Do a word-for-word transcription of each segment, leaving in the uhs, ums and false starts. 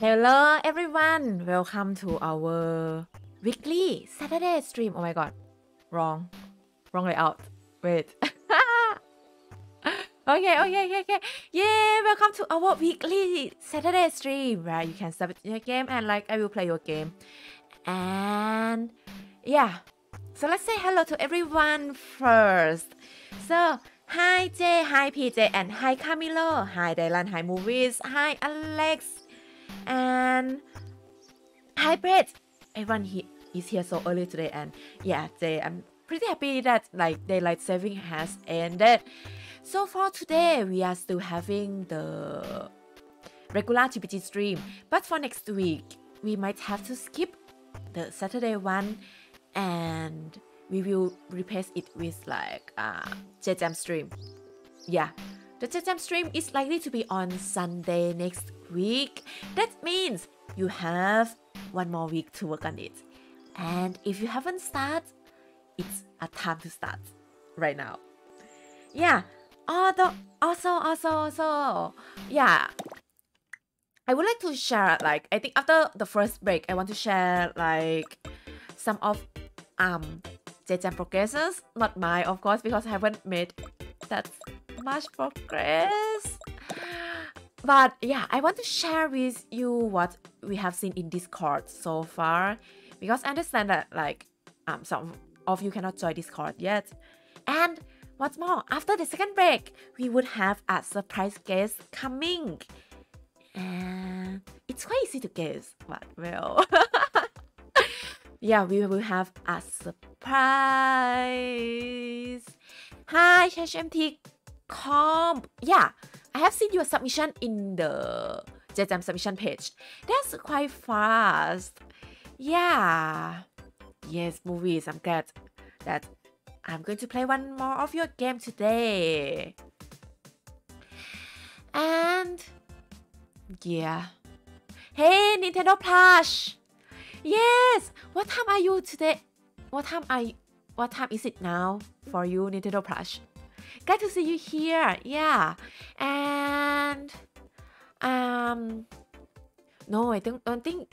Hello everyone, welcome to our weekly Saturday stream. Oh my god, wrong, wrong layout. Wait. Okay, okay, okay, okay. Yeah, welcome to our weekly Saturday stream where you can submit your game and like I will play your game. And yeah, so let's say hello to everyone first. So. Hi J, hi P J, and hi Camilo, hi Dylan, hi Movies, hi Alex, and hi Brett. Everyone he is here so early today, and yeah, J, I'm pretty happy that like daylight saving has ended. So for today, we are still having the regular G P T stream, but for next week, we might have to skip the Saturday one, and we will replace it with like uh, J Jam stream. Yeah, the J Jam stream is likely to be on Sunday next week. That means you have one more week to work on it. And if you haven't started, it's a time to start right now. Yeah, although, also, also, also, yeah. I would like to share like, I think after the first break, I want to share like some of um, J Jam progresses, not mine of course, because I haven't made that much progress. But yeah, I want to share with you what we have seen in Discord so far, because I understand that like um some of you cannot join Discord yet. And what's more, after the second break, we would have a surprise guest coming, and it's quite easy to guess, but well. Yeah, we will have a surprise. Hi, H M T Comp. Yeah, I have seen your submission in the J Jam submission page. That's quite fast. Yeah. Yes, Movies, I'm glad that I'm going to play one more of your game today. And yeah. Hey, Nintendo Plush. Yes! What time are you today? What time are you, what time is it now for you, Nintendo Plush? Glad to see you here. Yeah. And um no, I don't don't think.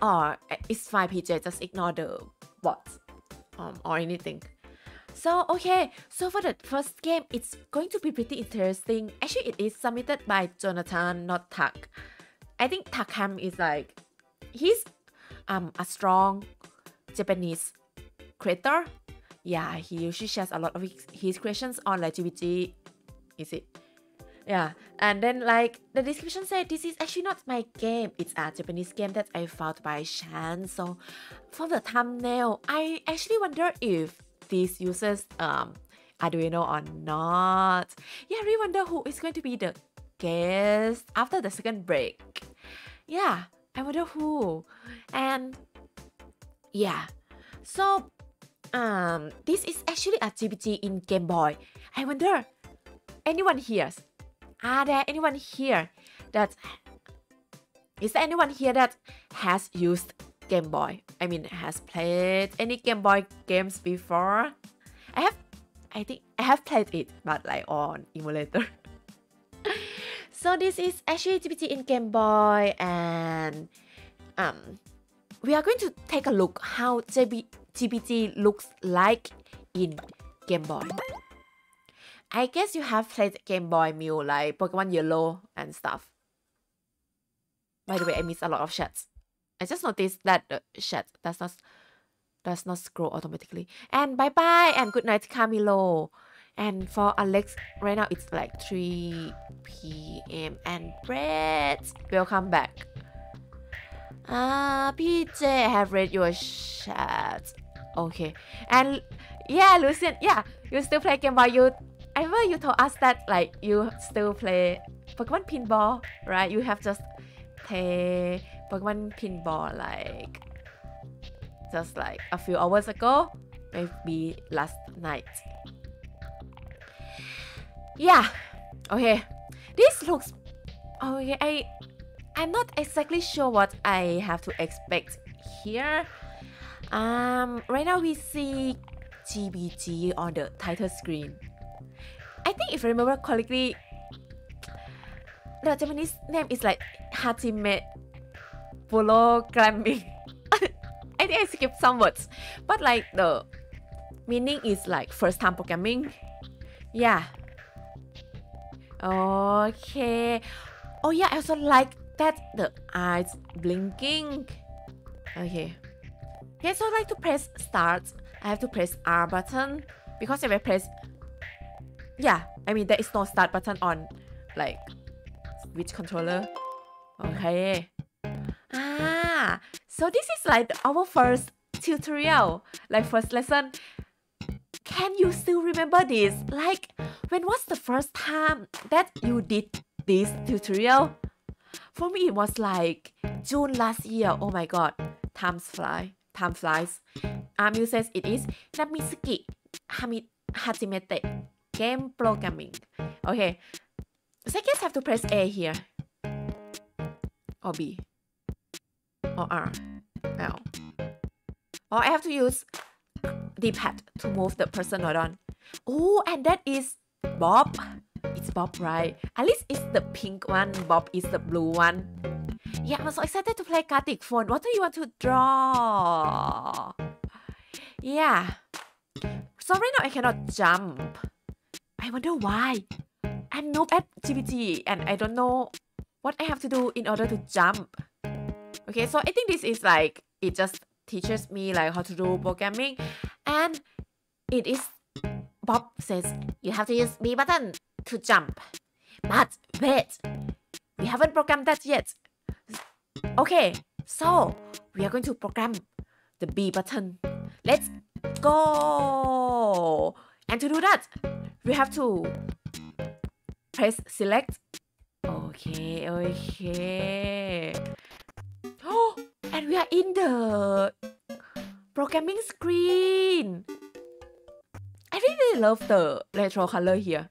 Oh, it's fine, P J, just ignore the bots um or anything. So okay, so for the first game, it's going to be pretty interesting. Actually, it is submitted by Jonathan, not Thak. I think Thakham is like, he's um, a strong Japanese creator. Yeah, he usually shares a lot of his creations on like G B G. Is it? Yeah. And then like the description said, this is actually not my game. It's a Japanese game that I found by chance. So for the thumbnail, I actually wonder if this uses um, Arduino or not. Yeah, I really wonder who is going to be the guest after the second break. Yeah. I wonder who. And yeah, so um, this is actually a G B T in Game Boy. I wonder, anyone here? Are there anyone here that is there anyone here that has used Game Boy? I mean, has played any Game Boy games before? I have. I think I have played it, but like on emulator. So this is actually G P T in Game Boy, and um, we are going to take a look how G P T looks like in Game Boy. I guess you have played Game Boy Mew, like Pokemon Yellow and stuff. By the way, I miss a lot of chats. I just noticed that the chat does not does not scroll automatically. And bye bye and good night, Camilo. And for Alex, right now it's like three P M And Brett, welcome back. Ah, uh, P J, I have read your chat. Okay. And yeah, Lucien, yeah, you still play Game Boy. You, I remember you told us that like you still play Pokémon Pinball, right? You have just play Pokémon Pinball like just like a few hours ago, maybe last night. Yeah, okay, this looks, okay, I, I'm not exactly sure what I have to expect here. Um, right now we see G B G on the title screen. I think if I remember correctly, the Japanese name is like Hajimete Programming. I think I skipped some words, but like the meaning is like first time programming. Yeah. Okay. Oh yeah, I also like that the eyes blinking. Okay. Okay, so I like to press start. I have to press R button because if I press, yeah, I mean there is no start button on like which controller. Okay. Ah, so this is like our first tutorial, like first lesson. Can you still remember this? Like, when was the first time that you did this tutorial? For me, it was like June last year. Oh my god, time flies. Time flies. Um, you says it is Namisuki Hajimete Game Programming. Okay, so I guess I have to press A here, or B, or R. L. Or I have to use the pad to move the person Nodon. Oh, and that is Bob. It's Bob, right? At least it's the pink one. Bob is the blue one. Yeah, I'm so excited to play Kartik phone. What do you want to draw? Yeah. So right now I cannot jump. I wonder why. I'm noob at G P T and I don't know what I have to do in order to jump. Okay, so I think this is like, it just teaches me like how to do programming, and it is Bob says you have to use B button to jump. But wait, we haven't programmed that yet. Okay, so we are going to program the B button. Let's go! And to do that, we have to press select. Okay, okay. Oh, and we are in the programming screen. I really love the retro color here.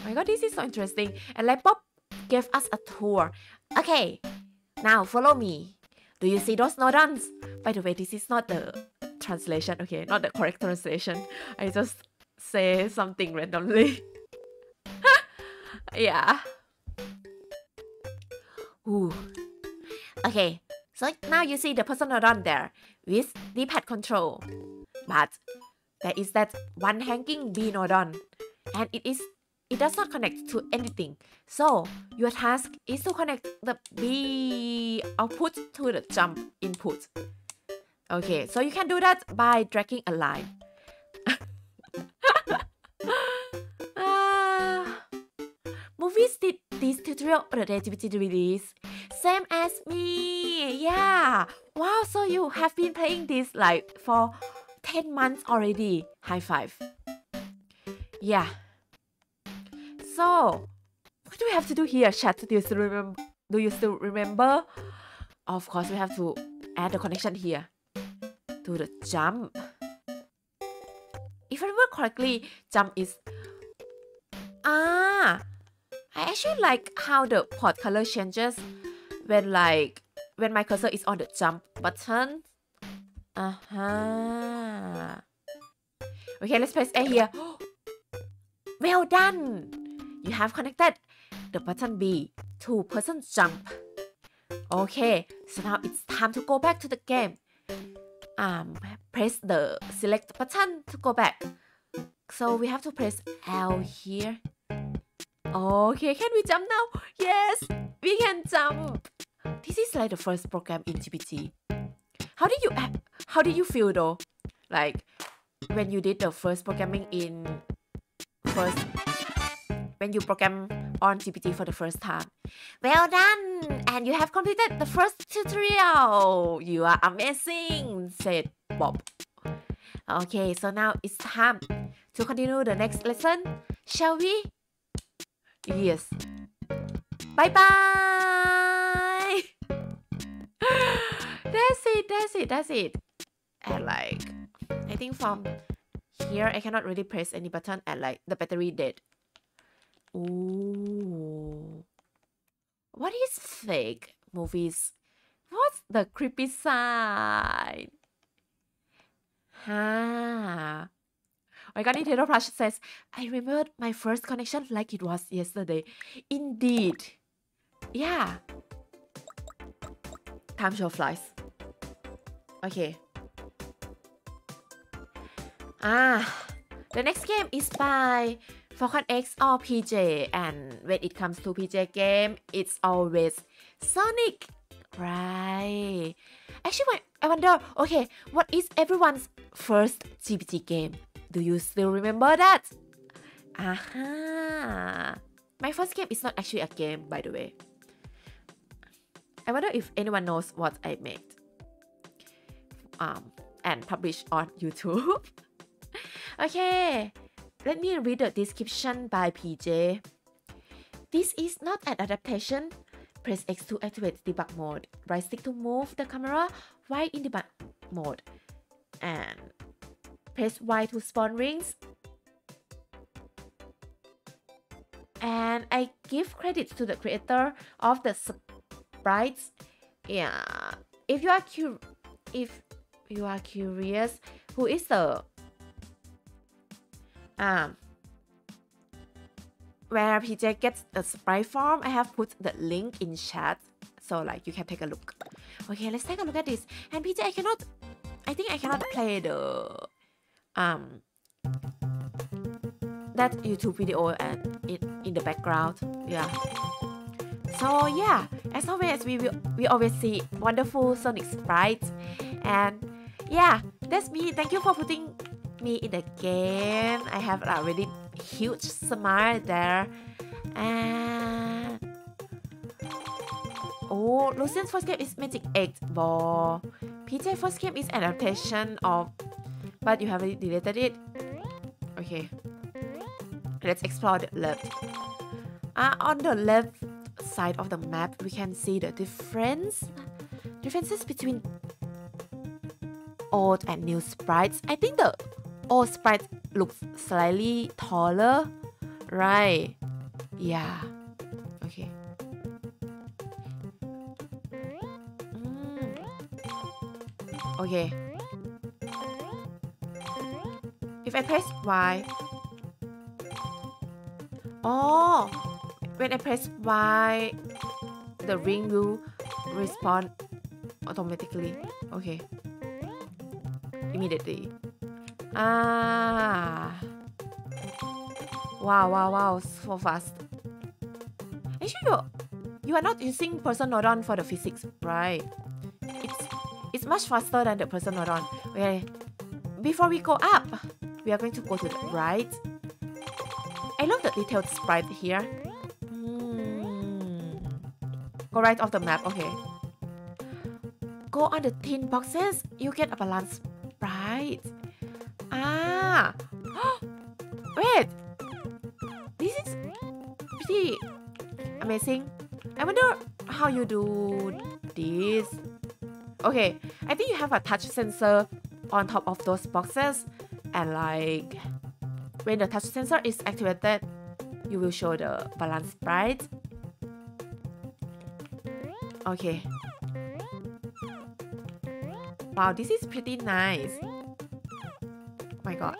Oh my god, this is so interesting. And like Bob gave us a tour. Okay, now follow me. Do you see those Nodons? By the way, this is not the translation. Okay, not the correct translation. I just say something randomly. Yeah. Ooh. Okay, so now you see the person Nodon there with the pad control. But there is that one hanging B Nodon, and it is it does not connect to anything. So your task is to connect the B output to the jump input. Okay, so you can do that by dragging a line. uh, movies did this tutorial on the G P T release. Same as me, yeah. Wow, so you have been playing this like for ten months already. High five. Yeah. So, what do we have to do here, chat? Do you still remember? Do you still remember? Of course, we have to add the connection here to the jump. If I remember correctly, jump is ah. I actually like how the pot color changes when like when my cursor is on the jump button. Uh-huh. Okay, let's press A here. Well done! You have connected the button B to person jump. Okay, so now it's time to go back to the game. Um, press the select button to go back. So we have to press L here. Okay, can we jump now? Yes, we can jump. This is like the first program in G P T. How did you how did you feel though? Like when you did the first programming in first when you program on G P T for the first time. Well done, and you have completed the first tutorial. You are amazing, said Bob. Okay, so now it's time to continue the next lesson. Shall we? Yes. Bye bye. That's it. That's it. That's it. And like, I think from here I cannot really press any button. And like, the battery dead. Ooh. What is fake movies? What's the creepy sign? Ha. My god, Nintendo Plush says, I remembered my first connection like it was yesterday. Indeed. Yeah. Time show flies. Okay. Ah, the next game is by Falcon X or P J, and when it comes to P J game, it's always Sonic, right? Actually, I wonder, okay, what is everyone's first G P T game? Do you still remember that? Aha! My first game is not actually a game, by the way. I wonder if anyone knows what I made um, and published on YouTube. Okay, let me read the description by P J. This is not an adaptation. Press X to activate debug mode. Right stick to move the camera while in debug mode. And press Y to spawn rings. And I give credit to the creator of the sprites. Yeah, if you are cu if you are curious, who is the um where P J gets the sprite form? I have put the link in chat, so like you can take a look. Okay, let's take a look at this. And P J, I cannot. I think I cannot play the um that YouTube video and it. In the background, yeah. So yeah, as always, we will, we always see wonderful Sonic sprites, and yeah, that's me. Thank you for putting me in the game. I have a really huge smile there, and oh, Lucian's first game is Magic Egg Ball. P J first game is an adaptation of, but you have deleted it. Okay. Let's explore the left. Uh, on the left side of the map, we can see the difference differences between old and new sprites. I think the old sprite looks slightly taller, right? Yeah. Okay. Mm. Okay. If I press Y. Oh, when I press Y, the ring will respond automatically. Okay, immediately. Ah, wow, wow, wow, so fast. Actually, you you are not using person Nodon for the physics, right? It's it's much faster than the person Nodon. Okay, before we go up, we are going to go to the right. I love the detailed sprite here. Mm. Go right off the map, okay. Go on the tin boxes, you get a balance sprite. Ah! Wait! This is pretty amazing. I wonder how you do this. Okay, I think you have a touch sensor on top of those boxes, and like... when the touch sensor is activated, you will show the balance sprite. Okay. Wow, this is pretty nice. Oh my god.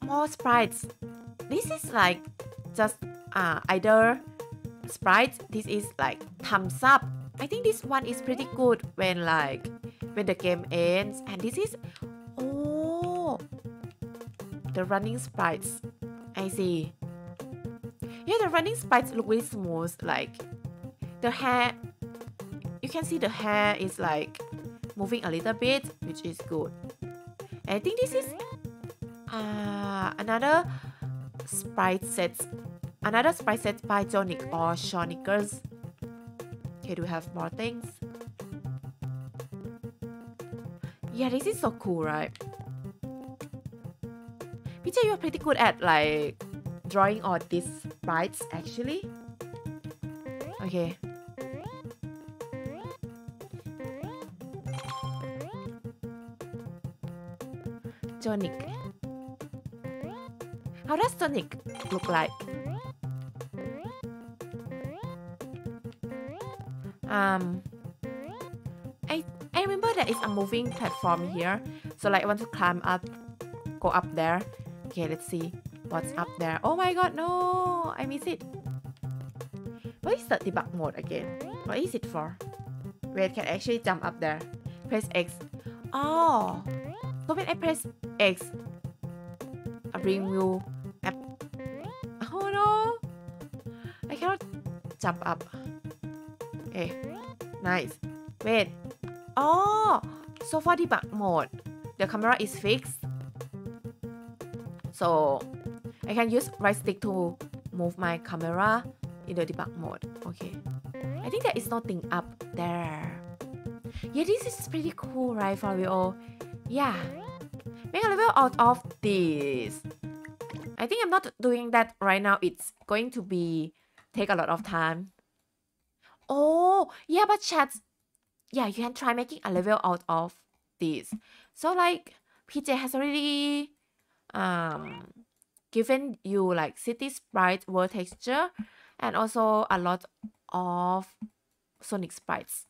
More sprites. This is like just uh, either sprites. This is like thumbs up. I think this one is pretty good when like when the game ends. And this is... the running sprites. I see. Yeah, the running sprites look really smooth. Like, the hair... you can see the hair is like moving a little bit, which is good. And I think this is uh, another sprite set. Another sprite set by Sonic or Sonicers. Okay, do we have more things? Yeah, this is so cool, right? P J, you're pretty good at like drawing all these sprites actually. Okay. Sonic. How does Sonic look like? Um I I remember that it's a moving platform here. So like I want to climb up, go up there. Okay, let's see what's up there. Oh my god, no! I miss it. What is the debug mode again? What is it for? Wait, can I actually jump up there? Press X. Oh! So when I press X, I bring Mew up. Oh no! I cannot jump up. Okay, nice. Wait. Oh! So for debug mode, the camera is fixed. So I can use right stick to move my camera in the debug mode. Okay. I think there is nothing up there. Yeah, this is pretty cool, right, for we all? Yeah. Make a level out of this. I think I'm not doing that right now. It's going to be take a lot of time. Oh, yeah, but chat, yeah, you can try making a level out of this. So like, P J has already um, given you like city sprite world texture and also a lot of Sonic sprites.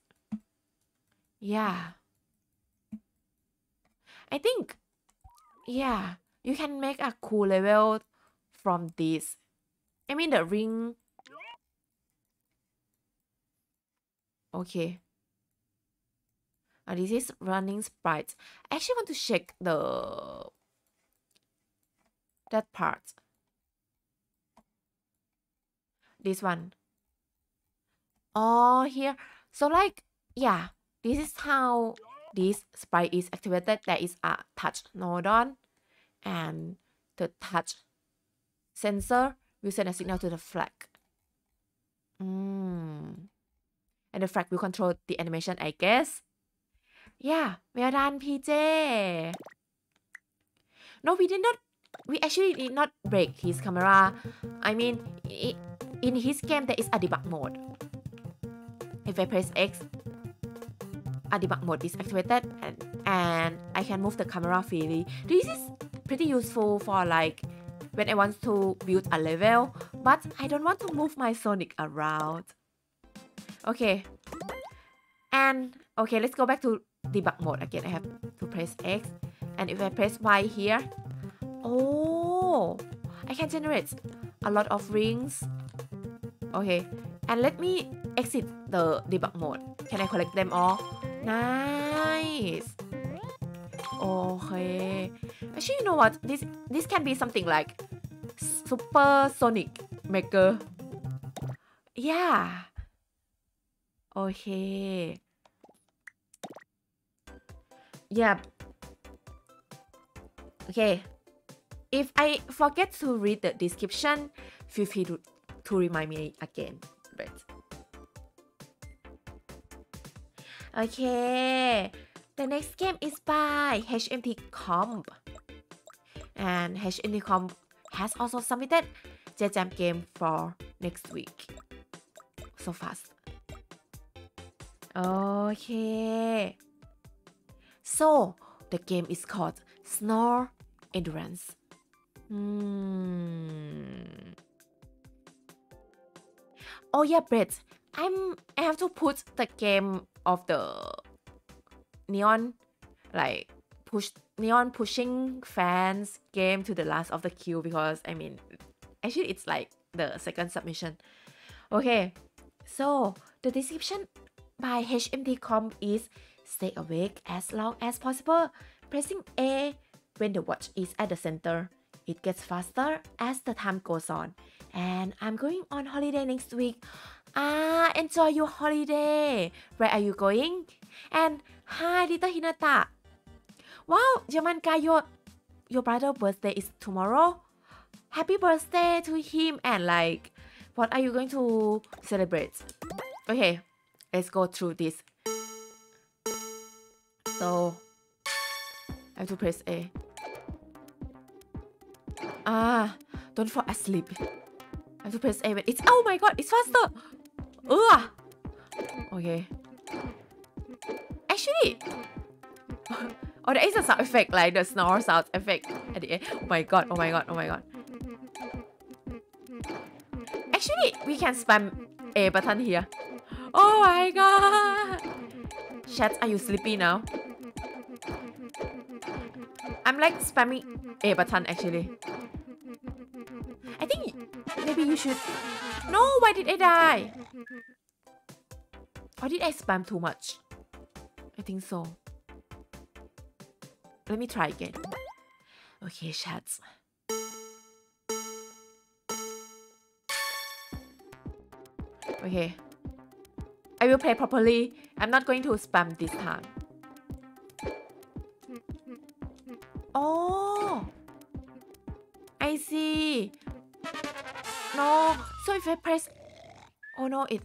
Yeah. I think, yeah, you can make a cool level from this. I mean the ring. Okay. Uh, this is running sprites. I actually want to check the that part. This one. Oh, here. So like, yeah, this is how this sprite is activated. There is a touch nodon, and the touch sensor will send a signal to the flag. Mm. And the flag will control the animation, I guess. Yeah, we are done, P J. No, we did not. We actually did not break his camera. I mean, it, in his game there is a debug mode. If I press X, a debug mode is activated, and and I can move the camera freely. This is pretty useful for like when I want to build a level, but I don't want to move my Sonic around. Okay, and okay, let's go back to debug mode again. I have to press X, and if I press Y here, oh, I can generate a lot of rings. Okay, and let me exit the debug mode. Can I collect them all? Nice. Okay. Actually, you know what? This this can be something like Super Sonic Maker. Yeah. Okay. Yeah. Okay. If I forget to read the description, feel free to, to remind me again. Right. Okay, the next game is by H M T Comp, and H M T Comp has also submitted J Jam game for next week. So fast. Okay. So the game is called Snore Endurance. Hmm. Oh yeah, Brett. I'm. I have to put the game of the neon, like push neon pushing fans game to the last of the queue because I mean, actually it's like the second submission. Okay, so the description by H M T Comp is stay awake as long as possible, pressing A when the watch is at the center. It gets faster as the time goes on. And I'm going on holiday next week. Ah, enjoy your holiday. Where are you going? And hi, little Hinata. Wow, German guy, your, your brother's birthday is tomorrow. Happy birthday to him. And like, what are you going to celebrate? Okay, let's go through this. So, I have to press A. Ah, don't fall asleep. I have to press A when it's. Oh my god, it's faster! Ugh. Okay. Actually. Oh, there is a sound effect, like the snore sound effect at the end. Oh my god, oh my god, oh my god. Actually, we can spam A button here. Oh my god! Chat, are you sleepy now? I'm like spamming A button actually. I think maybe you should. No, why did I die? Or did I spam too much? I think so. Let me try again. Okay, chats. Okay. I will play properly. I'm not going to spam this time. Oh! I see. No. So if I press... Oh no, it...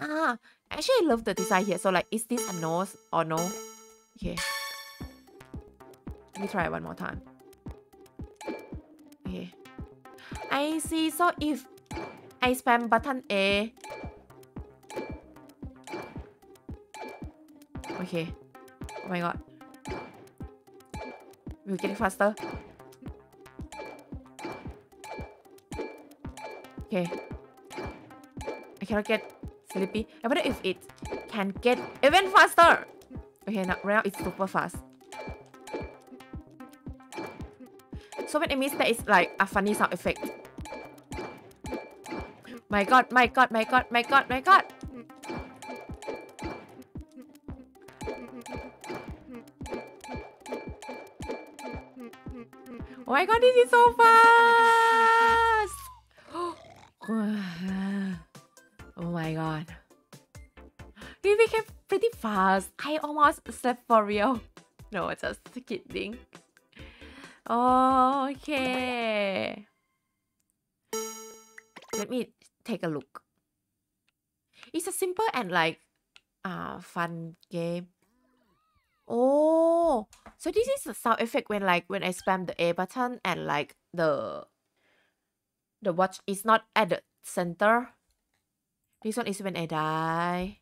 Ah, actually I love the design here. So like, is this a nose or no? Okay. Let me try it one more time. Okay. I see. So if I spam button A... Okay. Oh my god. We're getting faster. Okay. I cannot get sleepy. I wonder if it can get even faster. Okay, now, right now it's super fast. So when it means that it's like a funny sound effect. My god, my god, my god, my god, my god. Oh my god, this is so fast! Oh my god. It became pretty fast. I almost slept for real. No, just kidding. Okay. Let me take a look. It's a simple and like uh, fun game. Oh, so this is the sound effect when like when I spam the A button and like the the watch is not at the center. This one is when I die.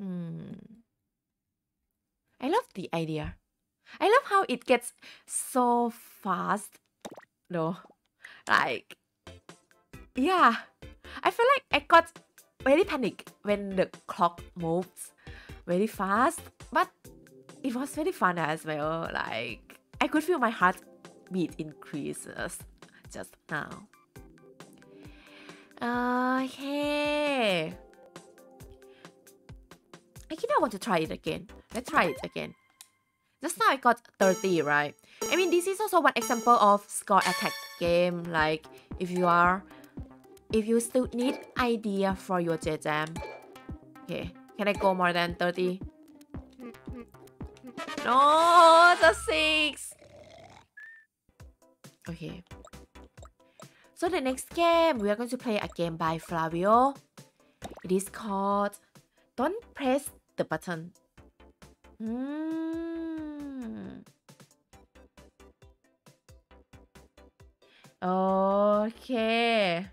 Hmm. I love the idea. I love how it gets so fast. No, like yeah, I feel like I got very panic when the clock moves very fast, but it was very fun as well. Like I could feel my heartbeat increases just now. Okay, I think I want to try it again. Let's try it again. Just now I got thirty, right? I mean, this is also one example of score attack game. Like if you are, if you still need idea for your J Jam. Okay. Can I go more than thirty? No, the six. Okay. So the next game we are going to play a game by Flavio. It is called Don't Press the Button. Mm. Okay.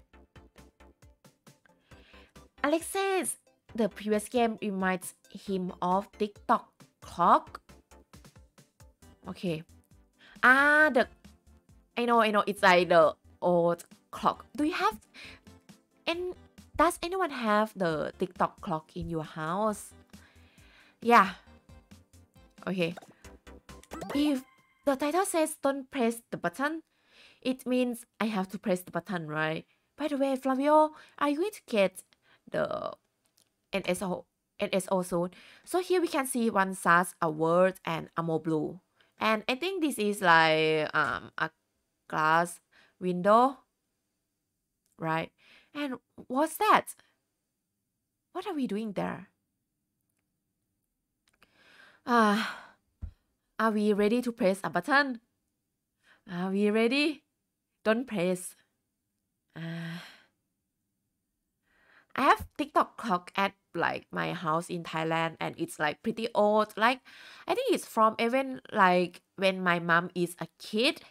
Alex says the previous game reminds him of TikTok clock. Okay. Ah, the... I know, I know. It's like the old clock. Do you have... And does anyone have the TikTok clock in your house? Yeah. Okay. If the title says don't press the button, it means I have to press the button, right? By the way, Flavio, are you going to get the... N S O soon. So here we can see one S A S, a word, and a more blue. And I think this is like um a glass window, right? And what's that? What are we doing there? Ah, uh, are we ready to press a button? Are we ready? Don't press. Ah. Uh, I have TikTok clock at like my house in Thailand, and it's like pretty old. Like I think it's from even like when my mom is a kid.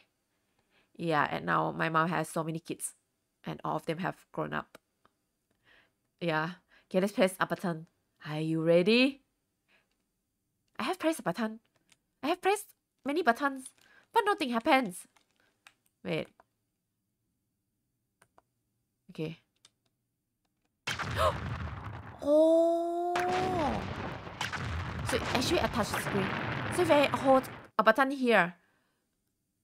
Yeah, and now my mom has so many kids and all of them have grown up. Yeah. Okay, let's press a button. Are you ready? I have pressed a button. I have pressed many buttons, but nothing happens. Wait. Okay. Oh, so it actually attaches the screen. So if I hold a button here,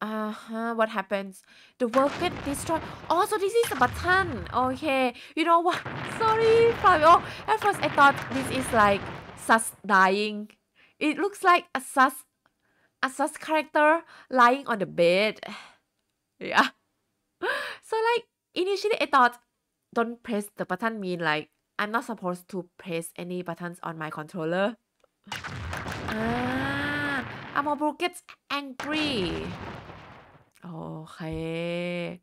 Uh-huh, what happens? The world gets destroyed. Oh, so this is the button. Okay, you know what? Sorry, Flavio. At first I thought this is like Sus dying. It looks like a sus, a sus character lying on the bed. Yeah. So like, initially I thought don't press the button mean like I'm not supposed to press any buttons on my controller. Ah, Amobu gets angry. Okay.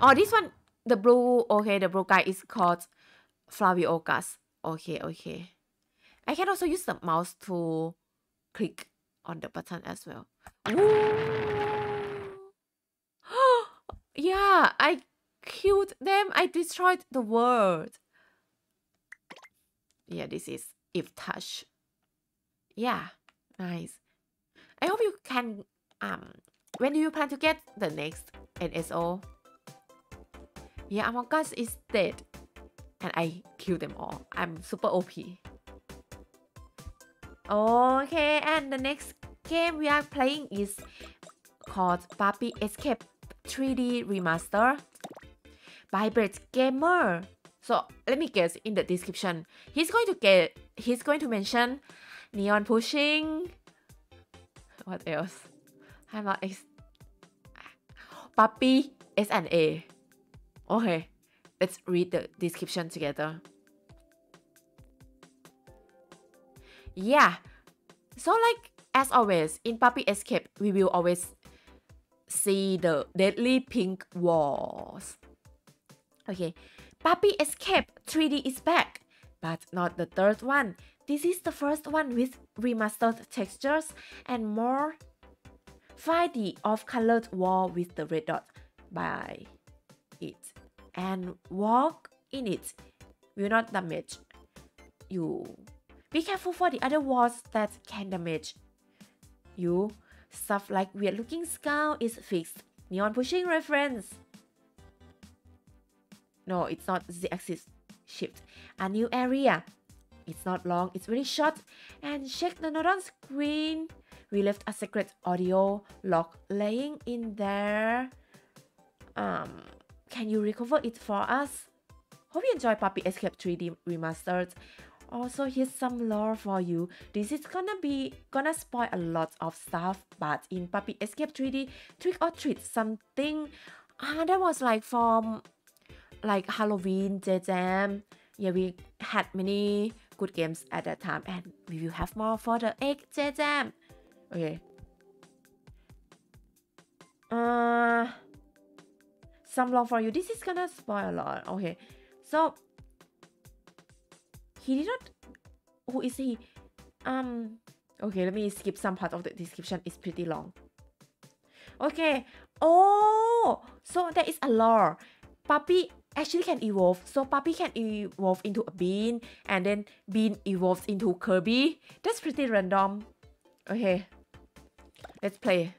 Oh, this one, the blue, okay, the blue guy is called Flaviogas. Okay, okay. I can also use the mouse to click on the button as well. Ooh. Yeah, I killed them. I destroyed the world. Yeah, this is if touch. Yeah, nice. I hope you can. Um, when do you plan to get the next N S O? Yeah, Among Us is dead. And I kill them all. I'm super O P. Okay, and the next game we are playing is called Puppy Escape three D Remaster by Brett Gamer. So let me guess in the description, he's going to get he's going to mention Neon Pushing. What else? I'm not ex Puppy S N A. Okay. Let's read the description together. Yeah. So like, as always, in Puppy Escape, we will always see the deadly pink walls. Okay. Puppy Escape three D is back, but not the third one. This is the first one with remastered textures and more. Find the off-colored wall with the red dot by it and walk in it. Will not damage you. Be careful for the other walls that can damage you. Stuff like weird looking skull is fixed. Neon Pushing reference. No, it's not the axis shift. A new area. It's not long, it's really short. And check the Nodon screen. We left a secret audio log laying in there. Um Can you recover it for us? Hope you enjoy Puppy Escape three D Remastered. Also, here's some lore for you. This is gonna be gonna spoil a lot of stuff, but in Puppy Escape three D, trick or treat something. Ah, uh, that was like from like Halloween, J Jam. Yeah, we had many good games at that time, and we will have more for the egg J Jam. Okay. Uh. Some love for you. This is gonna spoil a lot. Okay, so he did not. Who is he? Um. Okay, let me skip some part of the description. It's pretty long. Okay. Oh, so there is a lore. Puppy actually can evolve. So Puppy can evolve into a bean, and then bean evolves into Kirby. That's pretty random. Okay, let's play.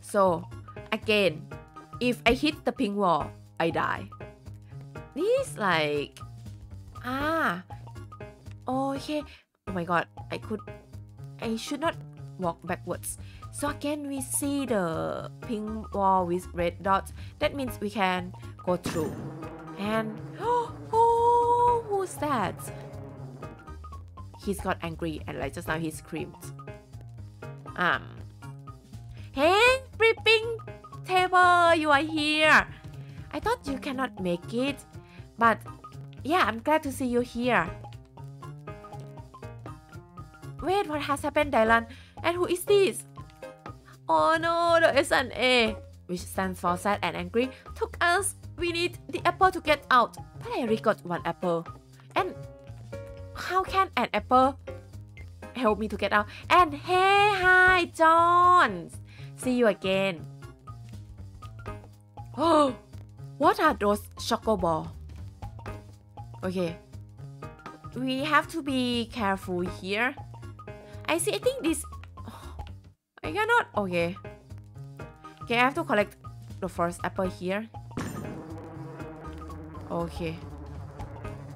So, again, if I hit the pink wall, I die. This is like... Ah! Okay. Oh my god, I could... I should not walk backwards. So again, we see the pink wall with red dots. That means we can go through. And... Oh! Who's that? He's got angry and like just now he screamed. Um... Hey, flipping table, you are here. I thought you cannot make it, but yeah, I'm glad to see you here. Wait, what has happened, Dylan? And who is this? Oh no, the S N A, which stands for sad and angry, took us. We need the apple to get out, but I already got one apple. And how can an apple help me to get out? And hey, hi, John. See you again. Oh, what are those choco ball? Okay, we have to be careful here. I see. I think this. Oh, I cannot. Okay. Okay, I have to collect the first apple here. Okay.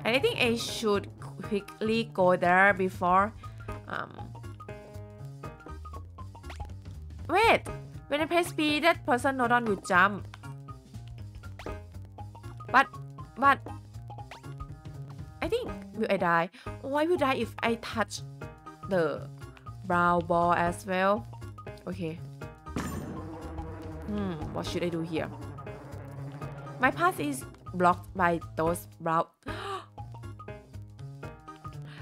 And I think I should quickly go there before um at page speed, that person Nodon will jump. But, but, I think, will I die? Oh, I will die if I touch the brown ball as well. Okay. Hmm, what should I do here? My path is blocked by those brown.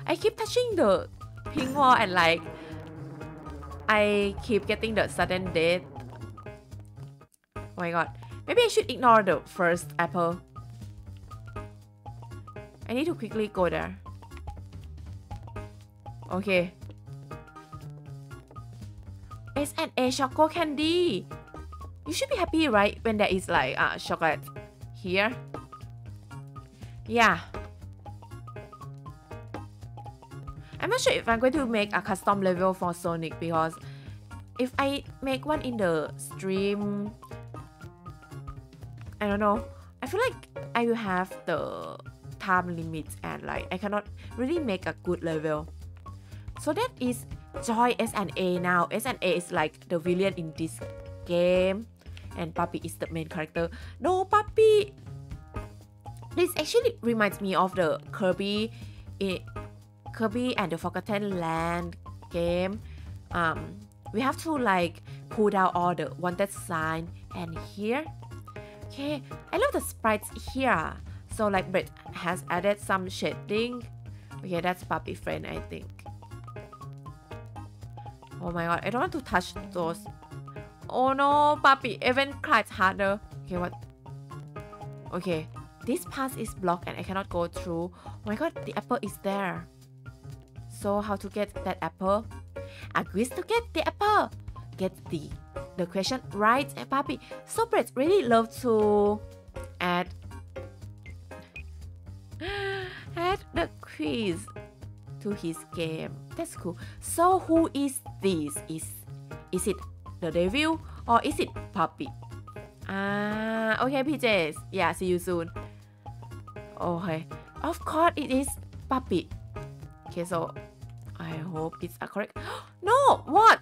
I keep touching the pink wall and like, I keep getting the sudden death. Oh my god. Maybe I should ignore the first apple. I need to quickly go there. Okay. S N A Choco Candy. You should be happy, right? When there is like uh, chocolate here. Yeah. I'm not sure if I'm going to make a custom level for Sonic because if I make one in the stream, I don't know. I feel like I will have the time limits and like I cannot really make a good level. So that is Joy S and A now. S and A is like the villain in this game, and Puppy is the main character. No, Puppy. This actually reminds me of the Kirby, it, Kirby and the Forgotten Land game. Um, we have to like pull down all the wanted sign and here. Okay, I love the sprites here. So like Brett has added some shading. Okay, that's Puppy friend, I think. Oh my god, I don't want to touch those. Oh no, Puppy even cried harder. Okay, what? Okay, this path is blocked and I cannot go through. Oh my god, the apple is there. So how to get that apple? I wish to get the apple. Get the the question right, Puppy. So Brett really loves to add add the quiz to his game. That's cool. So who is this? Is is it the devil or is it Puppy? Ah, okay, P Js. Yeah, see you soon. Okay, of course it is Puppy. Okay, so I hope it's correct. No, what?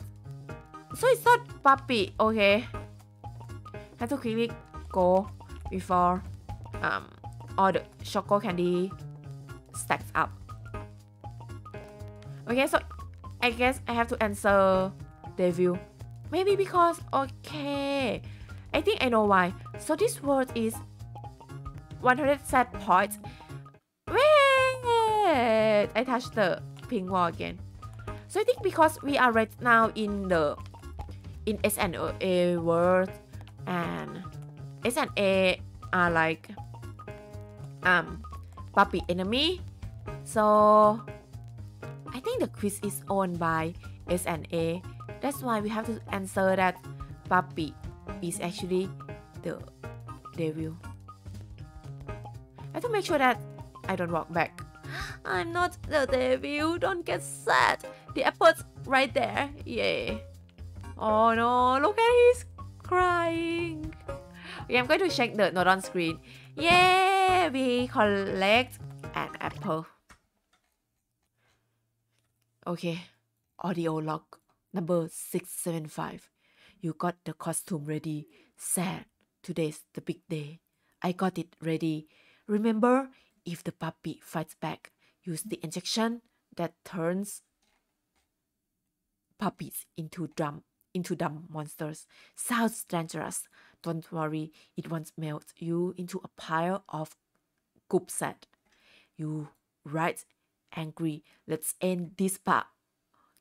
So it's not Puppy. Okay, have to quickly go before um all the choco candy stacks up. Okay, so I guess I have to answer devil. Maybe because okay, I think I know why. So this word is one hundred set points. Wait, I touched the pink wall again. So I think because we are right now in the in S and A world, and S and A are like um Puppy enemy. So I think the quiz is owned by S and A. That's why we have to answer that Puppy is actually the devil. I have to make sure that I don't walk back. I'm not the devil, don't get sad. The apple's right there, yay. Oh no, look at he's crying. Okay, I'm going to check the Nodon screen. Yay, we collect an apple. Okay, audio log. Number six seven five. You got the costume ready. Sad. Today's the big day. I got it ready. Remember, if the puppy fights back, use the injection that turns puppies into dumb, into dumb monsters. Sounds dangerous. Don't worry, it won't melt you into a pile of goop sand. You right, angry. Let's end this part.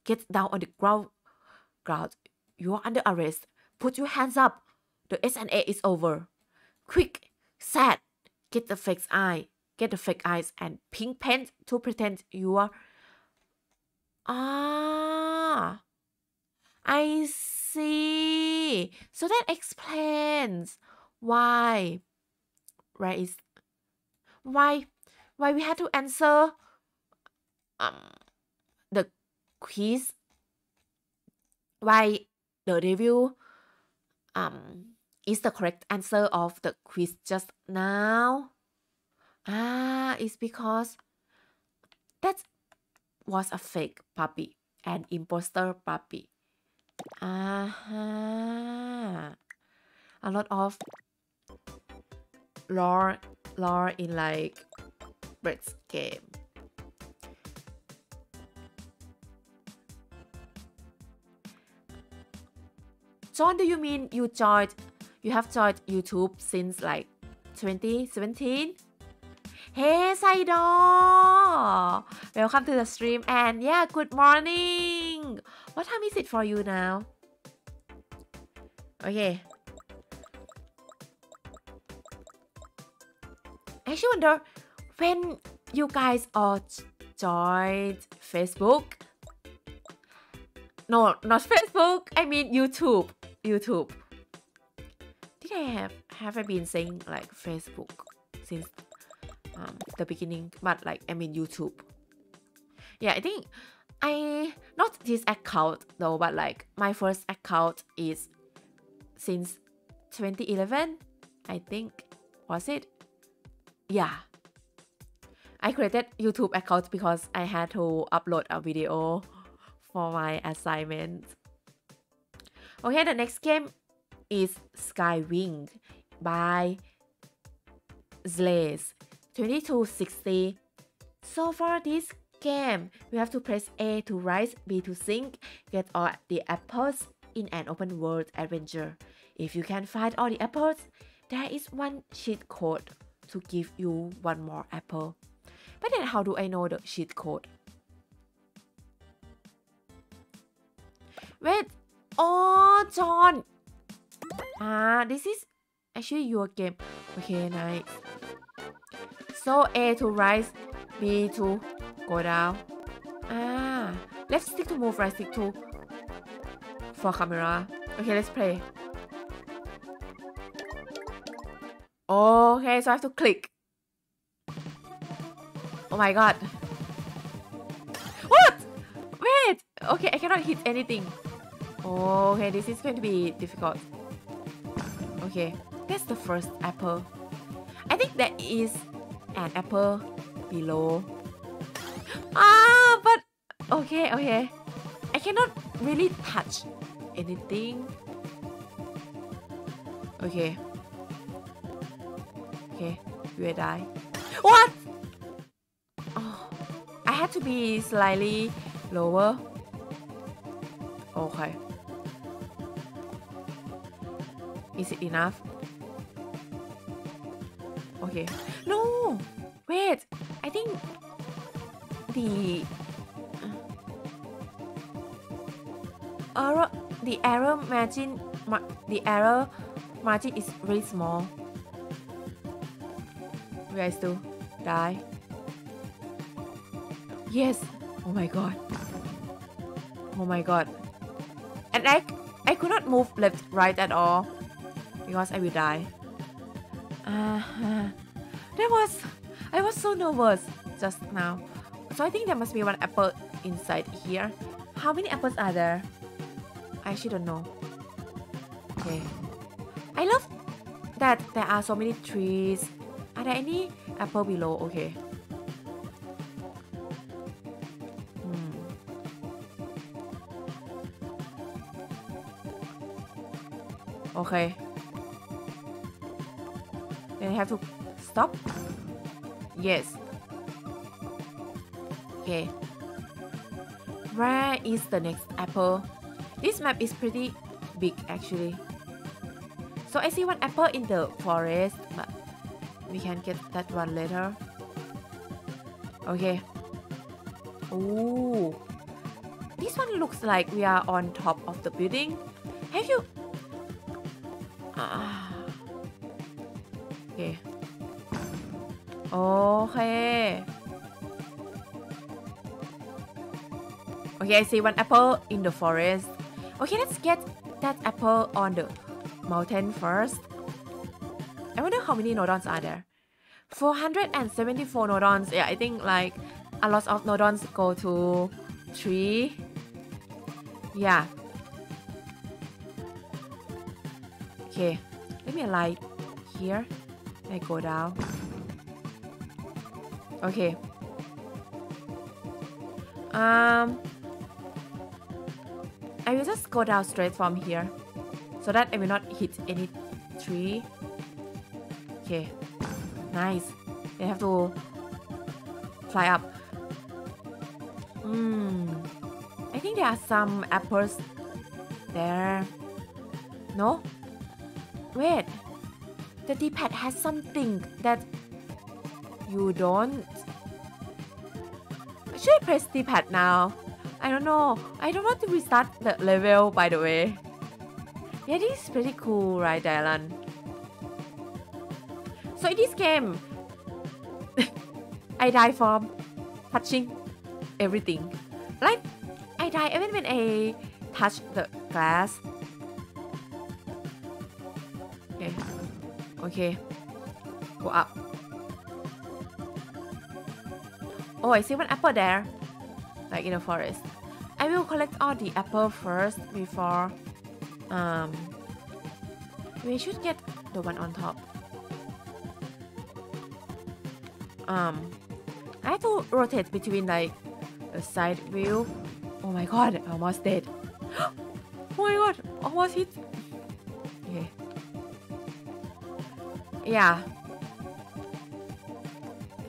Get down on the ground. Crowd, you are under arrest. Put your hands up. The S N A is over. Quick, sad. Get the fake eye. Get the fake eyes and pink pants to pretend you are. Ah, I see. So that explains why. Where is why? Why we had to answer um the quiz. Why the review um, is the correct answer of the quiz just now? Ah, it's because that was a fake puppy, an imposter puppy. Aha. A lot of lore, lore in like Brett's game. John, do you mean you joined, you have joined YouTube since like twenty seventeen? Hey, Saido! Welcome to the stream and yeah, good morning! What time is it for you now? Okay. I actually wonder when you guys all joined Facebook? No, not Facebook, I mean YouTube. YouTube. Did I have have I been saying like Facebook since um, the beginning? But like I mean YouTube. Yeah, I think I not this account though, but like my first account is since twenty eleven. I think was it? Yeah. I created YouTube account because I had to upload a video for my assignment. Okay, the next game is Skywing by Zlaze twenty-two sixty. So for this game, we have to press A to rise, B to sink, get all the apples in an open world adventure. If you can find all the apples, there is one cheat code to give you one more apple. But then how do I know the cheat code? Wait, oh John, ah, this is actually your game. Okay, nice. So A to rise, B to go down. Ah, left stick to move, right stick to for camera. Okay, let's play. Okay, so I have to click. Oh my god. What? Wait. Okay, I cannot hit anything. Okay, this is going to be difficult. Okay, that's the first apple. I think that is an apple below. Ah, but okay, okay. I cannot really touch anything. Okay. Okay, you die. What? Oh, I had to be slightly lower. Okay. Is it enough? Okay. No! Wait! I think the error, the error margin, the error margin is really small. You guys do die. Yes! Oh my god. Oh my god. And I, I could not move left, right at all. Because I will die. Uh-huh. That was... I was so nervous just now. So I think there must be one apple inside here. How many apples are there? I actually don't know. Okay. I love that there are so many trees. Are there any apple below? Okay. Hmm. Okay. Then I have to stop? Yes. Okay. Where is the next apple? This map is pretty big actually. So I see one apple in the forest, but we can get that one later. Okay. Ooh. This one looks like we are on top of the building. Have you... Uh, Okay. Okay. Okay, I see one apple in the forest. Okay, let's get that apple on the mountain first. I wonder how many Nodons are there. four hundred seventy-four Nodons. Yeah, I think like a lot of Nodons go to three. Yeah. Okay. Let me alight here. I go down. Okay. Um. I will just go down straight from here, so that I will not hit any tree. Okay, nice. They have to fly up. Hmm. I think there are some apples there. No? Wait. The D-pad has something that you don't. Should I press D-pad now? I don't know. I don't want to restart the level, by the way. Yeah, this is pretty cool, right, Dylan? So in this game, I die from touching everything. Like, I die even when I touch the glass. Okay. Okay. Go up. Oh, I see one apple there. Like in the forest. I will collect all the apple first before... Um... We should get the one on top. Um... I have to rotate between like... the side view. Oh my god, I almost dead. Oh my god, almost hit. Okay. Yeah.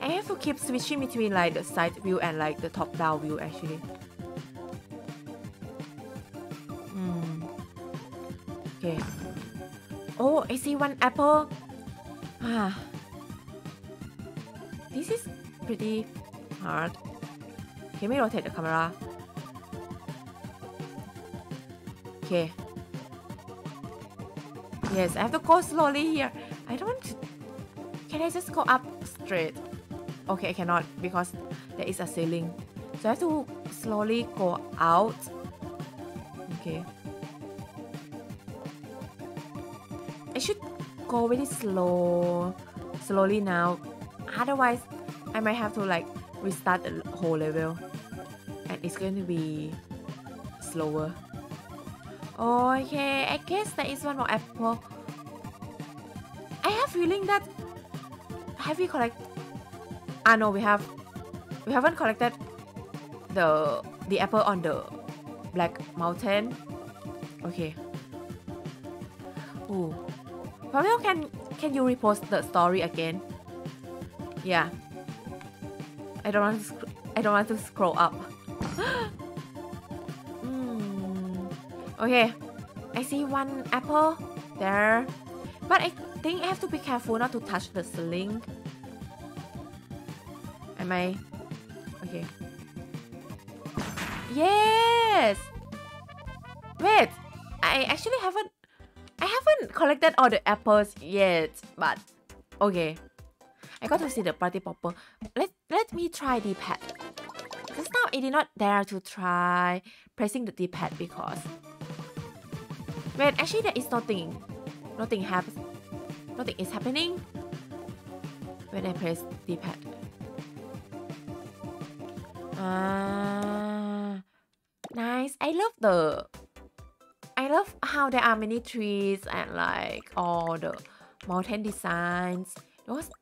I have to keep switching between like the side view and like the top down view actually. Hmm. Okay. Oh, I see one apple. Ah. This is pretty hard. Can we rotate the camera? Okay. Yes, I have to go slowly here. I don't... Can I just go up straight? Okay, I cannot because there is a ceiling. So I have to slowly go out. Okay. I should go really slow... slowly now. Otherwise, I might have to like restart the whole level. And it's going to be... slower. Okay, I guess there is one more apple. I have feeling that... Have we collected... Ah no, we have... We haven't collected the the apple on the Black Mountain. Okay. Ooh. Pablo, can, can you repost the story again? Yeah. I don't want to, sc I don't want to scroll up. mm. Okay. I see one apple there. But I think I have to be careful not to touch the sling. Am I... Okay. Yes! Wait! I actually haven't... I haven't collected all the apples yet. But... Okay. I got to see the party popper. Let, let me try D-pad. Just now I did not dare to try pressing the D-pad because... Wait, actually there is nothing. Nothing happens. Nothing is happening when I press D-pad. Ah, nice. I love the... I love how there are many trees and like all the mountain designs.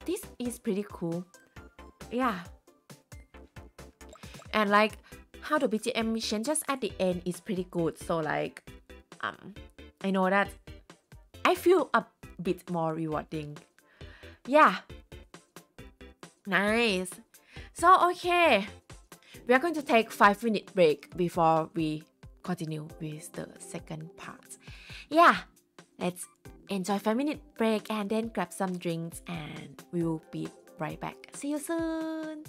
This is pretty cool. Yeah. And like how the B G M changes at the end is pretty good. So like um I know that I feel a bit more rewarding. Yeah. Nice. So okay. We are going to take five minute break before we continue with the second part. Yeah. Let's enjoy five minute break and then grab some drinks and we will be right back. See you soon!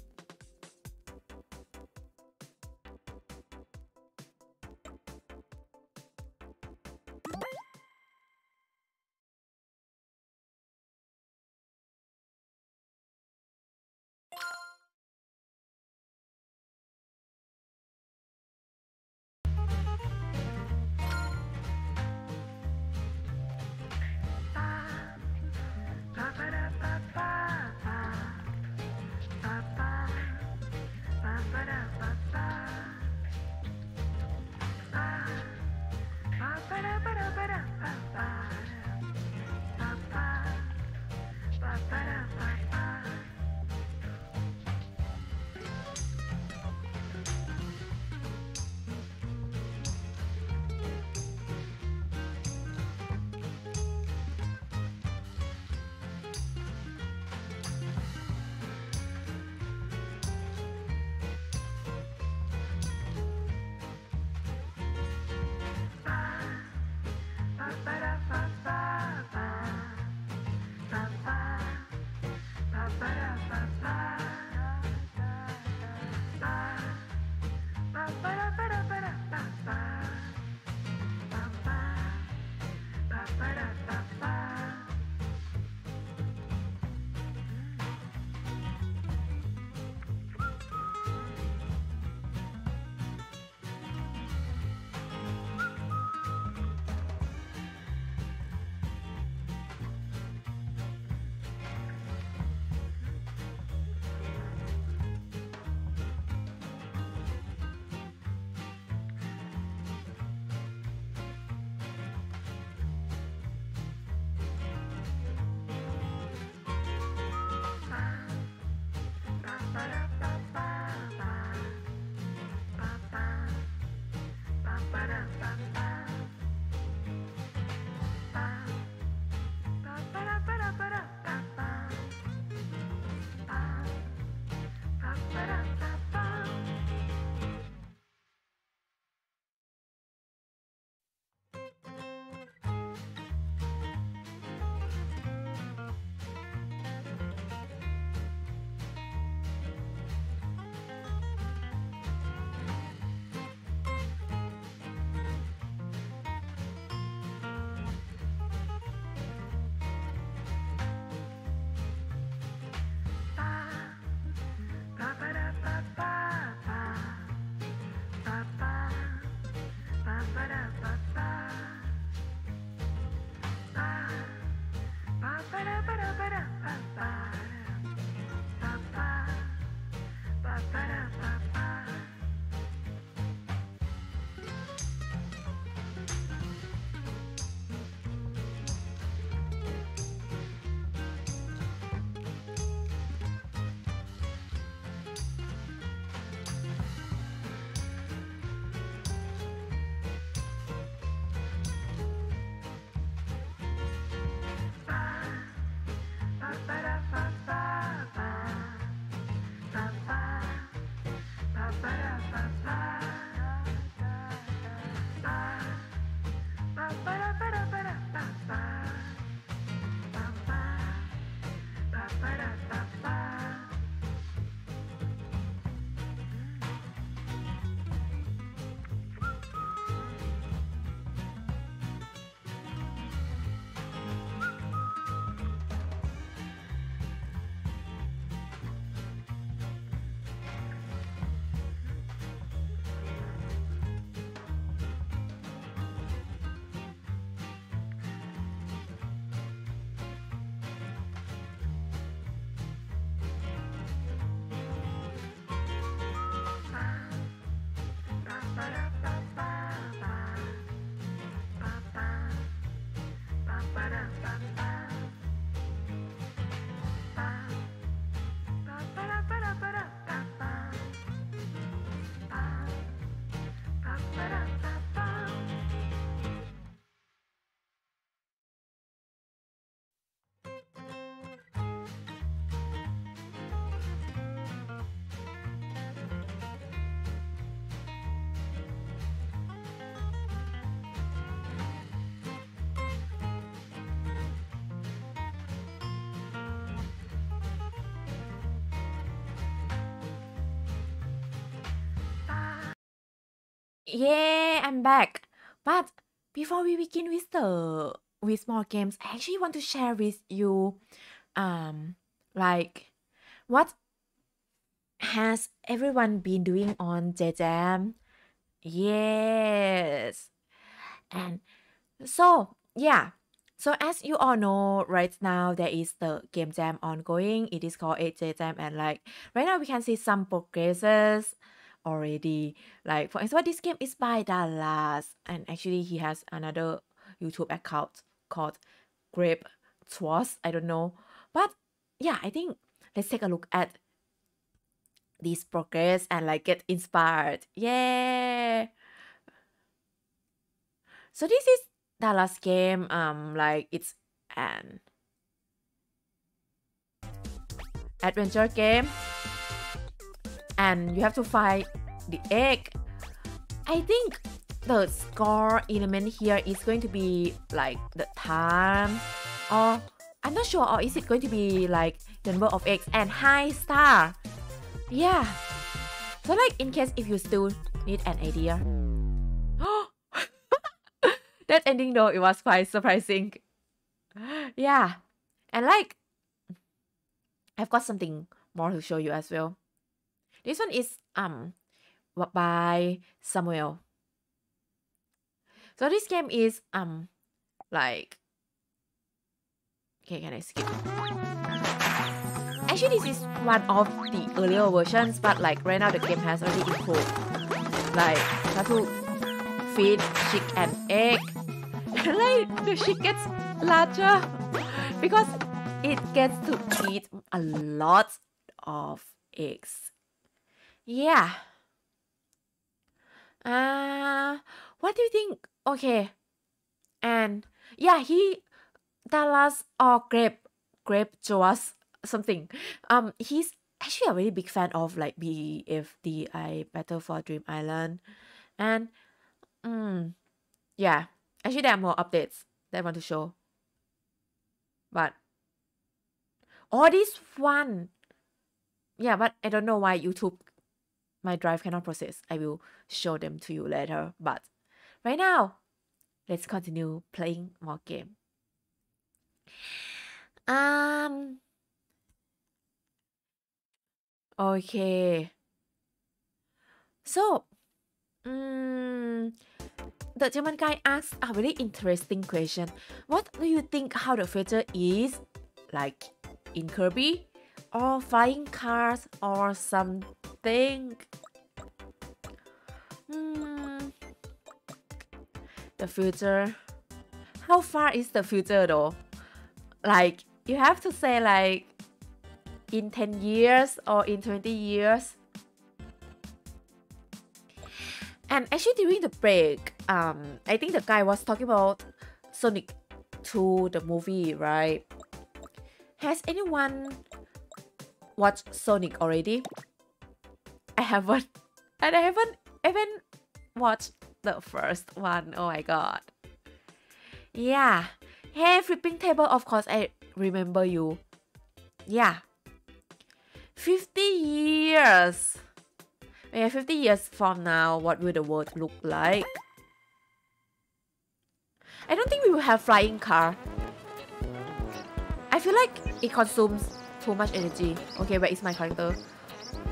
Bye. Yeah, I'm back. But before we begin with the with more games, I actually want to share with you um like what has everyone been doing on J Jam. Yes. And so yeah. So as you all know, right now there is the game jam ongoing. It is called J Jam, and like right now we can see some progresses already. Like for example, this game is by Dallas, and actually he has another YouTube account called GrapeTwoce. I don't know, but yeah, I think let's take a look at this progress and like get inspired. Yeah. So this is the last game, um, like it's an adventure game, and you have to find the egg. I think the score element here is going to be like the time, or I'm not sure, or is it going to be like the number of eggs and high star? Yeah. So like in case if you still need an idea. That ending though, it was quite surprising. Yeah. And like, I've got something more to show you as well. This one is um by Samuel. So this game is um like, okay, can I skip? Actually, this is one of the earlier versions, but like right now the game has already improved. Like, how to feed chick and egg. Like the shit gets larger because it gets to eat a lot of eggs. Yeah. Uh, what do you think? Okay. And yeah, he Dallas or Grape GrapeTwoce something. Um, he's actually a really big fan of like B F D I Battle for Dream Island, and mm, yeah. Actually, there are more updates that I want to show. But oh, this one. Yeah, but I don't know why YouTube, my drive cannot process. I will show them to you later. But right now, let's continue playing more game. Um. Okay. So, um. the German guy asks a really interesting question. What do you think how the future is? Like in Kirby? Or flying cars or something? Hmm. The future. How far is the future though? Like you have to say like in ten years or in twenty years. And actually during the break, um, I think the guy was talking about Sonic two, the movie, right? Has anyone watched Sonic already? I haven't. And I haven't even watched the first one. Oh my god. Yeah. Hey, Flipping Table, of course I remember you. Yeah. fifty years. Yeah, fifty years from now, what will the world look like? I don't think we will have flying car. I feel like it consumes too much energy. Okay, where is my character?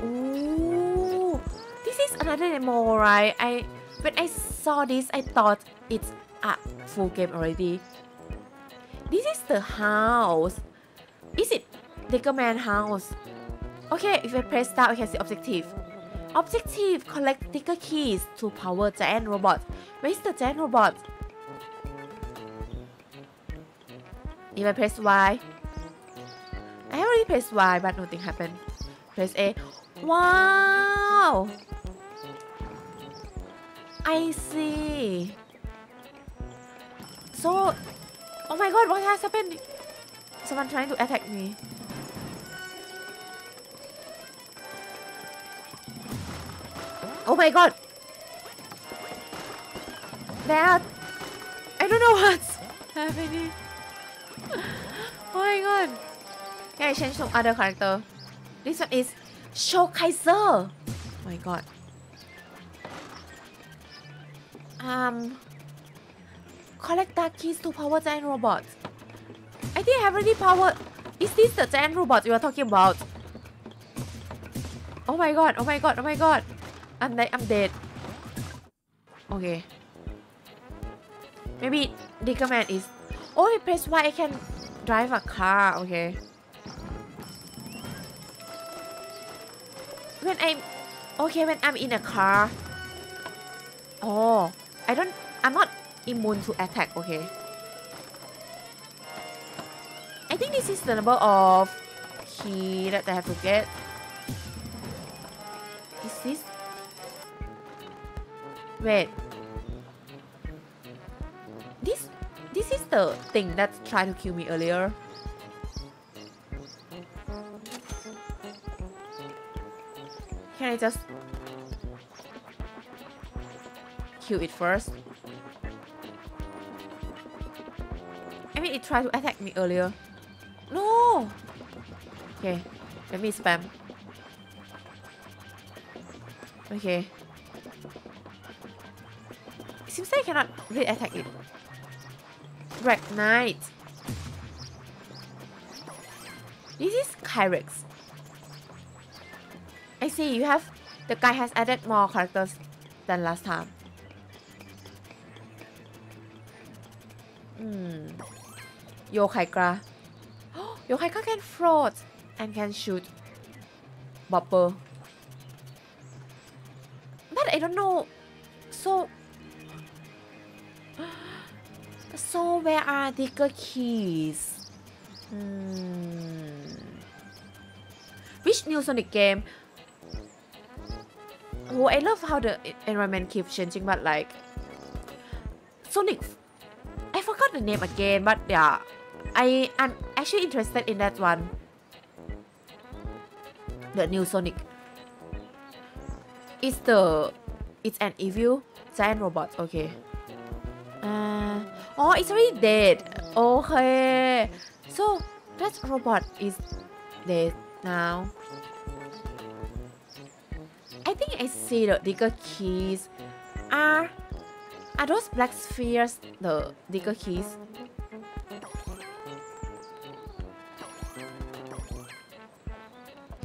Ooh, this is another demo, right? I when I saw this, I thought it's a full game already. This is the house. Is it Dekerman house? Okay, if I press down, I can see objective. Objective, collect sticker keys to power giant robot. Where is the giant robot? If I press Y, I already pressed Y but nothing happened. Press A. Wow! I see. So, oh my god, what has happened? Someone trying to attack me. Oh my god! That... I don't know what's happening. Oh my god! Can I change some other character? This one is Show Kaiser! Oh my god. Um, collect dark keys to power giant robots. I think I have already powered. Is this the giant robot you are talking about? Oh my god! Oh my god! Oh my god! I'm like I'm dead. Okay. Maybe Dekerman is. Oh, I press Y. I can drive a car. Okay. When I'm okay, when I'm in a car. Oh, I don't. I'm not immune to attack. Okay. I think this is the number of key that I have to get. Is this? Wait. This. This is the thing that tried to kill me earlier. Can I just kill it first? I mean, it tried to attack me earlier. No! Okay, let me spam. Okay. It seems like I cannot really attack it. Drag Knight. This is Kyrex. I see you have the guy has added more characters than last time. Hmm. Yokaika. Yokaika can float and can shoot bubble. But I don't know. So So where are the keys? Hmm. Which new Sonic game? Oh, I love how the environment keeps changing, but like Sonic, I forgot the name again, but yeah, I am actually interested in that one. The new Sonic. It's the, it's an evil giant robot. Okay. Uh, oh, it's already dead. Okay. So that robot is dead now. I think I see the Digger keys. Are are those black spheres the Digger keys?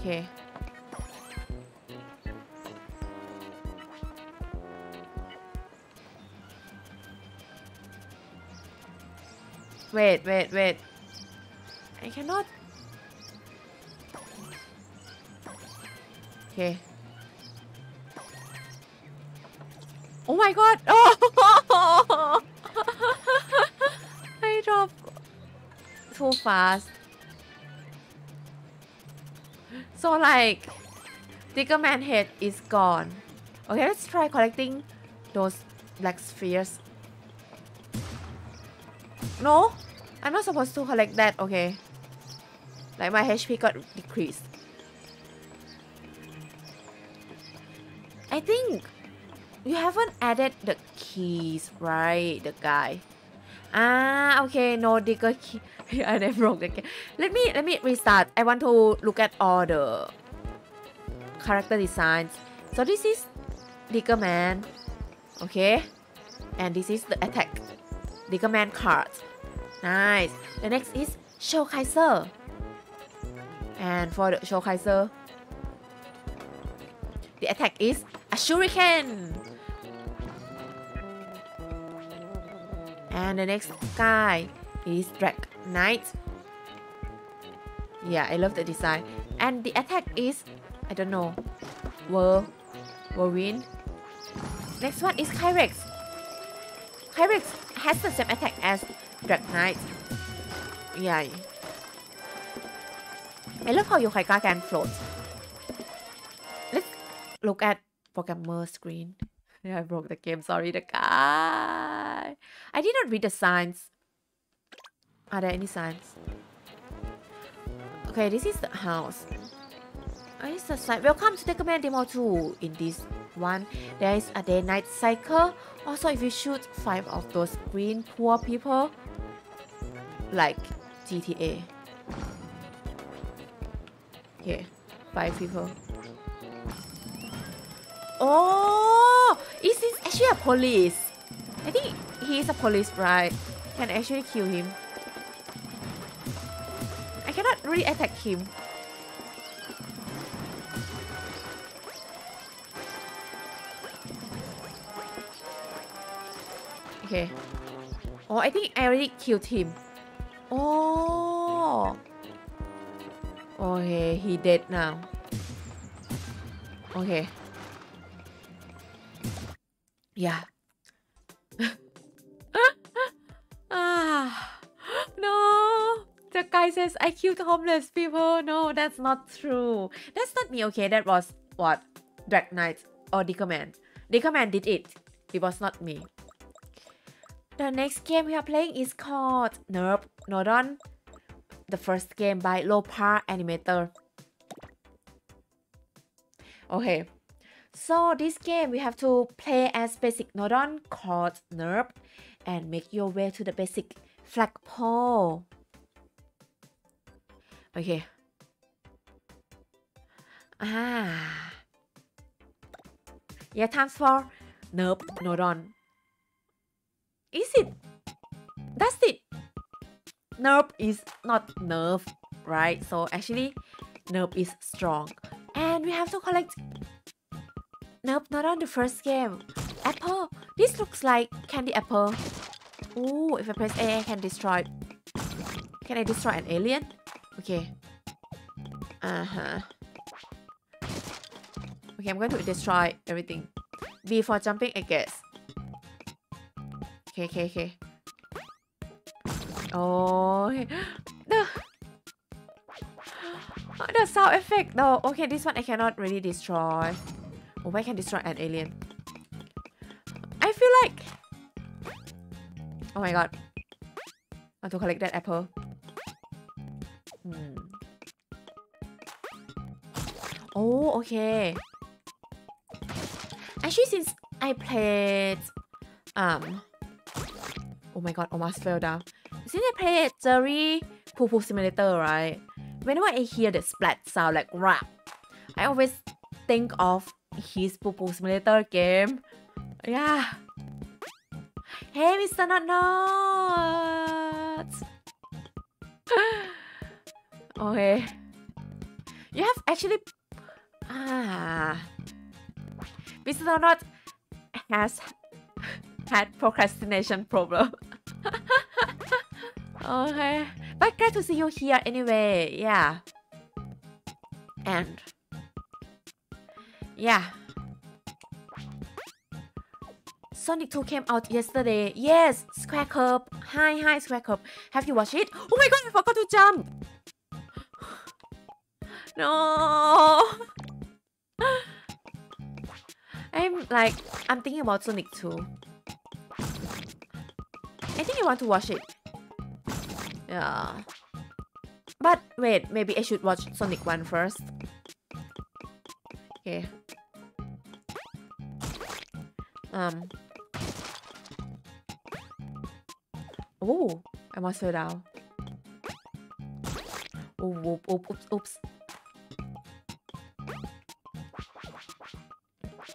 Okay. Wait, wait, wait. I cannot. Okay. Oh my god! Oh! I dropped too fast. So like, Dekerman head is gone. Okay, let's try collecting those black spheres. No, I'm not supposed to collect that. Okay. Like my H P got decreased. I think. You haven't added the keys, right? The guy. Ah, okay. No digger key. I broke the key. Let me let me restart. I want to look at all the character designs. So this is Dekerman, okay, and this is the attack Dekerman card. Nice. The next is Show Kaiser, and for the Show Kaiser, the attack is a shuriken. And the next guy is Drag Knight. Yeah, I love the design. And the attack is, I don't know, Whirl, Whirlwind. Next one is Kyrex. Kyrex has the same attack as Drag Knight. Yeah. I love how Yokaika can float. Let's look at programmer screen. Yeah, I broke the game. Sorry, the guy. I did not read the signs. Are there any signs? Okay, this is the house. Oh, this is the sign. Welcome to Dekerman Demo two. In this one, there is a day-night cycle. Also, if you shoot five of those green poor people, like G T A. Okay, five people. Oh, is this actually a police? I think he's a police, right? Can actually kill him. I cannot really attack him. Okay. Oh, I think I already killed him. Oh. Okay, he dead now. Okay. Yeah. Ah, no. The guy says I killed homeless people. No, that's not true. That's not me. Okay, that was what? Drag Knight or Dekerman. Dekerman did it. It was not me. The next game we are playing is called Nerf Nodon. The first game by Lopar Animator. Okay. So this game we have to play as basic Nodon called Nerf and make your way to the basic flagpole. Okay. Ah. Yeah, times for Nerf Nodon. Is it? That's it. Nerf is not nerf, right? So actually, nerf is strong. And we have to collect Nerf Nodon the first game. Apple. This looks like candy apple. Ooh, if I press A, I can destroy. Can I destroy an alien? Okay. Uh-huh. Okay, I'm going to destroy everything. B for jumping, I guess. Okay, okay, okay. Oh, okay. The, oh, the sound effect though. No, okay, this one I cannot really destroy. Oh, I can destroy an alien. I feel like... Oh my god. I want to collect that apple. Hmm. Oh, okay. Actually, since I played... Um... Oh my god, almost fell down. Since I played Jerry Poo Poo Simulator, right? Whenever I hear the splat sound like rap, I always think of his Poo Poo Simulator game. Yeah. Hey, Mister Not Not. Okay. You have actually... Ah. Mister Not Not has... had procrastination problem. Okay, but glad to see you here anyway. Yeah, and yeah, Sonic two came out yesterday. Yes, Square Curb. Hi, hi, Square Curb. Have you watched it? Oh my god, I forgot to jump. No. I'm like, I'm thinking about Sonic two. I think I want to watch it. Yeah. But wait, maybe I should watch Sonic one first. Okay. Um. Oh, I must slow down. Oh, oops, oops, oops.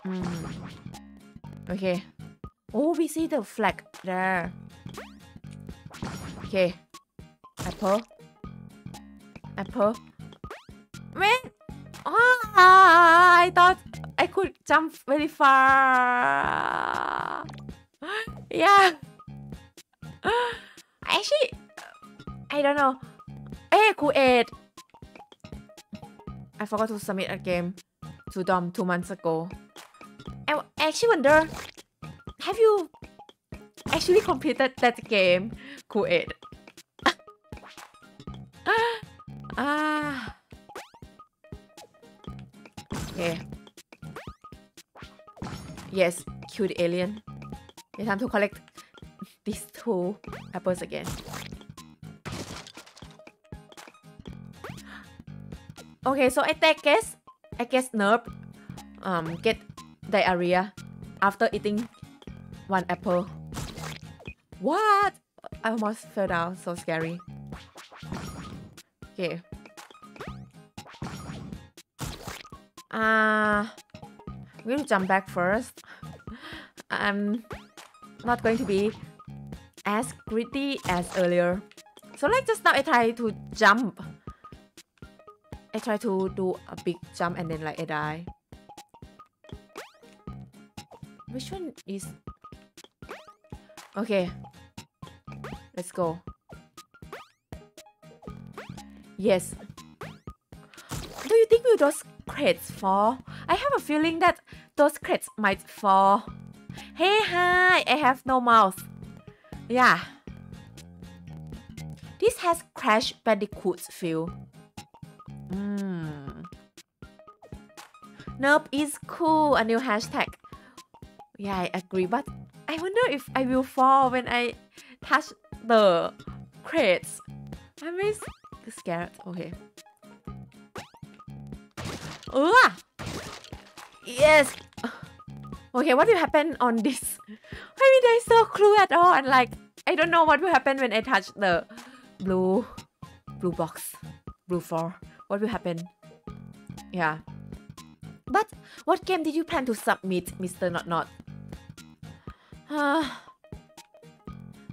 Mm. Okay. Oh, we see the flag there. Okay. Apple. Apple. Man! Oh, I thought I could jump very far. Yeah. Actually, I don't know. Hey, create. I forgot to submit a game to Dom two months ago. I actually wonder, have you actually completed that game? Kuwait. Ah. Okay. Yes, cute alien. It's time to collect these two apples again. Okay, so I guess I guess Nerf um get diarrhea after eating one apple. What? I almost fell down. So scary. Okay. Ah, uh, we'll jump back first. Um, not going to be as gritty as earlier. So like just now I try to jump. I try to do a big jump and then like I die. Which one is... Okay. Let's go. Yes. Do you think will those crates fall? I have a feeling that those crates might fall. Hey, hi! I have no mouth. Yeah. This has Crash Bandicoot's feel. Mm. Nope, it's cool. A new hashtag. Yeah, I agree. But I wonder if I will fall when I touch the crates. I'm really scared. Okay. Ugh. Yes. Okay, what will happen on this? I mean, there's no clue at all. And like, I don't know what will happen when I touch the blue, blue box, blue four. What will happen? Yeah. But what game did you plan to submit, Mister Not Not? Uh,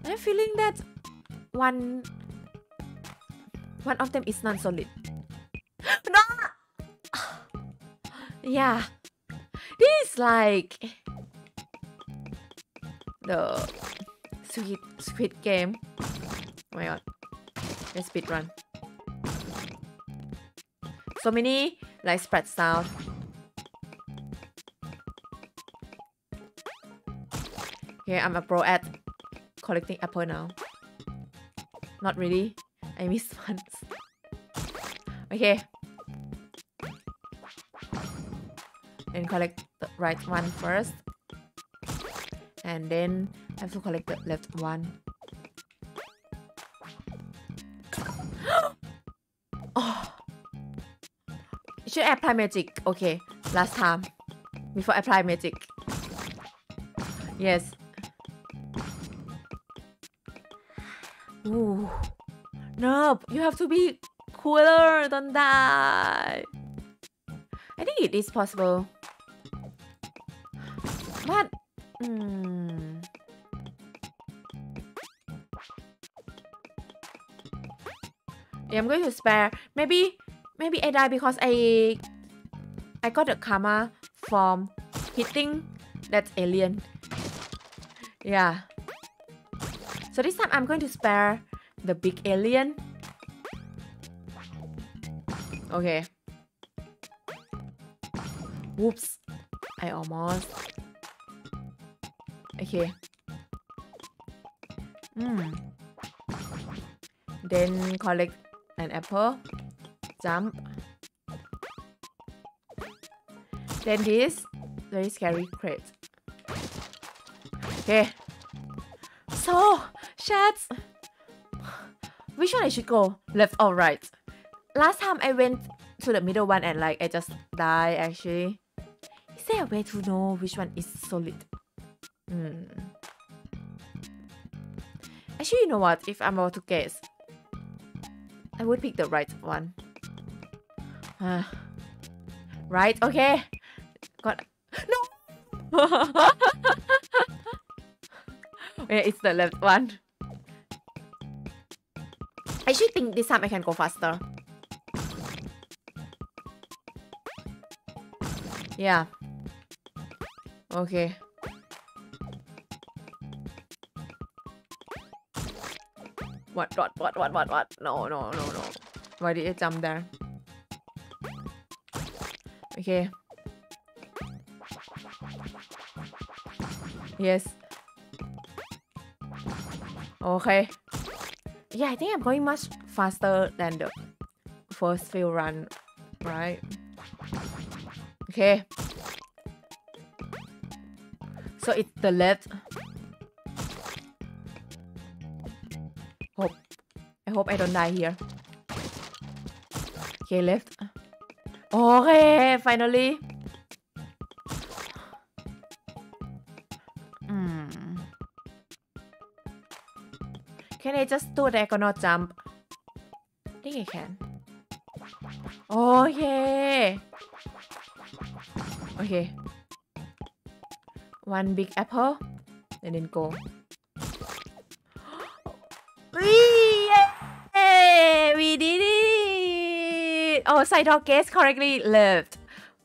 I'm feeling that one, one of them is non-solid. No. Yeah, this is like the sweet squid game. Oh my god, let's speedrun. So many like spread sound. Okay, I'm a pro at collecting apple now. Not really, I missed once. Okay. And collect the right one first, and then I have to collect the left one. Oh, should I apply magic? Okay, last time before I apply magic. Yes. Ooh, nope. You have to be cooler. Don't die. I think it is possible. But mm, yeah, I'm going to spare. Maybe, maybe I die because I, I got the karma from hitting that alien. Yeah. So this time I'm going to spare the big alien. Okay. Whoops! I almost. Okay. Mm. Then collect an apple. Jump. Then this very scary crate. Okay. So, chats. Which one I should go? Left or right? Last time I went to the middle one and like I just died actually. Is there a way to know which one is solid? Hmm. Actually, you know what? If I'm about to guess, I would pick the right one. Uh, right? Okay. God. No! Yeah, it's the left one. I actually think this time I can go faster. Yeah. Okay. What, what, what, what, what, what? No, no, no, no. Why did it jump there? Okay. Yes. Okay. Yeah, I think I'm going much faster than the first few run, right? Okay. So it's the left. Hope. I hope I don't die here. Okay, left. Okay, finally. Mm. Can I just do diagonal jump? I think I can. Okay. Okay. One big apple. It didn't go. Yay! We did it! Oh, Sidewalk guessed correctly left.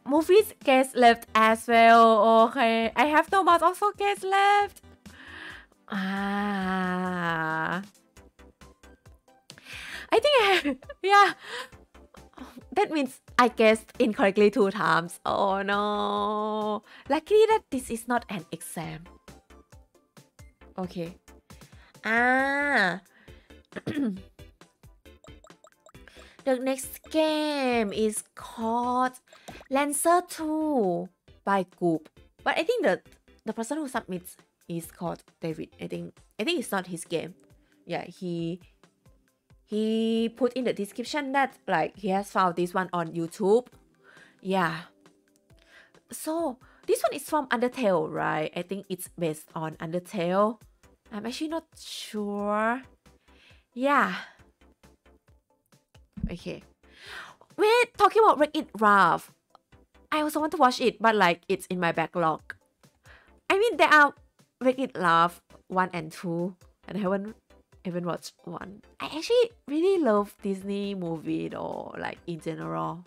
Movies guessed left as well. Okay. I have no mouse also guessed left. Ah. I think I have, yeah. That means I guessed incorrectly two times. Oh no. Luckily that this is not an exam. Okay. Ah. The next game is called Lancer two by Goop. But I think the the person who submits is called David. I think I think it's not his game. Yeah, he He put in the description that like he has found this one on YouTube. Yeah. So this one is from Undertale, right? I think it's based on Undertale. I'm actually not sure. Yeah. Okay. Wait, talking about Wreck It Ralph. I also want to watch it, but like it's in my backlog. I mean there are Wreck It Ralph one and two, and I haven't even watched one. I actually really love Disney movie though, like in general.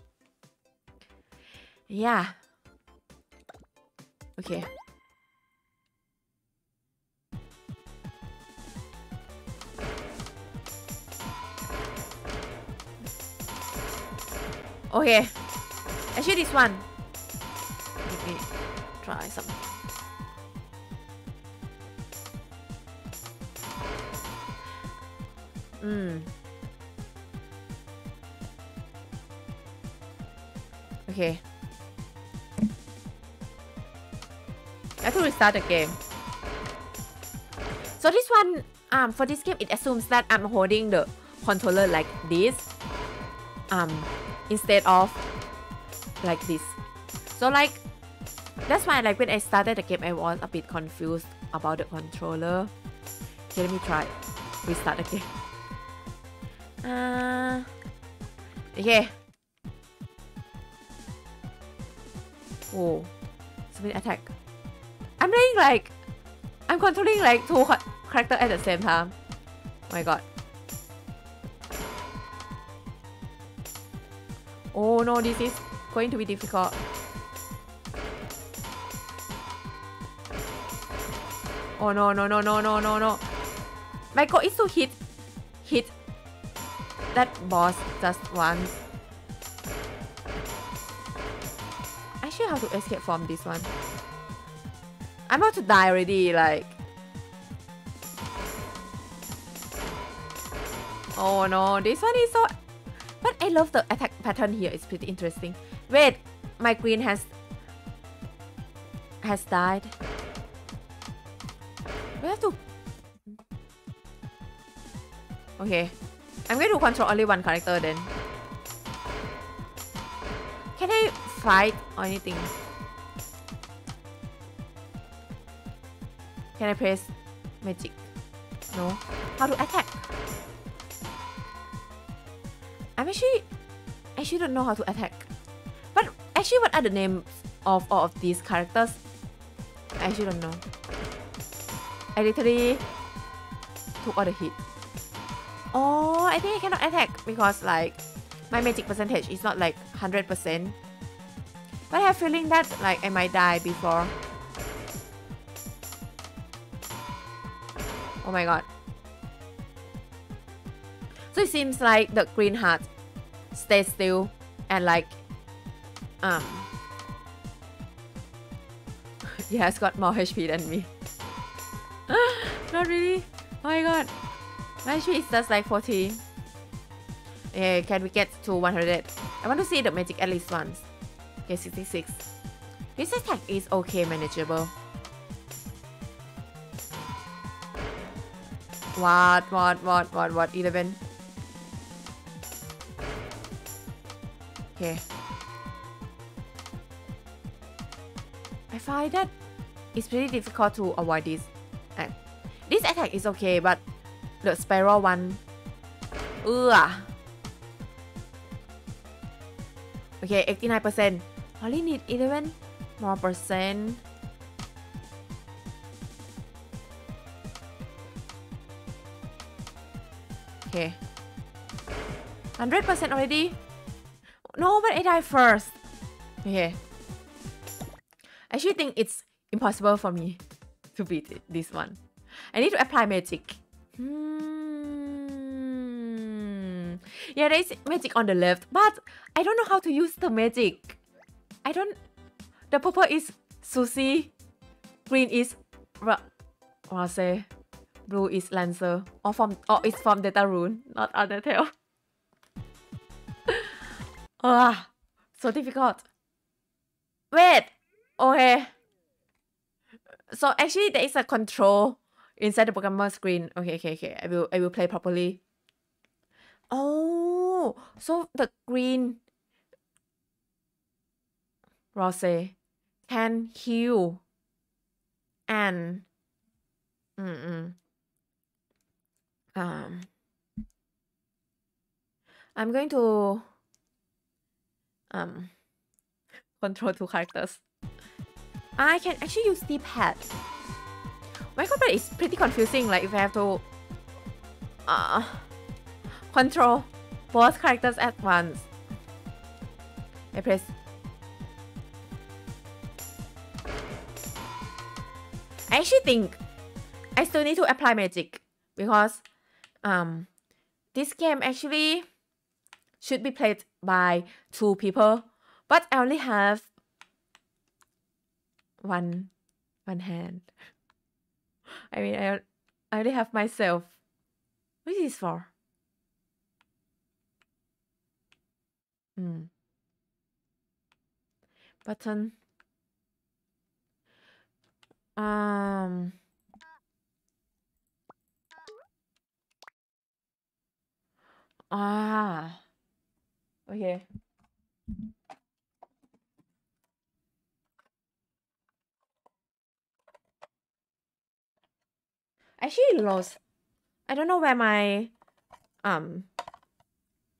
Yeah. Okay. Okay. Actually this one. Let me try something. Mm. Okay. I have to restart the game. So this one, um, for this game, it assumes that I'm holding the controller like this, um, instead of like this. So like, that's why like when I started the game, I was a bit confused about the controller. Okay, let me try restart the game. Uh, okay. Oh, somebody attack. I'm playing like I'm controlling like two characters at the same time. Oh my god. Oh no, this is going to be difficult. Oh no no no no no no no. My goal is to hit hit that boss just once. Actually, how to escape from this one? I'm about to die already, like. Oh no, this one is so... But I love the attack pattern here, it's pretty interesting. Wait, my queen has... has died. We have to... Okay. I'm going to control only one character then. Can I fight or anything? Can I press magic? No. How to attack? I'm actually... I actually don't know how to attack. But actually what are the names of all of these characters? I actually don't know. I literally took all the hit. Oh, I think I cannot attack because like my magic percentage is not like one hundred percent. But I have a feeling that like I might die before. Oh my god. So it seems like the green heart stays still and like um yeah, it's got more H P than me. Not really. Oh my god. Actually, it's just like forty. Okay, can we get to one hundred? I want to see the magic at least once. Okay, sixty-six. This attack is okay, manageable. What, what, what, what, what, eleven. Okay. I find that it's pretty difficult to avoid this. Uh, this attack is okay, but the spiral one. Ugh. Okay, eighty-nine percent. Only need eleven more percent. Okay. one hundred percent already. No, but I die first. Okay. I actually think it's impossible for me to beat it, this one. I need to apply magic. Hmm. Yeah, there is magic on the left, but I don't know how to use the magic. I don't... The purple is Susie. Green is... Ra Rose. Blue is Lancer. Or from... Or it's from Data Rune, not other tail. Ah, so difficult. Wait! Okay. So actually there is a control inside the Pokemon screen. Okay, okay, okay. I will I will play properly. Oh, so the green Rosé can heal and mm-mm. Um I'm going to um control two characters. I can actually use the pad. My combat is pretty confusing, like if I have to uh, control both characters at once. I press. I actually think I still need to apply magic because um, this game actually should be played by two people, but I only have One, one hand. I mean, I, I only have myself. What is this for? Hmm. Button. Um. Ah. Okay. Actually lost. I don't know where my um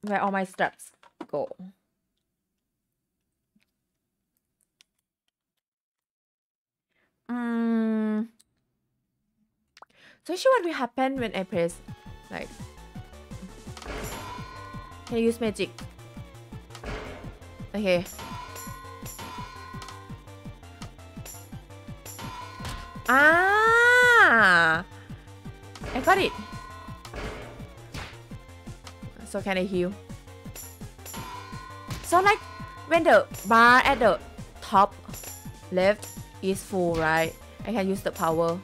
where all my straps go. Mm. So actually what will happen when I press like can I use magic? Okay. Ah, I got it. So can I heal? So like when the bar at the top left is full, right? I can use the power.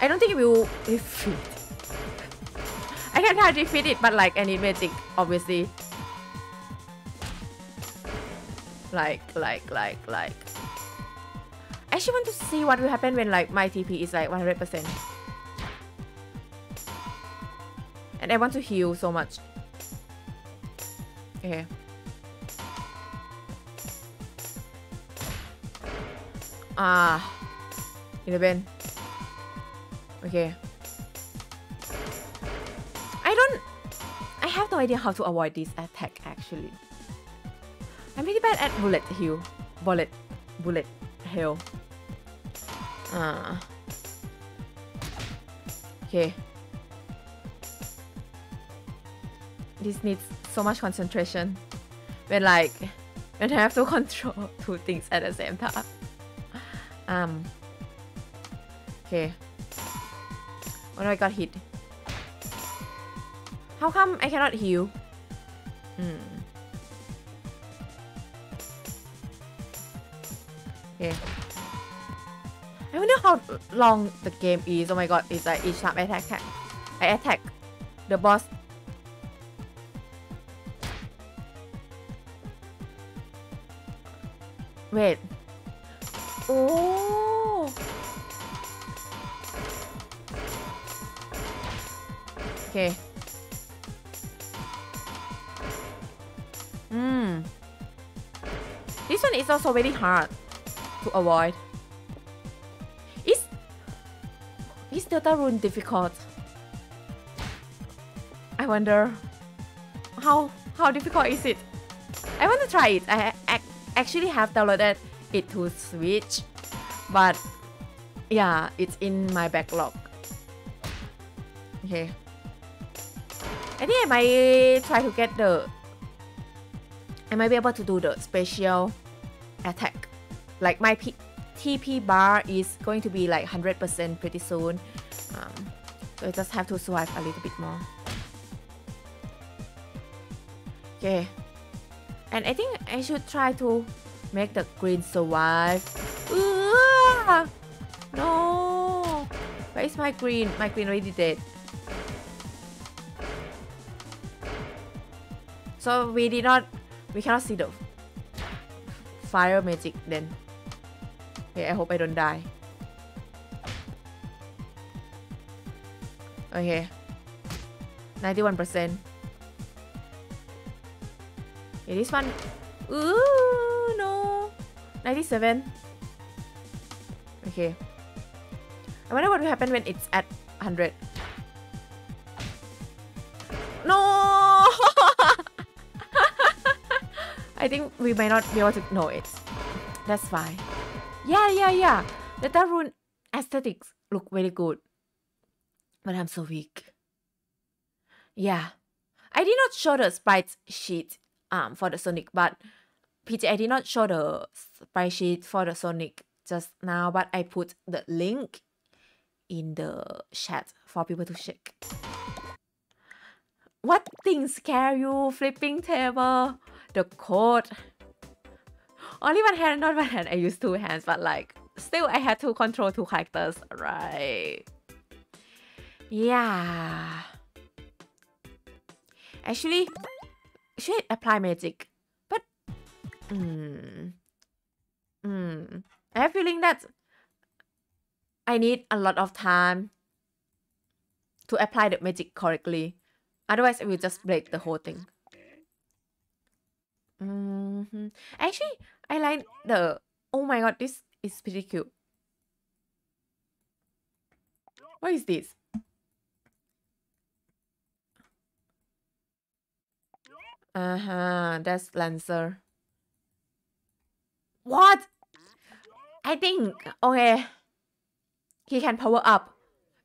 I don't think it will defeat. I can try to defeat it, but like I need magic, obviously. Like, like, like, like. I actually want to see what will happen when like my T P is like one hundred percent. And I want to heal so much. Okay. Ah. eleven. Okay. I don't... I have no idea how to avoid this attack actually. I'm pretty bad at bullet heal. Bullet. Bullet. Heal. Uh. Okay. This needs so much concentration. When like, when I have to control two things at the same time. Um. Okay. Oh no, I got hit. How come I cannot heal? Hmm. Okay. I wonder how long the game is. Oh my god, it's like each time I attack, I attack the boss. Wait. Oh. Okay. Hmm. This one is also very hard to avoid. Is is Delta Rune difficult? I wonder how how difficult is it? I want to try it. I, I actually have downloaded it to Switch, but yeah, it's in my backlog. Okay. I think I might try to get the... I might be able to do the special attack. Like my P T P bar is going to be like one hundred percent pretty soon. Um, so I just have to swipe a little bit more. Okay. And I think I should try to make the green survive. Ooh, no! Where is my green? My green already dead. So we did not... We cannot see the fire magic then. Okay, I hope I don't die. Okay. ninety-one percent. Okay, this one... Ooh, no! ninety-seven. Okay. I wonder what will happen when it's at one hundred. No! I think we might not be able to know it. That's fine. Yeah, yeah, yeah. The Darun aesthetics look very good. But I'm so weak. Yeah. I did not show the sprite sheet um, for the Sonic, but... P J, I did not show the sprite sheet for the Sonic just now, but I put the link in the chat for people to check. What things scare you? Flipping table, the code. Only one hand, not one hand. I used two hands, but like still I had to control two characters, right? Yeah. Actually, should I apply magic? But mm, mm, I have a feeling that I need a lot of time to apply the magic correctly. Otherwise, it will just break the whole thing. Mm-hmm. Actually, I like the... Oh my god, this is pretty cute. What is this? Uh-huh, that's Lancer. What? I think... Okay. He can power up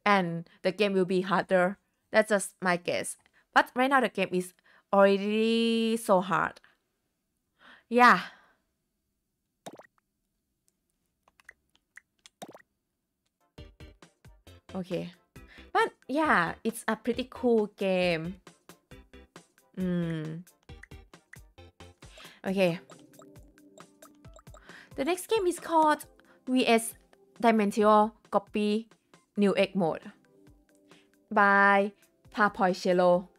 and the game will be harder. That's just my guess. But right now the game is already so hard. Yeah. Okay. But yeah, it's a pretty cool game. Mm. Okay. The next game is called V S Dimensional Copy New Egg Mode by Papoicello.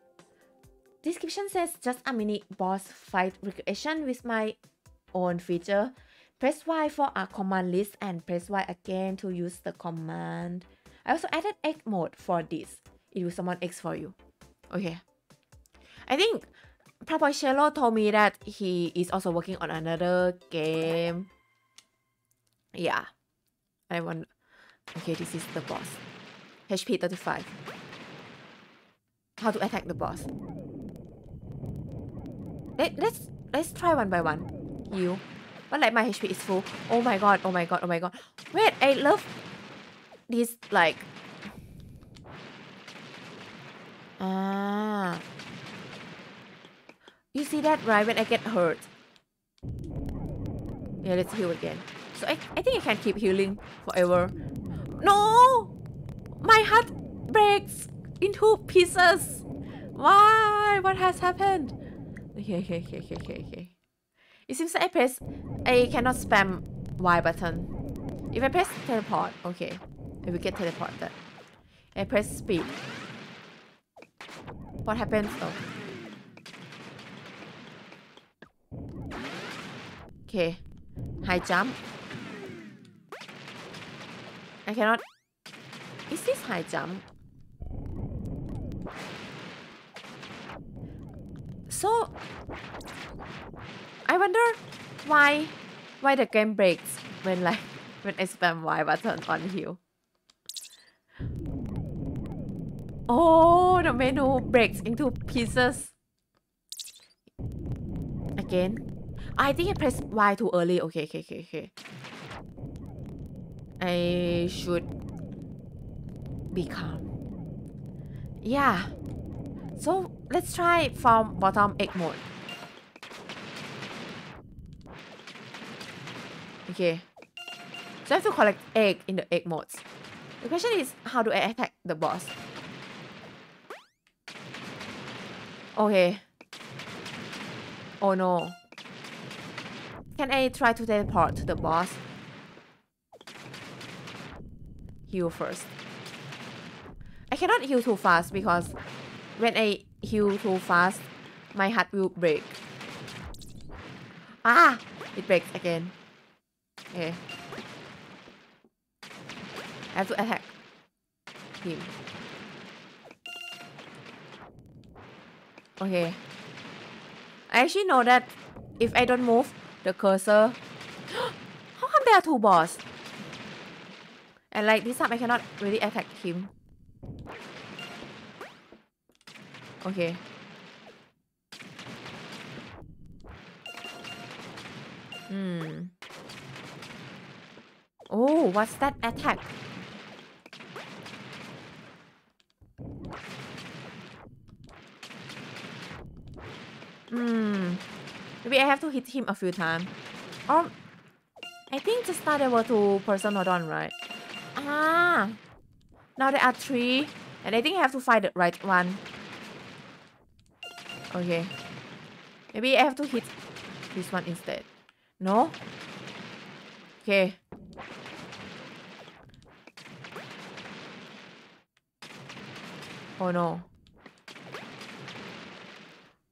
Description says just a mini boss fight recreation with my own feature. Press Y for a command list and press Y again to use the command. I also added egg mode for this. It will summon eggs for you. Okay. I think Papoicello told me that he is also working on another game. Yeah. I want... Okay, this is the boss. H P thirty-five. How to attack the boss. Let, let's let's try one by one. You. But like my H P is full. Oh my god, oh my god, oh my god. Wait, I love these like... Ah. You see that, right? When I get hurt. Yeah, let's heal again. So I, I think I can keep healing forever. No! My heart breaks into pieces. Why? What has happened? Okay, okay, okay, okay, okay, okay. It seems that I press... I cannot spam Y button. If I press teleport, okay. I will get teleported. I press speed. What happens though? Okay. High jump. I cannot... Is this high jump? So... I wonder why... Why the game breaks when like... When I spam Y button on heal. Oh, the menu breaks into pieces. Again. I think I pressed Y too early. Okay, okay, okay, okay. I should... be calm. Yeah. So let's try from bottom egg mode. Okay. So I have to collect egg in the egg modes. The question is, how do I attack the boss? Okay. Oh no. Can I try to teleport to the boss? Heal first. I cannot heal too fast because when I heal too fast, my heart will break. Ah! It breaks again. Okay. I have to attack him. Okay. I actually know that if I don't move the cursor... How come there are two bosses? And like this time I cannot really attack him. Okay. Hmm. Oh, what's that attack? Hmm. Maybe I have to hit him a few times. Or I think just now there were two person Nodon, right? Ah. Now there are three. And I think I have to find the right one. Okay. Maybe I have to hit this one instead. No? Okay. Oh no.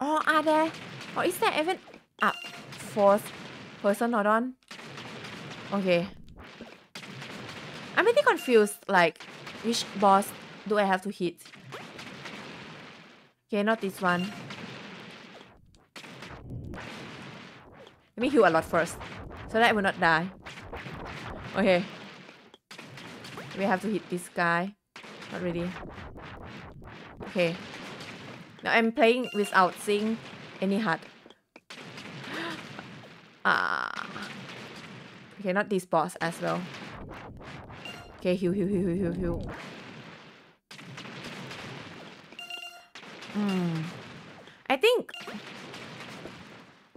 Oh, are there? Or is there even a fourth person Nodon? Okay. I'm really confused, like, which boss do I have to hit? Okay, not this one. Let me heal a lot first, so that I will not die. Okay. We have to hit this guy. Not really. Okay. Now I'm playing without seeing any heart. Ah. Okay, not this boss as well. Okay, heal, heal, heal, heal, heal. Hmm. I think.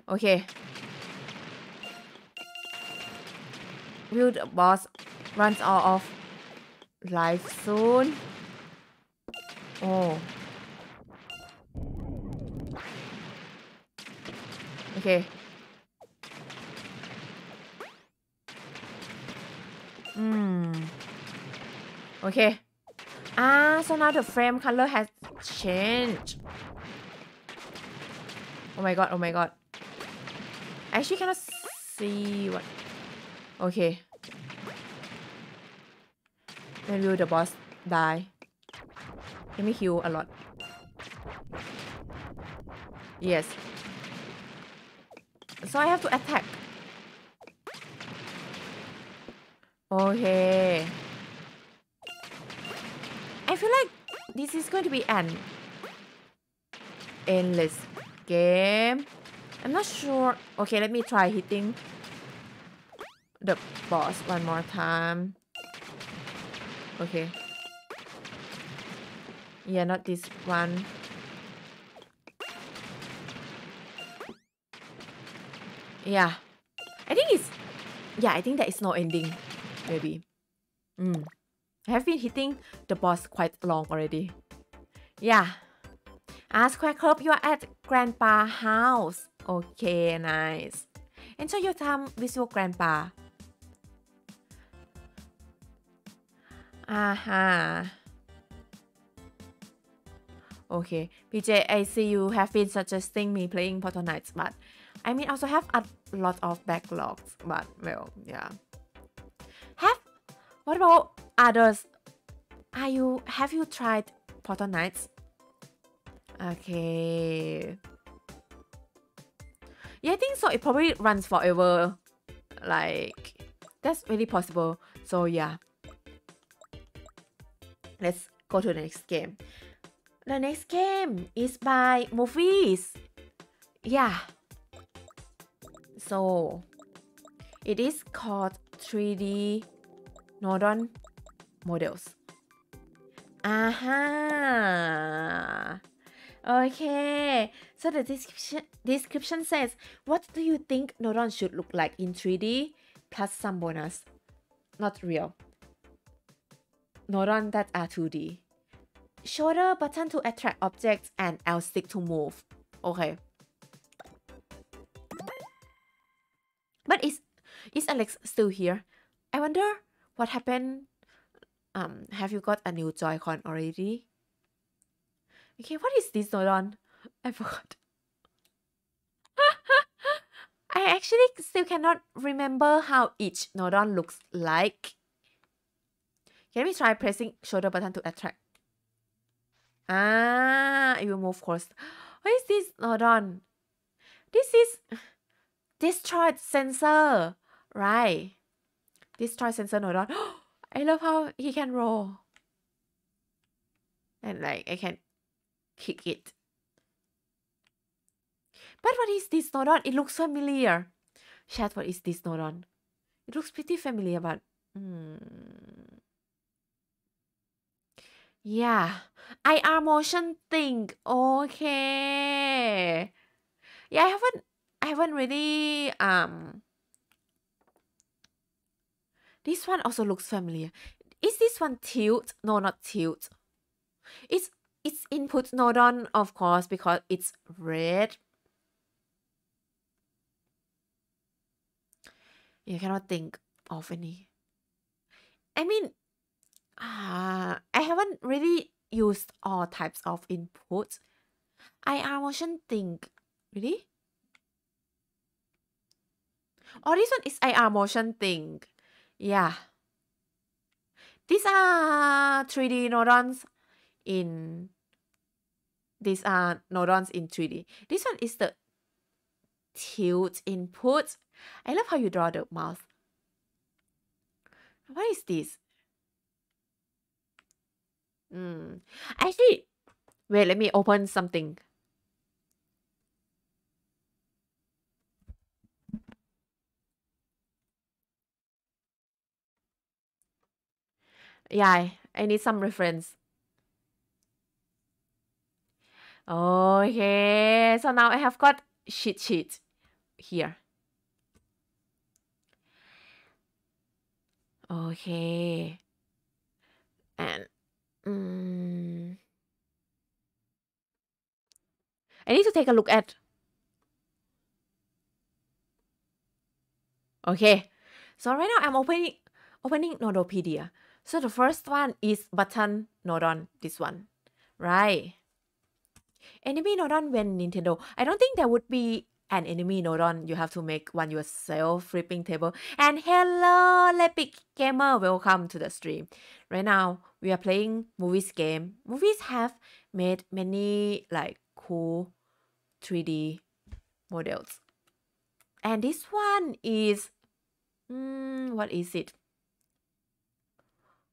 Okay. Will the boss runs out of life soon? Oh. Okay. Hmm. Okay. Ah, so now the frame color has changed. Oh my god, oh my god. I actually cannot see what... Okay. Then will the boss die? Let me heal a lot. Yes. So I have to attack. Okay. I feel like this is going to be an endless game. I'm not sure. Okay, let me try hitting the boss one more time. Okay. Yeah, not this one. Yeah. I think it's... Yeah, I think there is no ending. Maybe. Mm. I have been hitting the boss quite long already. Yeah. Ah, Square Club, you are at Grandpa house. Okay, nice. Enjoy your time with your grandpa. Aha. Uh-huh. Okay, P J, I see you have been suggesting me playing Portal Knights, but I mean, also have a lot of backlogs, but well, yeah. Have what about others? Are you have you tried Portal Knights? Okay. Yeah, I think so. It probably runs forever. Like that's really possible. So yeah. Let's go to the next game. The next game is by Movies. Yeah. So, it is called three D Nodon Models. Ah ha. Okay, so the description description says, what do you think Nodon should look like in three D? Plus some bonus. Not real. Nodon that are two D. Shoulder button to attract objects and L stick to move. Okay. But is is Alex still here? I wonder what happened. Um, have you got a new Joy-Con already? Okay, what is this Nodon? I forgot. I actually still cannot remember how each Nodon looks like. Can we try pressing shoulder button to attract? Ah, it will move first. What is this Nodon? This is destroyed sensor, right? Destroyed sensor Nodon. I love how he can roll. And like I can kick it. But what is this Nodon? It looks familiar. Chat, what is this Nodon? It looks pretty familiar, but hmm. Yeah. I R motion thing. Okay. Yeah, I haven't I haven't really um this one also looks familiar. Is this one tilt? No, not tilt. It's it's input Nodon, of course, because it's red. You cannot think of any. I mean, uh, I haven't really used all types of input. I R motion think, really? Oh, this one is I R motion thing. Yeah, these are three D Nodons in these are Nodons in three D. This one is the tilt input. I love how you draw the mouth. What is this? Mm. Actually, wait, let me open something. Yeah, I need some reference. Okay, so now I have got cheat sheet here. Okay. And um, I need to take a look at. Okay, so right now I'm opening opening Nodopedia. So the first one is button Nodon, this one, right? Enemy Nodon when Nintendo. I don't think there would be an enemy Nodon. You have to make one yourself, flipping table. And hello, Epic Gamer, welcome to the stream. Right now, we are playing movies game. Movies have made many like cool three D models. And this one is, hmm, what is it?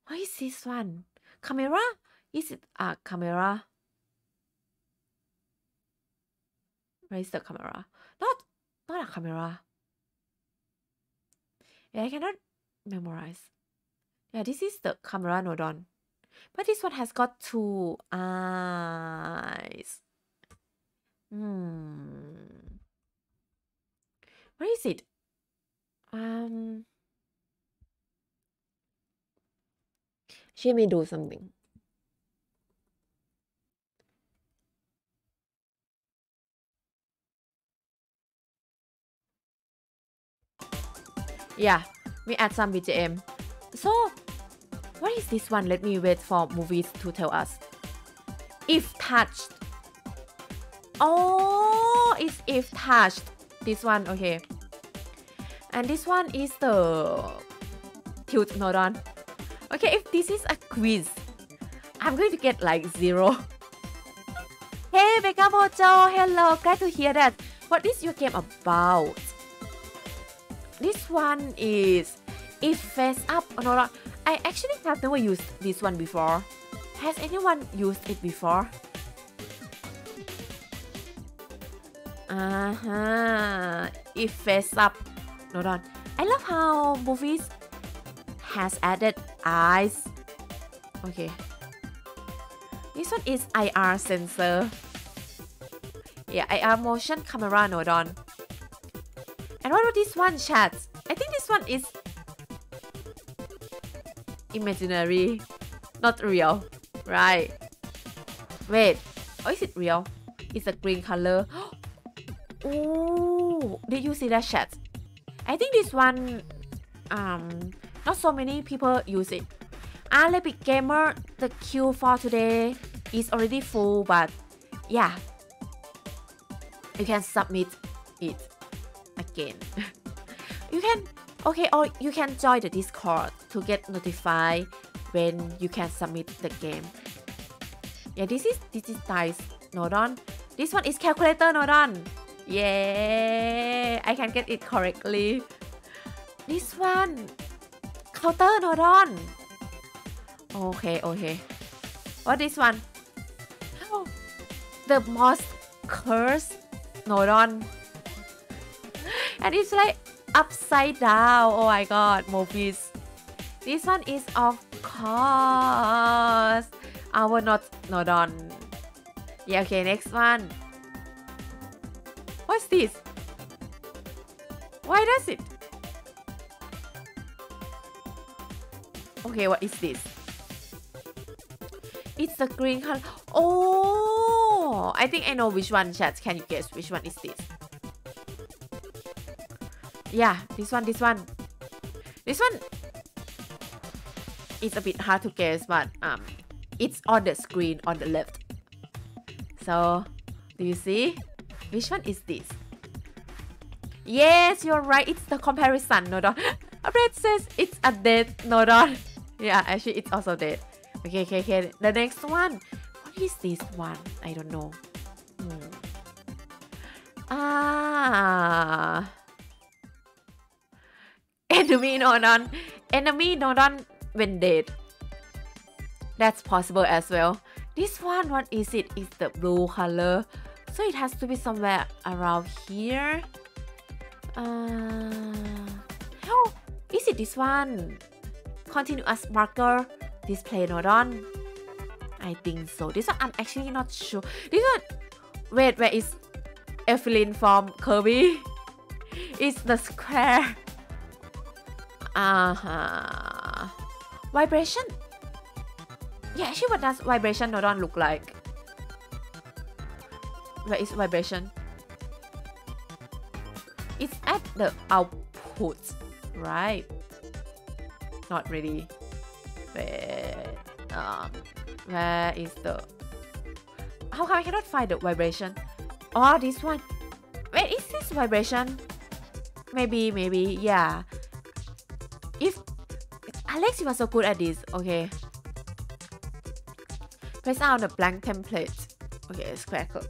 What is this one? Camera? Is it a camera? Where is the camera? Not, not a camera. Yeah, I cannot memorize. Yeah, this is the camera Nodon. But this one has got two eyes. Hmm. Where is it? Um... She may do something. Yeah, we add some B G M. So, what is this one? Let me wait for movies to tell us. If touched. Oh, it's if touched. This one, okay. And this one is the tilt Nodon. Okay, if this is a quiz, I'm going to get like zero. Hey, Becca Mojo, hello, glad to hear that. What is your game about? This one is if face up or not. I actually have never used this one before. Has anyone used it before? Uh-huh. If face up, not on. I love how movies has added eyes. Okay. This one is I R sensor. Yeah, I R motion camera Nodon. And what about this one, chat? I think this one is imaginary, not real, right? Wait, oh, is it real? It's a green color. Oh, did you see that, chat? I think this one, um, not so many people use it. Olympic Gamer, the queue for today is already full, but yeah, you can submit it again. You can, okay, or you can join the Discord to get notified when you can submit the game. Yeah, this is digitized Nodon. This one is calculator Nodon. Yeah, I can get it correctly. This one, counter Nodon. Okay, okay. What this one? Oh, the most cursed Nodon. And it's like upside down. Oh my god, movies. This one is of course our not Nodon. Yeah, okay, next one. What's this? Why does it? Okay, what is this? It's the green color. Oh, I think I know which one, chat. Can you guess which one is this? Yeah, this one, this one. This one is a bit hard to guess, but um, it's on the screen on the left. So, do you see? Which one is this? Yes, you're right. It's the comparison Nodon. Brett says it's a dead Nodon. Yeah, actually, it's also dead. Okay, okay, okay. The next one. What is this one? I don't know. Hmm. Ah. Enemy Nodon. Enemy Nodon when dead. That's possible as well. This one, what is it? It's the blue color. So it has to be somewhere around here. Uh, oh, is it this one? Continuous marker display Nodon. I think so. This one I'm actually not sure. This one, wait, where is Evelyn from Kirby? It's the square. Uh huh. Vibration. Yeah, actually, what does vibration Nodon look like? Where is vibration? It's at the output, right? Not really. Where, um, where is the... How come I cannot find the vibration? Oh, this one. Where is this vibration? Maybe, maybe, yeah. If... Alex, you are so good at this. Okay. Press out the blank template. Okay, square code.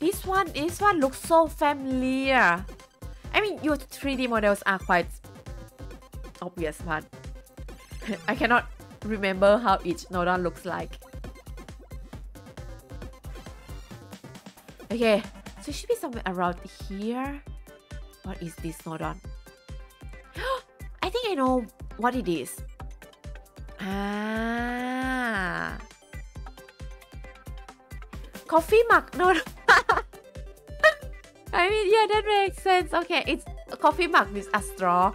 This one, this one looks so familiar. I mean, your three D models are quite obvious, but I cannot remember how each Nodon looks like. Okay, so it should be somewhere around here. What is this Nodon? I think I know what it is. Ah, coffee mug Nodon. I mean, yeah, that makes sense. Okay, it's a coffee mug with a straw.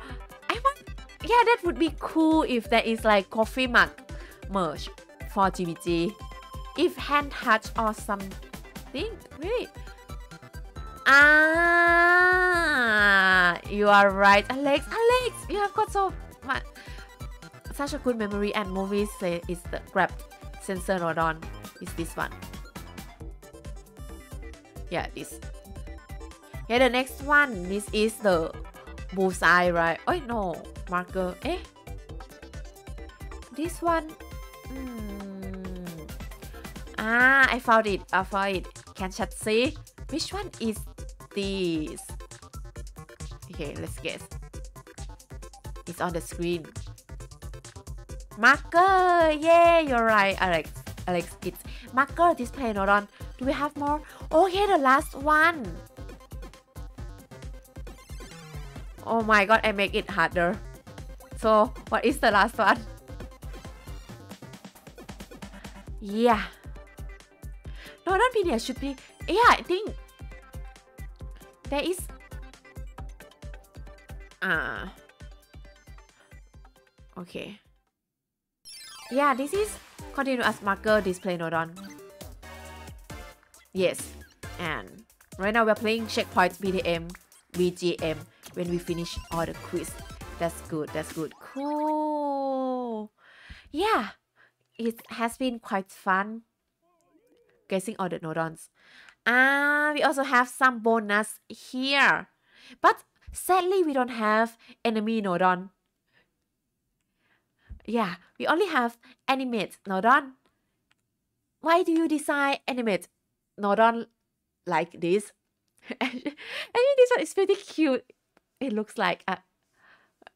I want, yeah, that would be cool if there is like coffee mug merch for G B G. If hand touch or something, really? Ah, you are right, Alex. Alex, you have got so much, such a good memory and movies. Say it's the grab sensor Nodon. It's this one. Yeah, this. Yeah, the next one, this is the bullseye, right? Oh no, marker. Eh? This one. Mm. Ah, I found it. I found it. Can chat see? Which one is this? Okay, let's guess. It's on the screen. Marker! Yeah, you're right, Alex. Alex, it's marker display Nodon. Do we have more? Okay, the last one. Oh my god, I make it harder. So, what is the last one? Yeah. No, not P D S, should be... Yeah, I think... There is... Ah. Uh, okay. Yeah, this is continuous marker display Nodon. Yes. And right now we're playing checkpoints B T M, B G M when we finish all the quiz. That's good, that's good. Cool. Yeah. It has been quite fun guessing all the Nodons. Ah, uh, we also have some bonus here. But sadly, we don't have enemy Nodon. Yeah, we only have animate Nodon. Why do you design animate Nodon like this? Actually, this one is pretty cute. It looks like a,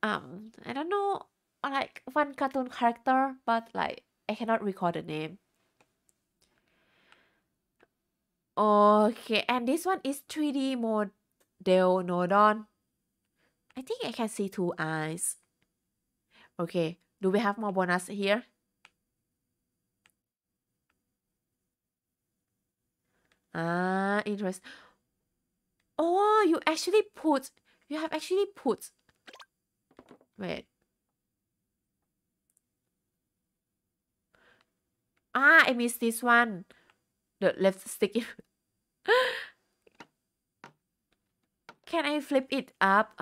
um, I don't know, like one cartoon character, but like I cannot recall the name. Okay, and this one is three D model Nodon. I think I can see two eyes. Okay, do we have more bonus here? Ah, interesting. Oh, you actually put, you have actually put, wait. Ah, I missed this one. The left stick. Can I flip it up?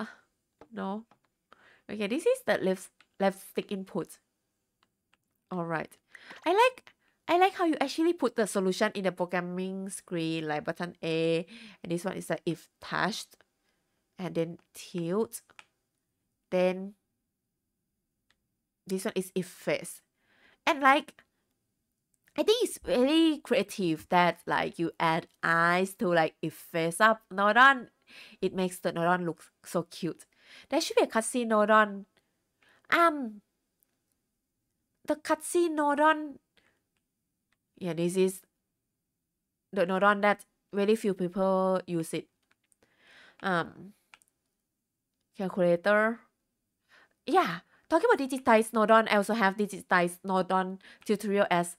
No. Okay, this is the left left stick input. All right. I like I like how you actually put the solution in the programming screen, like button A, and this one is the if touched, and then tilt. Then this one is if face, and like. I think it's really creative that like you add eyes to like if face up Nodon. It makes the Nodon look so cute. There should be a cutscene Nodon. Um the cutscene Nodon. Yeah, this is the Nodon that very few people use it. Um calculator. Yeah, talking about digitized Nodon, I also have digitized Nodon tutorial as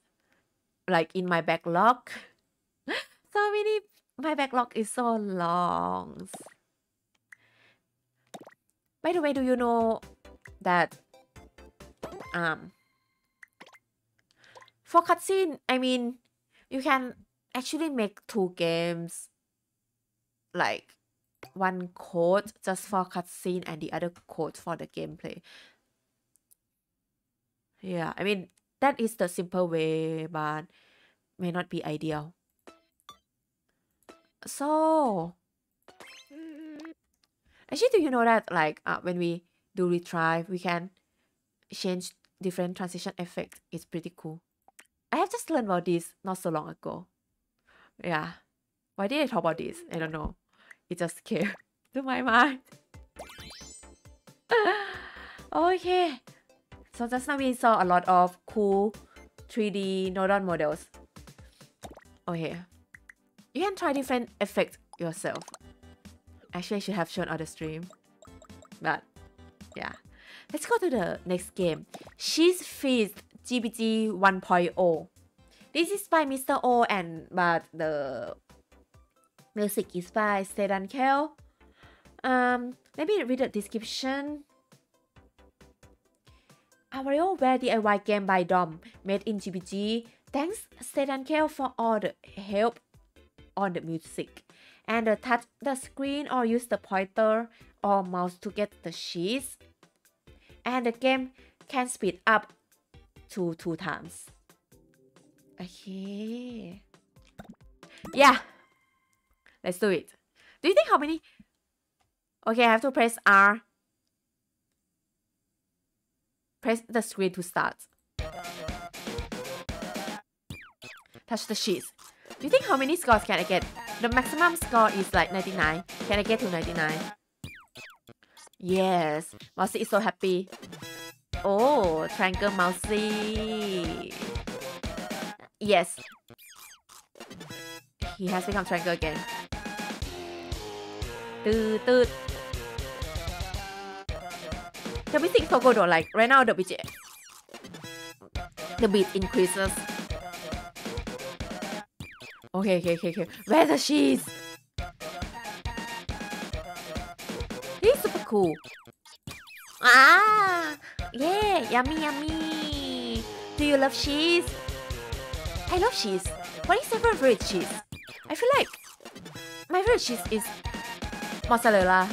like in my backlog. So many, my backlog is so long. By the way, do you know that um for cutscene, I mean, you can actually make two games, like one code just for cutscene and the other code for the gameplay. Yeah, I mean, that is the simple way, but may not be ideal. So, actually, do you know that like uh, when we do retry, we can change different transition effects? It's pretty cool. I have just learned about this not so long ago. Yeah. Why did I talk about this? I don't know. It just came to my mind. Okay. So just now we saw a lot of cool three D Nodon models. Okay. You can try different effects yourself. Actually, I should have shown on the stream. But, yeah. Let's go to the next game. Cheese Feast G P T one point oh. This is by Mister O, and but the music is by Sedan Kel. Um, let me read the description. A WarioWare D I Y game by Dom, made in G P G. Thanks Sedan Kale for all the help on the music. And uh, touch the screen or use the pointer or mouse to get the cheese. And the game can speed up to two times. Okay. Yeah. Let's do it. Do you think how many? Okay, I have to press R. Press the screen to start. Touch the cheese. Do you think how many scores can I get? The maximum score is like ninety-nine. Can I get to ninety-nine? Yes. Mousy is so happy. Oh, triangle Mousy. Yes. He has become triangle again. Toot toot. The music is so good though, like right now the B G M, the beat increases. Okay, okay, okay, okay. Where the cheese? He's super cool. Ah, yeah, yummy, yummy. Do you love cheese? I love cheese. What is your favorite cheese? I feel like my favorite cheese is mozzarella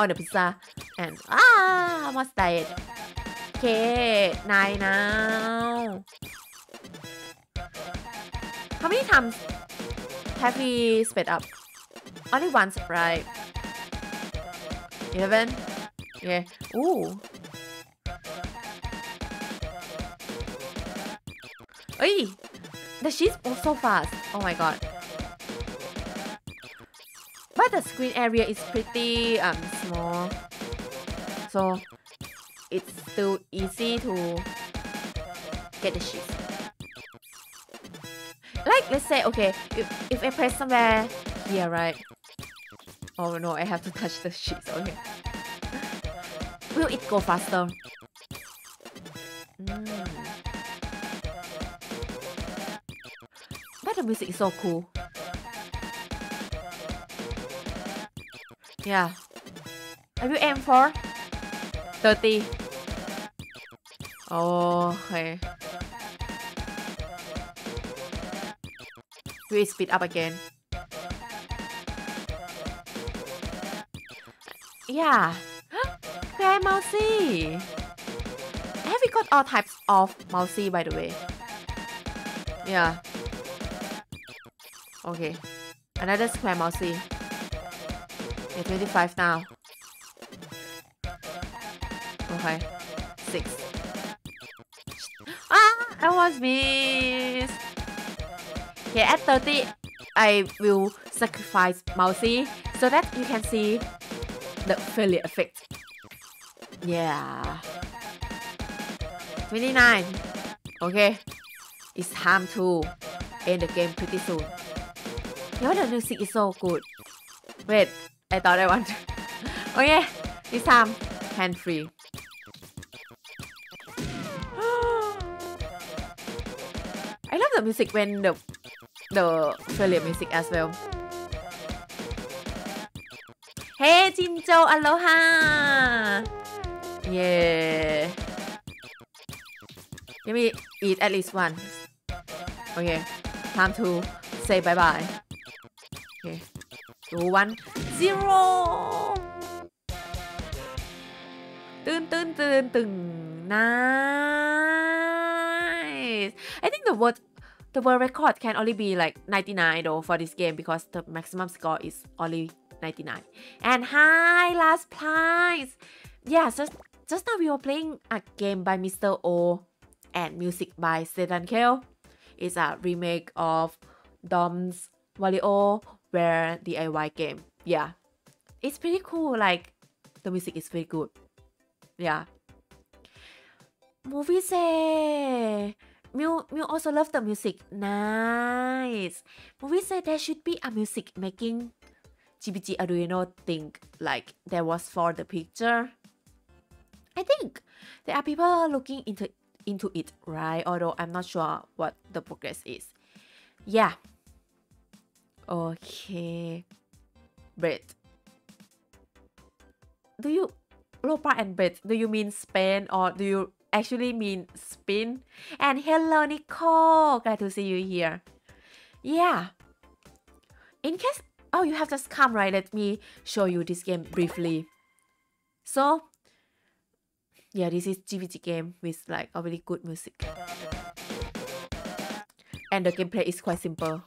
on the pizza. And ah, almost died. Okay, nine now. How many times have we sped up? Only once, right? eleven? Yeah. Ooh. Hey! The cheese moves so fast. Oh my god. But the screen area is pretty um small. So it's still easy to get the cheese. Like, let's say, okay, if, if I press somewhere here, right? Oh no, I have to touch the sheets, okay. Will it go faster? Mm. But the music is so cool. Yeah. I will aim for thirty. Oh, okay. We speed up again. Yeah. Grand Mousy. Have we got all types of Mousy, by the way? Yeah. Okay. Another Square Mousy. Okay, twenty-five now. Okay. six. Ah! That was missed. Okay, at thirty, I will sacrifice Mousy so that you can see the failure effect. Yeah. twenty-nine. Okay. It's time to end the game pretty soon. Yeah, the music is so good. Wait, I thought I want to. Okay, this time, hand free. I love the music when the The failure music as well. Hey, Jinjo, aloha! Yeah. Let me eat at least once. Okay, time to say bye bye. Okay, two, one, zero. Dun dun dun dun. Nice. I think the word. The world record can only be like ninety-nine though for this game because the maximum score is only ninety-nine. And hi, last prize! Yeah, just, just now we were playing a game by Mister O and music by Sedan Kale. It's a remake of Dom's Wario Ware D I Y game. Yeah. It's pretty cool, like the music is pretty good. Yeah. Movies, eh? Mew, Mew also loves the music. Nice. Movie said there should be a music making G P G Arduino thing like there was for the picture. I think there are people looking into into it, right? Although I'm not sure what the progress is. Yeah. Okay. Brett. Do you Lopa and Brett? Do you mean Spain or do you actually mean spin? And hello, Nicole, glad to see you here. Yeah, in case oh you have just come, right? Let me show you this game briefly. So yeah, this is G P G game with like a really good music, and the gameplay is quite simple,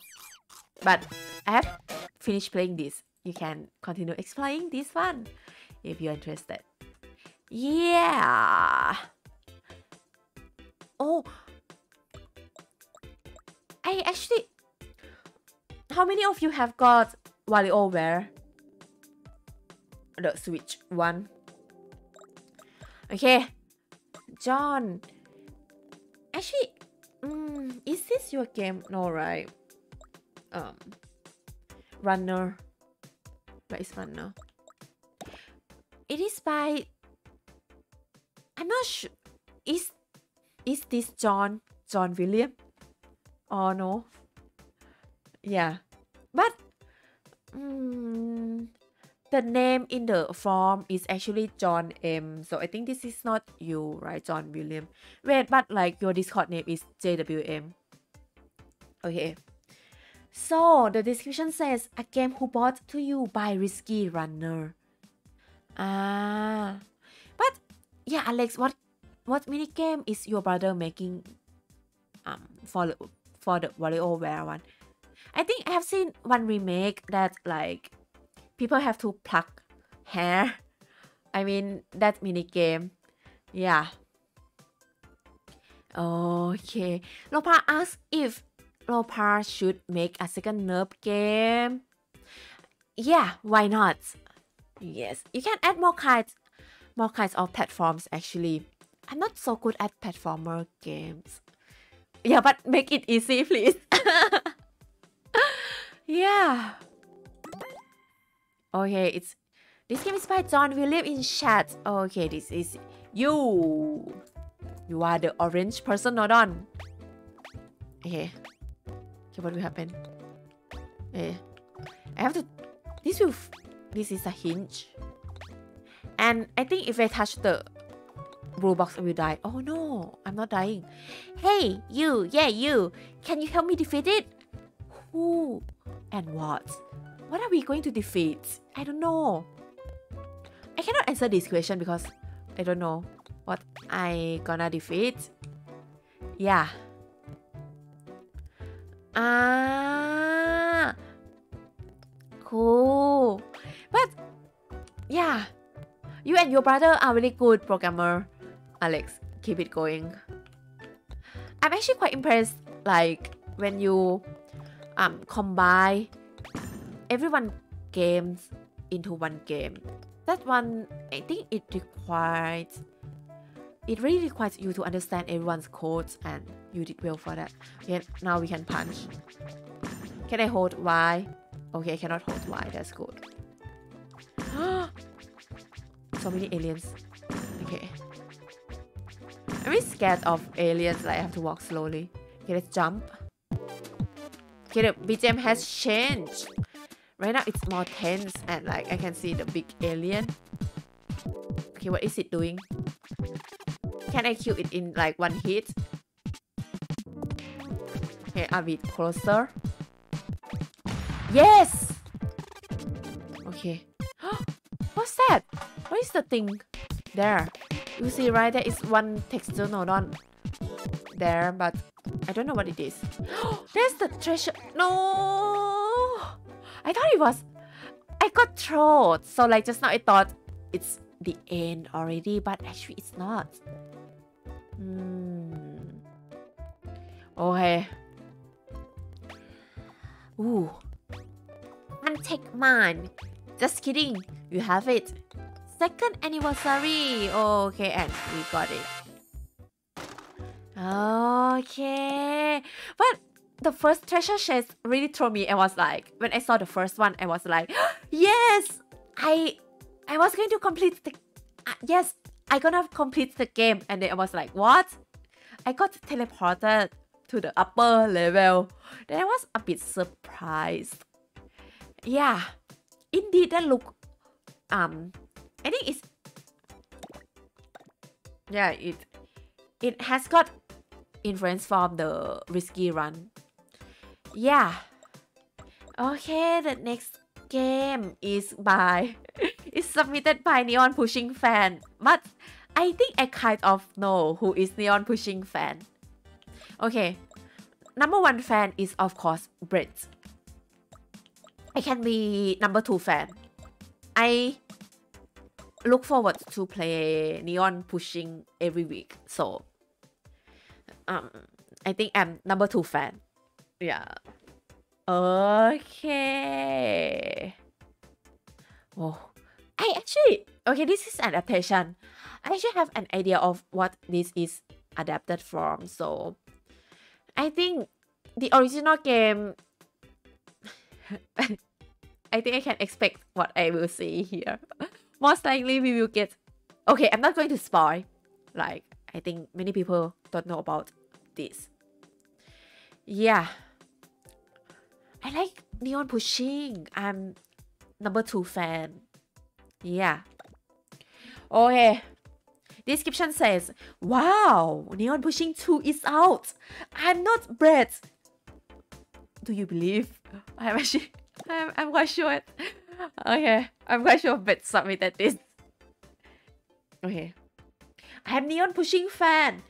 but I have finished playing this. You can continue exploring this one if you're interested. Yeah. Oh, I actually, how many of you have got WarioWare, the Switch one? Okay, John, actually, um, is this your game? No, right? Um, Runner, where is Runner? It is by, I'm not sure, is Is this John John William? Oh no. Yeah, but mm, the name in the form is actually John M. So I think this is not you, right, John William? Wait, but like your Discord name is J W M. Okay. So the description says a game who brought to you by Risky Runner. Ah, but yeah, Alex, what what mini game is your brother making? Um, for for the WarioWare one. I think I have seen one remake that like people have to pluck hair. I mean that mini game. Yeah. Okay. Lopa asks if Lopa should make a second Nerf game. Yeah, why not? Yes, you can add more kinds, more kinds of platforms. Actually, I'm not so good at platformer games. Yeah, but make it easy, please. Yeah. Okay, it's this game is by John William in chat. Okay, this is you. You are the orange person, Nodon. Okay. Okay, what will happen? Okay. I have to. This will. This is a hinge. And I think if I touch the blue box, I will die. Oh no, I'm not dying. Hey, you. Yeah, you. Can you help me defeat it? Who and what? What are we going to defeat? I don't know. I cannot answer this question because I don't know what I gonna defeat. Yeah. Ah. Cool. But yeah, you and your brother are really good programmer, Alex. Keep it going. I'm actually quite impressed. Like when you um combine everyone games into one game. That one, I think it requires it really requires you to understand everyone's codes, and you did well for that. Okay, now we can punch. Can I hold Y? Okay, I cannot hold Y. That's good. So many aliens. Okay, I'm really scared of aliens. Like I have to walk slowly. Okay, let's jump. Okay, the B G M has changed. Right now it's more tense and like I can see the big alien. Okay, what is it doing? Can I kill it in like one hit? Okay, a bit closer. Yes! Okay. What's that? What is the thing? There. You see right there is one texture nodon there, but I don't know what it is. There's the treasure. No, I thought it was. I got trolled. So like just now, I thought it's the end already, but actually it's not. Hmm. Okay. Ooh. And take mine. Just kidding. You have it. Second anniversary. Okay, and we got it. Okay, but the first treasure chest really threw me. I was like, when I saw the first one, I was like, yes, I, I was going to complete the, uh, yes, I gonna complete the game. And then I was like, what? I got teleported to the upper level. Then I was a bit surprised. Yeah, indeed, that look, um, I think it's, yeah, it, it has got influence from the Risky Run. Yeah. Okay, the next game is by is submitted by Neon Pushing Fan, but I think I kind of know who is Neon Pushing Fan. Okay, number one fan is of course Brett. I can be number two fan. I look forward to play Neon Pushing every week, so Um, I think I'm number two fan. Yeah. Okay. Oh, I actually okay. This is an adaptation. I actually have an idea of what this is adapted from. So, I think the original game. I think I can expect what I will see here. Most likely, we will get. Okay, I'm not going to spoil. Like I think many people don't know about this. Yeah, I like Neon Pushing. I'm number two fan. Yeah. Okay. Description says, wow, Neon Pushing two is out. I'm not Brett. Do you believe? I'm actually, I'm, I'm quite sure. Okay, I'm quite sure Brett submitted this. Okay. I'm Neon Pushing fan,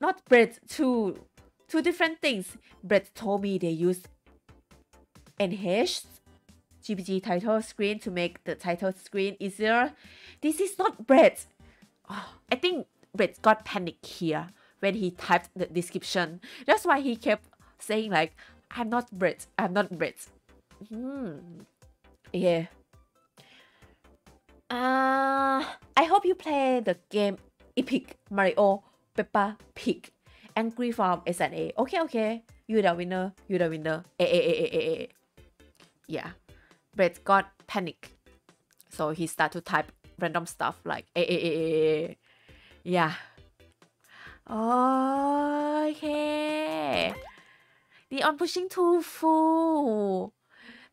not Brett. Two, two different things. Brett told me they used enhanced G P T title screen to make the title screen easier. This is not Brett. Oh, I think Brett got panicked here when he typed the description. That's why he kept saying like, I'm not Brett. I'm not Brett. Hmm. Yeah. Uh, I hope you play the game Epic Mario Peppa Pig Angry Farm S N A. Okay, okay. You're the winner. You're the winner. Eh, eh, eh, eh, eh, eh. Yeah. Brett got panicked. So he started to type random stuff like eh, eh, eh, eh. Yeah. Okay. Neon Pushing two full.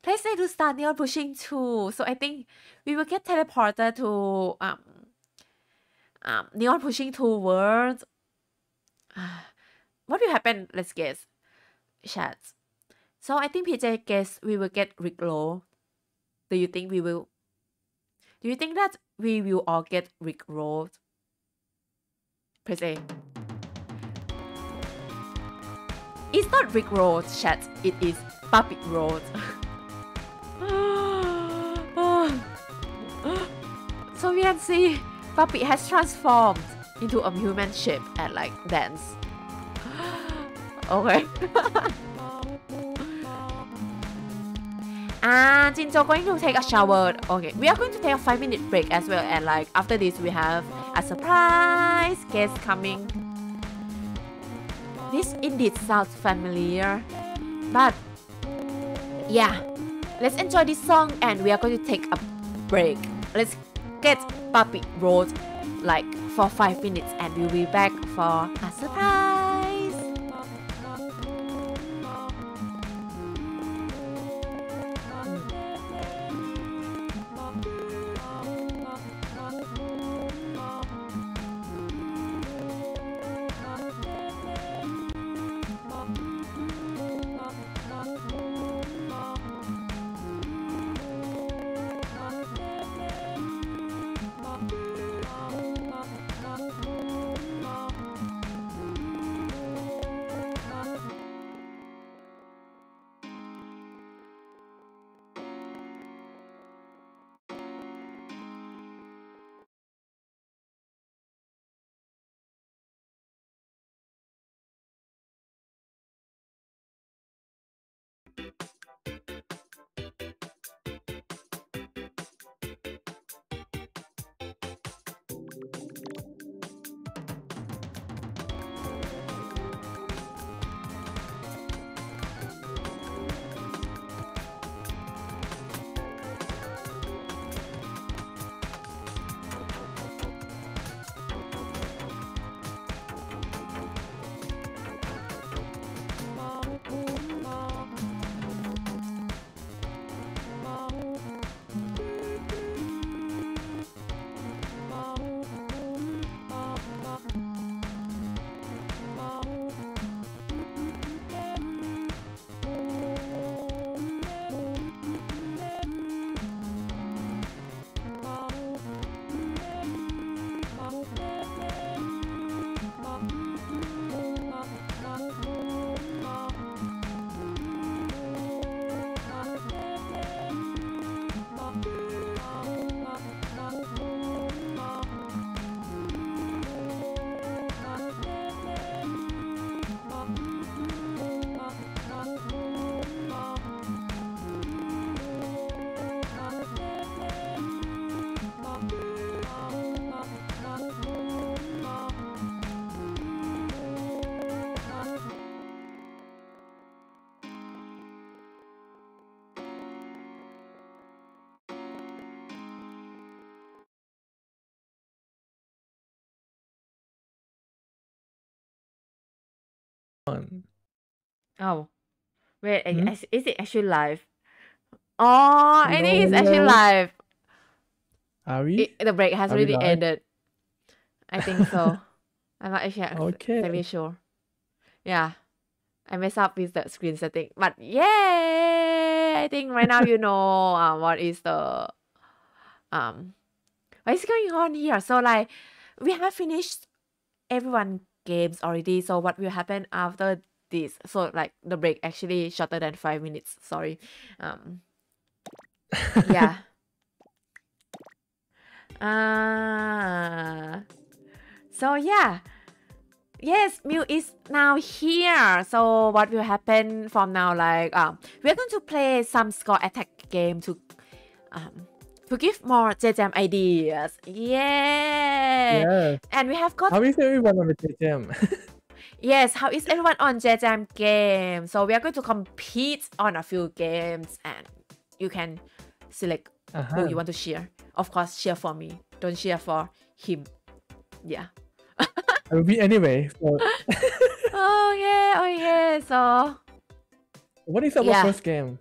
Please say to start Neon Pushing two. So I think we will get teleported to um um Neon Pushing two world. Uh, what will happen? Let's guess. Chat. So I think P J guess we will get Rickroll. Do you think we will? Do you think that we will all get Rickrolled? Press A. It's not Rickrolled, chat. It is Puppy Rolled. So we can see Puppy has transformed into a human shape and like dance. Okay. And Jinjo going to take a shower. Okay, we are going to take a five minute break as well, and like after this we have a surprise guest coming. This indeed sounds familiar, but yeah, let's enjoy this song and we are going to take a break. Let's get Puppy Rolled like for five minutes and we'll be back for a surprise. Oh, Wait, Hmm? is, is it actually live? Oh, I think it's actually live. Are we? It, the break has Are really ended. I think so. I'm not actually okay. very sure. Yeah. I messed up with the screen setting. But yay! I think right now you know uh, what is the... um, what is going on here? So like, we have finished everyone games already. So what will happen after this? So like, the break actually shorter than five minutes. Sorry. Um. Yeah. Ah... Uh, so yeah, yes, Mew is now here. So what will happen from now? Like, um, we're going to play some score attack game to, um, to give more J Jam ideas. Yeah. Yes. And we have got. How is everyone on the J Jam? Yes. How is everyone on J Jam game? So we are going to compete on a few games, and you can select uh-huh. who you want to cheer. Of course, cheer for me. Don't cheer for him. Yeah. I will be anyway. So. Oh yeah, oh yeah. So, what is our yeah. first game?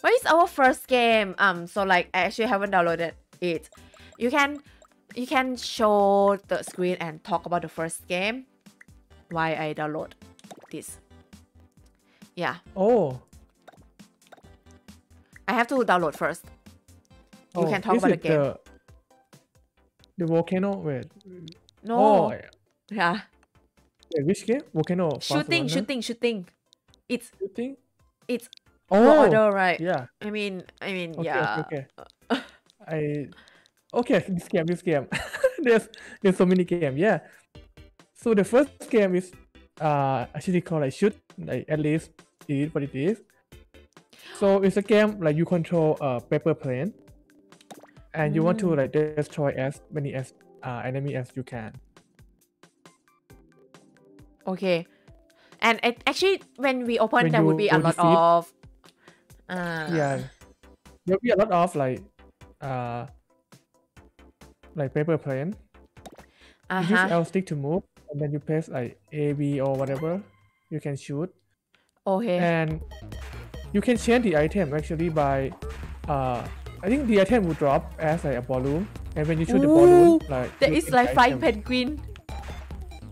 What is our first game? Um, so like I actually haven't downloaded it. You can, you can show the screen and talk about the first game. Why I download this? Yeah. Oh. I have to download first. You oh, can talk about the game. The, the volcano. Wait. No. Oh, yeah. Yeah. Wait, which game? Volcano. Shooting, shooting, shooting. It's shooting. It's oh, order, right? Yeah. I mean, I mean, okay, yeah. Okay. okay. I. Okay, this game, this game. there's there's so many games. Yeah. So the first game is uh actually called like shoot. Like at least it is what it is. So it's a game like you control a paper plane, and mm. you want to like destroy as many as uh enemy as you can. Okay, and it actually when we open when there would be a lot of uh... yeah, there'll be a lot of like uh like paper plane. Uh-huh. You use L stick to move, and then you press like A, B or whatever. You can shoot. Okay. And you can change the item actually by uh I think the item will drop as like a balloon, and when you shoot Ooh, the balloon like there is like flying penguin.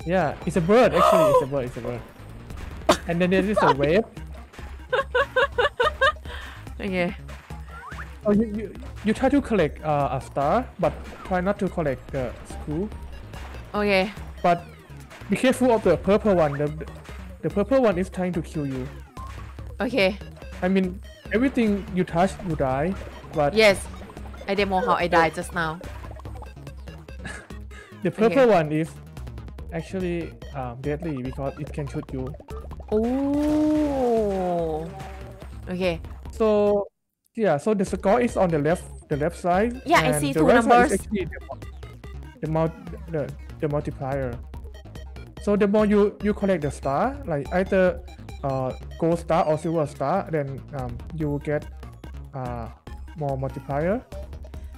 Yeah, it's a bird actually. It's a bird. It's a bird. And then there is a wave. Okay. Oh, you, you you try to collect uh, a star, but try not to collect the uh, screw. Okay. But be careful of the purple one. The the purple one is trying to kill you. Okay. I mean, everything you touch, you die. But yes, I demo how I died just now. The purple okay. one is. Actually, um, deadly because it can shoot you. Oh. Okay. So, yeah. So the score is on the left, the left side. Yeah, and I see the two right numbers. Side is actually the, the, the the multiplier. So the more you you collect the star, like either uh gold star or silver star, then um you will get uh more multiplier.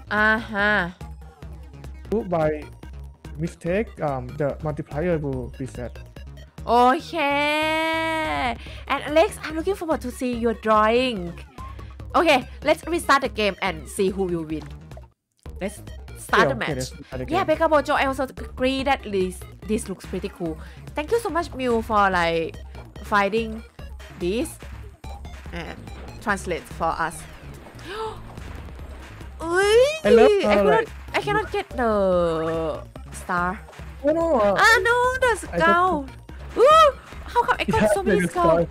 Uh huh. By mistake, um, the multiplier will be set. Okay. And Alex, I'm looking forward to see your drawing. Okay, let's restart the game and see who will win. Let's start yeah, the match. Okay, start the yeah, Becca Bojo, I also agree that this, this looks pretty cool. Thank you so much, Mew, for like finding this and translate for us. I, love, uh, I, cannot, like... I cannot get the... star. Oh, no. uh, ah no, the skull. Just... Ooh, how come I got yeah, so many skulls?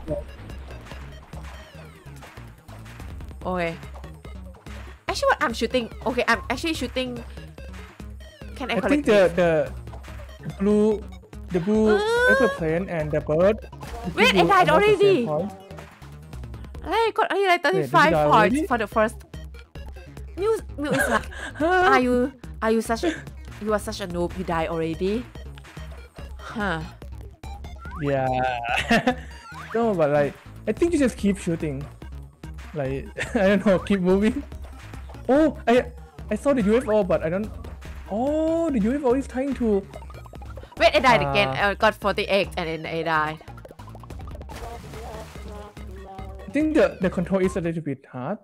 Okay. Actually, what I'm shooting? Okay, I'm actually shooting. Can I? I think the the blue, the blue paper uh, plane and the bird. Wait, I died already. I got only like thirty-five wait, points for the first. Mew, Mew is like, are you, are you such? A... You are such a noob, you die already. Huh. Yeah. No, but like, I think you just keep shooting. Like, I don't know, keep moving. Oh, I I saw the U F O, but I don't... Oh, the U F O is trying to... Wait, I died uh... again. I got forty-eight and then I died. think the, the control is a little bit hard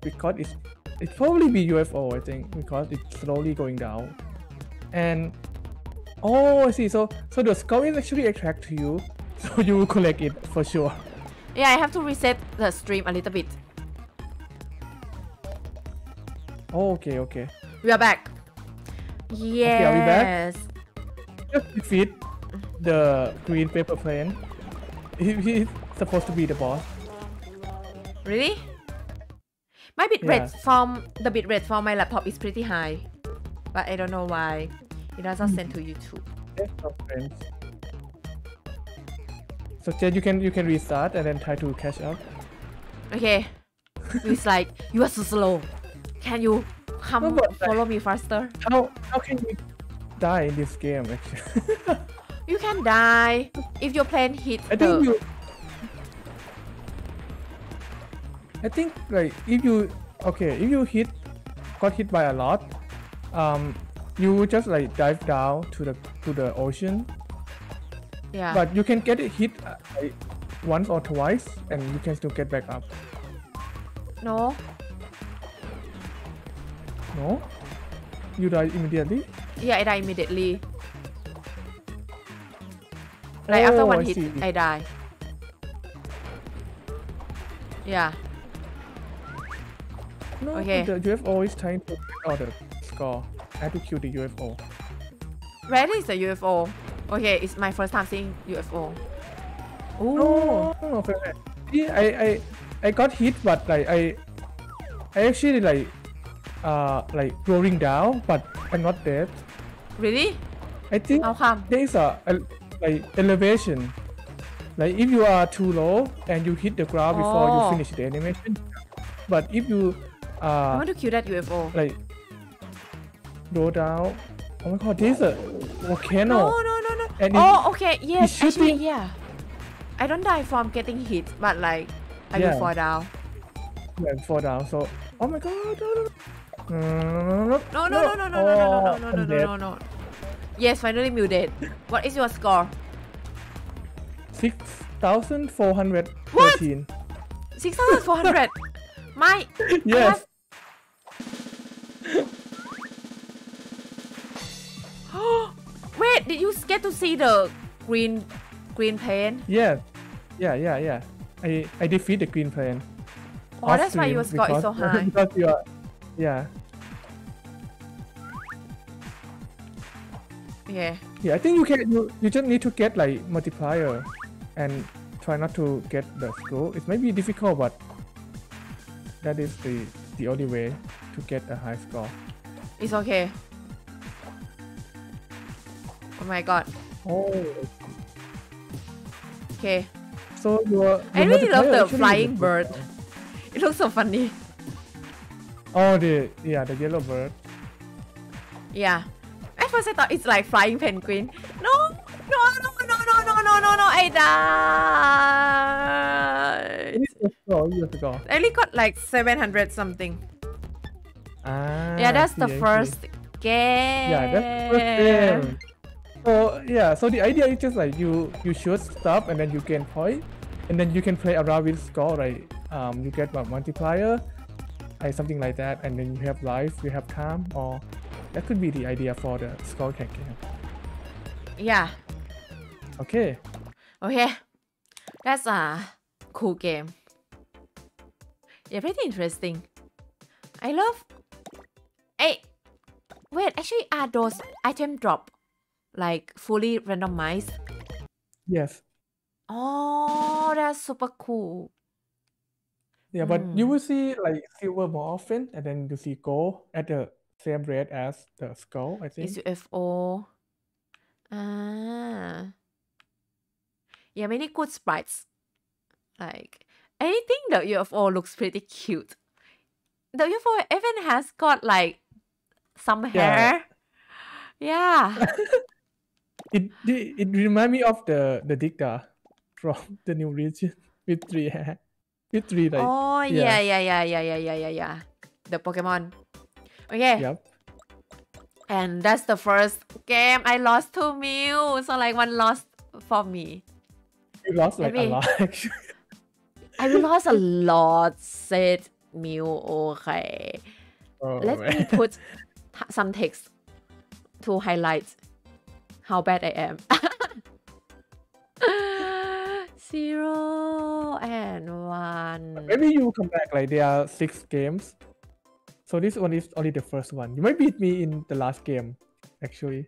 because it's it probably be U F O, I think, because it's slowly going down. And oh, I see. So so the scope is actually attracted to you, so you will collect it for sure. Yeah, I have to reset the stream a little bit. Oh, okay, okay. We are back. Yes. Okay, are we back? Just defeat the green paper plane. He, he's supposed to be the boss. Really? My bitrate yeah. from the bitrate for my laptop is pretty high, but I don't know why it doesn't send to YouTube. So Jade, you can you can restart and then try to catch up. Okay. It's like you are so slow. Can you come follow me faster? How how can you die in this game? Actually, you can die if your plane hits. I think the... you. I think like if you okay if you hit got hit by a lot, um, you just like dive down to the to the ocean. Yeah. But you can get it hit like, once or twice, and you can still get back up. No. No. You die immediately. Yeah, I die immediately. Like oh, after one I hit, see. I die. Yeah. No, okay. The U F O is trying to get out the score. I have to kill the U F O. Where is the U F O? Okay, it's my first time seeing U F O. Ooh. No, no, no. See, I, I, I got hit, but like I, I actually like, uh, like rolling down, but I'm not dead. Really? I think there is a, a like elevation. Like if you are too low and you hit the ground oh. before you finish the animation, but if you Uh, I want to kill that U F O. Like, roll down. Oh my god, this is a volcano. No, no, no, no. And oh, it, okay, yes, actually, yeah. I don't die from getting hit, but like, I yeah. will fall down. Yeah, fall down, so... Oh my god, no, no, no, no, no, no, no, no, no, no, no, no, no, no, no, no. Yes, finally Mew dead. What is your score? six thousand four hundred thirteen. What? six thousand four hundred? My... Yes. Oh, wait, did you get to see the green green plane? Yeah, yeah, yeah, yeah. I I defeat the green plane. Oh, off that's why your score is so high. Because you are, yeah. Yeah. Yeah, I think you can. You, you just need to get like multiplier, and try not to get the score. It may be difficult, but that is the the only way to get a high score. It's okay. Oh my god. Oh. Okay. So your, your I really love the flying bird. It looks so funny. Oh, the yeah, the yellow bird. Yeah. At first I thought it's like flying penguin. No, no, no, no, no, no, no, no, no. I died. Oh, you have to go. I only got like seven hundred something. Ah. Yeah, that's the first game. Yeah, that's the first game. So yeah, so the idea is just like you you shoot stuff and then you gain point, and then you can play around with score, right? Um, you get a multiplier, like something like that, and then you have life, you have time, or that could be the idea for the score game. Yeah. Okay. Okay. That's a cool game. Yeah, pretty interesting. I love. Hey, wait. Actually, are those item drop like fully randomized? Yes. Oh, that's super cool. Yeah, but mm. you will see like silver more often, and then you see gold at the same rate as the skull. I think. It's U F O. Ah. Yeah, many good sprites. Like. I think the U F O looks pretty cute. The U F O even has got like some hair. Yeah. yeah. it, it it reminds me of the the Dicta from the new region with three hair, with three like. Oh yeah yeah yeah yeah yeah yeah yeah yeah. The Pokemon. Okay. Yep. And that's the first game. I lost to Mew, so like one lost for me. You lost like Maybe. a lot actually. I I realized a lot said Mew. Okay. Oh, Let man. me put some text to highlight how bad I am. Zero and one. Maybe you come back, like there are six games. So this one is only the first one. You might beat me in the last game, actually.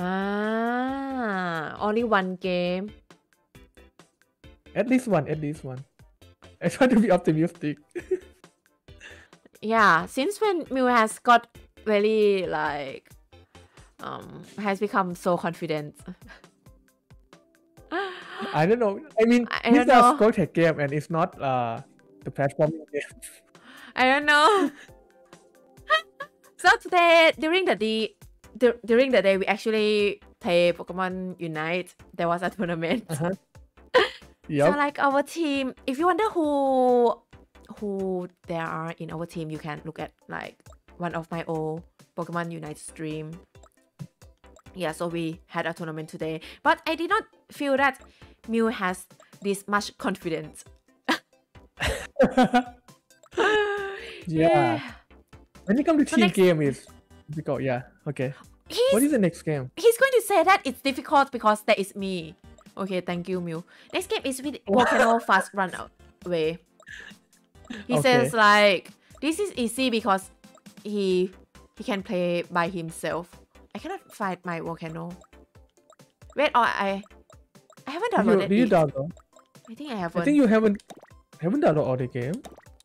Ah, only one game. At least one, at least one. I try to be optimistic. Yeah, since when Mew has got really like um has become so confident. I don't know. I mean, I this is a score tech game and it's not uh the platforming game. I don't know. So today during the day dur during the day we actually play Pokemon Unite. There was a tournament. Uh-huh. Yep. So like our team, if you wonder who who there are in our team, you can look at like one of my old Pokemon Unite stream. Yeah, so we had a tournament today, but I did not feel that Mew has this much confidence. Yeah. Yeah. When you come to the team game, it's difficult. Yeah. Okay. He's, what is the next game? He's going to say that it's difficult because that is me. Okay, thank you, Mew. Next game is with Volcano Fast Run Away. He okay. says like this is easy because he he can play by himself. I cannot find my volcano. Wait, or I I haven't downloaded. Do you, do you download? I think I haven't. I think you haven't haven't downloaded all the game.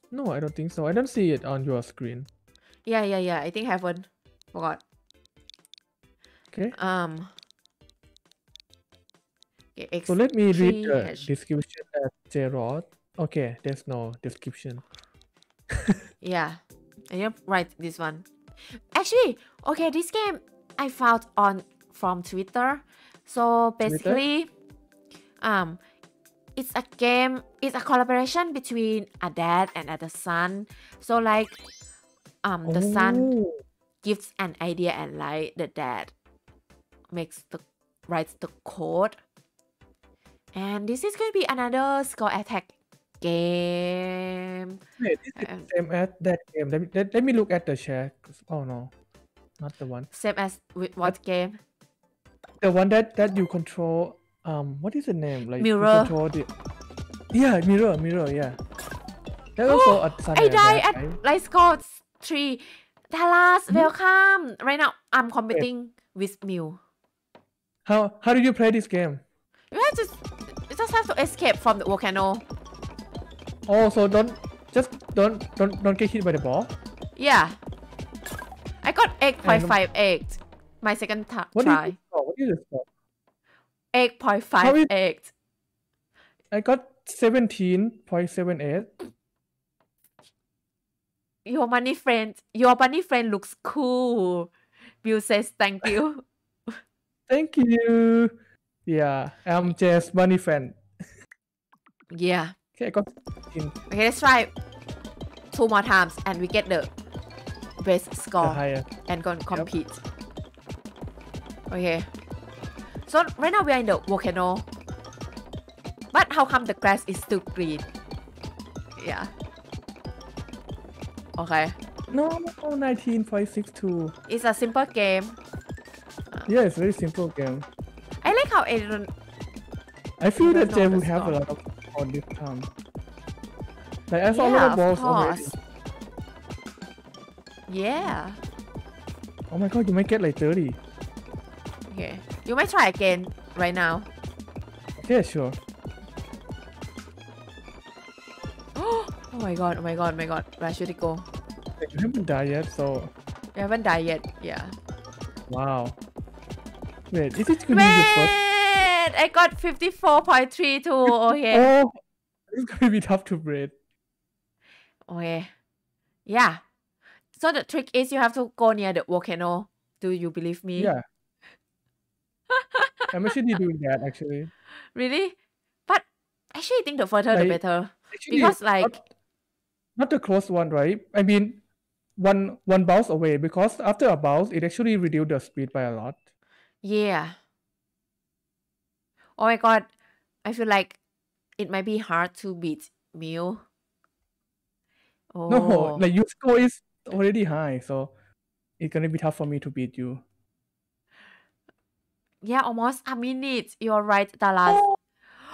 No, I don't think so. I don't see it on your screen. Yeah, yeah, yeah. I think I haven't. Forgot. Okay. Um. Okay, so let me read the H description at J-Rod. Okay, there's no description. Yeah, I didn't write this one. Actually, okay, this game I found on from Twitter. So basically, Twitter? um, it's a game. It's a collaboration between a dad and a son. So like, um, the oh. son gives an idea and like the dad makes the writes the code. And this is going to be another score attack game. Wait, this is um, same as that game. Let me, let, let me look at the chat. Oh no, not the one. Same as with what that, game? The one that, that you control. Um, what is the name? Like mirror. You the, yeah, mirror, mirror, yeah. That also at Sunday I die at time. Like score three. Dallas, hmm? welcome. Right now, I'm competing Wait. with Mew. How how do you play this game? You have to. You just have to escape from the volcano. Oh, so don't just don't don't don't get hit by the ball. Yeah, I got eight point five eight. My second try. What is the score? Eight point five is... eight. I got seventeen point seven eight. Your bunny friend, your bunny friend looks cool. Bill says thank you. Thank you. Yeah, I'm just bunny fan. Yeah. Okay, I got in. Okay, let's try two more times and we get the best score the and go and compete. Yep. Okay. So right now we are in the volcano. But how come the grass is still green? Yeah. Okay. No, nineteen point six two. It's a simple game. Yeah, it's a very simple game. I like how Aiden. I feel I that they would have a lot of on this time. Like I saw yeah, a lot of balls of already. Yeah. Oh my god, you might get like thirty. Okay, you might try again right now. Yeah, sure. Oh my god! Oh my god! Oh my god! Where should it go? You haven't died yet, so. You haven't died yet. Yeah. Wow. Wait, is it gonna Wait, be the first? I got fifty-four point three two. Okay. Oh, it's gonna be tough to breathe. Okay. Yeah. So the trick is you have to go near the volcano. Do you believe me? Yeah. I'm actually doing that actually. Really? But actually, I think the further like, the better. Actually, because like not, not the close one, right? I mean, one one bounce away because after a bounce, it actually reduced the speed by a lot. Yeah. Oh my god, I feel like it might be hard to beat Mew. Oh. No, like your score is already high, so it's gonna be tough for me to beat you. Yeah, almost a minute. You're right, Dallas. Oh,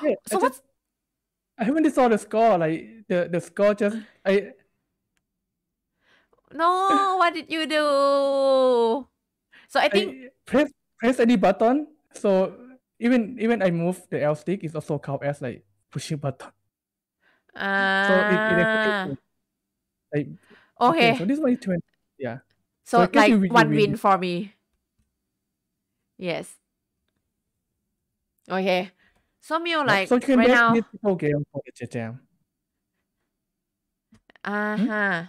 yeah, so I what's... Just, I haven't saw the score. Like the the score just I. No, what did you do? So I think I press press any button. So even even I move the L stick is also count as like pushing button. Uh... So it, it actually, like, okay. okay. So this one is twenty. Yeah. So, so like really one win, win for me. Yes. Okay. So Mew like so you can right now. This whole game for the J Jam. Uh huh. Hmm?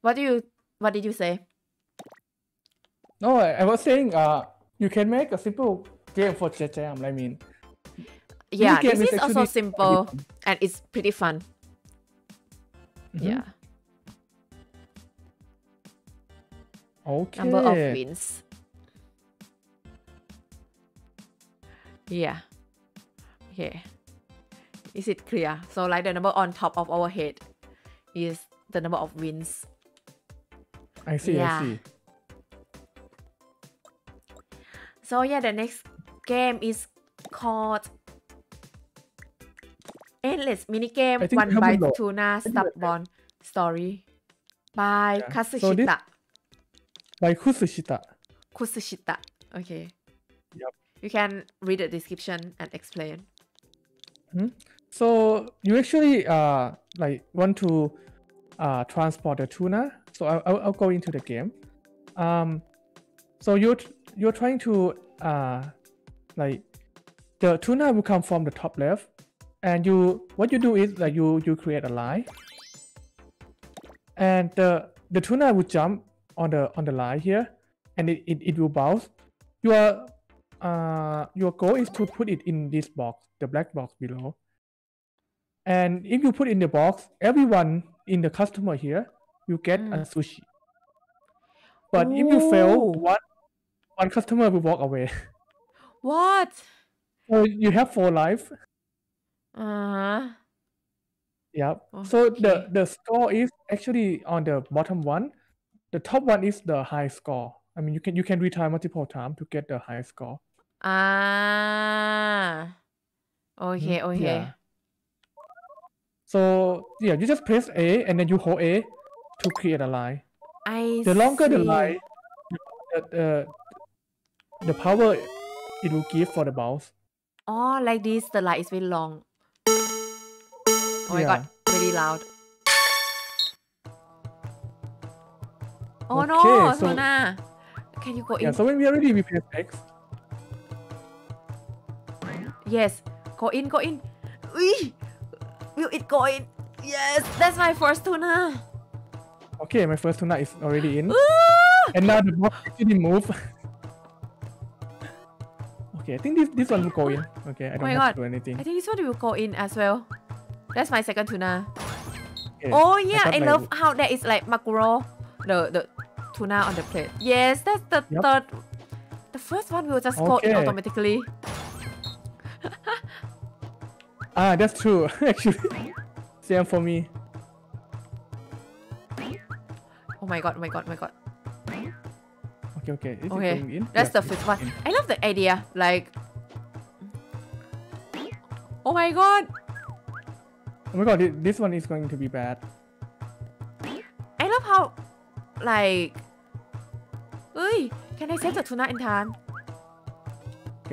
What do you? What did you say? No, I, I was saying. Uh, you can make a simple game for J Jam. I mean, yeah, this is, is also simple and it's pretty fun. Mm-hmm. Yeah. Okay. Number of wins. Yeah. Okay. Is it clear? So like the number on top of our head is the number of wins. I see, yeah. I see. So yeah, the next game is called Endless Minigame One Bite Tuna Stubborn Story by yeah. Katsushita. So by Katsushita. Katsushita. Okay. Yep. You can read the description and explain. Hmm? So you actually uh like want to uh transport the tuna. So I, I'll, I'll go into the game. Um, so you're you're trying to uh like the tuna will come from the top left, and you what you do is like you you create a line, and the the tuna will jump on the on the line here, and it it, it will bounce. You are Uh, your goal is to put it in this box, the black box below. And if you put in the box, everyone in the customer here, you get mm. a sushi. But Ooh. if you fail, one, one customer will walk away. What? So you have four life. Uh-huh. Yeah. Okay. So the, the score is actually on the bottom one. The top one is the high score. I mean, you can you can retry multiple times to get the high score. Ah, okay, okay. Yeah. So yeah, you just press A and then you hold A to create a line. I the longer see. the line, the, the the power it will give for the bounce. Oh, like this, the line is very long. Oh my yeah. god, very loud. Oh okay, no, so, Tuna. Can you go in? Yeah, so when we are ready, we press X. Yes, go in, go in. Wee! Will it go in? Yes, that's my first tuna. Okay, my first tuna is already in. Ah! And now the box didn't move. Okay, I think this, this one will go in. Okay, I don't oh have God. to do anything. I think this one will go in as well. That's my second tuna. Okay, oh yeah, I, I love like... how that is like Makuro. The, the tuna on the plate. Yes, that's the yep. third. The first one will just okay. go in automatically. Ah, that's true. Actually, same for me. Oh my god! Oh my god! Oh my god! Okay, okay. Is okay. It in? That's yeah, the fifth one. In. I love the idea. Like, oh my god! Oh my god! This one is going to be bad. I love how. Like, hey, can I save the tuna in time?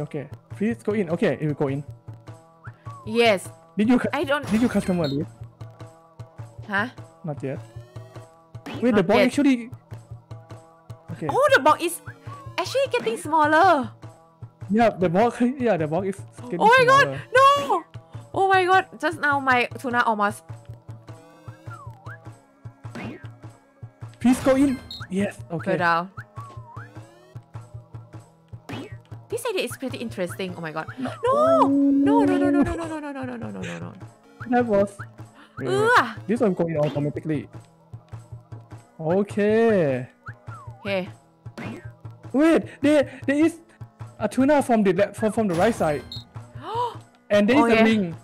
Okay, please go in. Okay, it will go in. Yes. Did you? I don't. Did you customer leave? Huh? Not yet. Wait, Not the box yet. actually. Okay. Oh, the box is actually getting smaller. Yeah, the box. Yeah, the box is getting smaller. Oh my smaller. god! No! Oh my god! Just now, my tuna almost. Please go in. Yes. Okay. Go down. This idea is pretty interesting. Oh my god. No. No. No. No. No. No. No. No. No. No. No. No. No. No. That was. Uh. This one going automatically. Okay. Okay. Wait. There. There is a tuna from the from from the right side. And there is oh, a yeah. ring.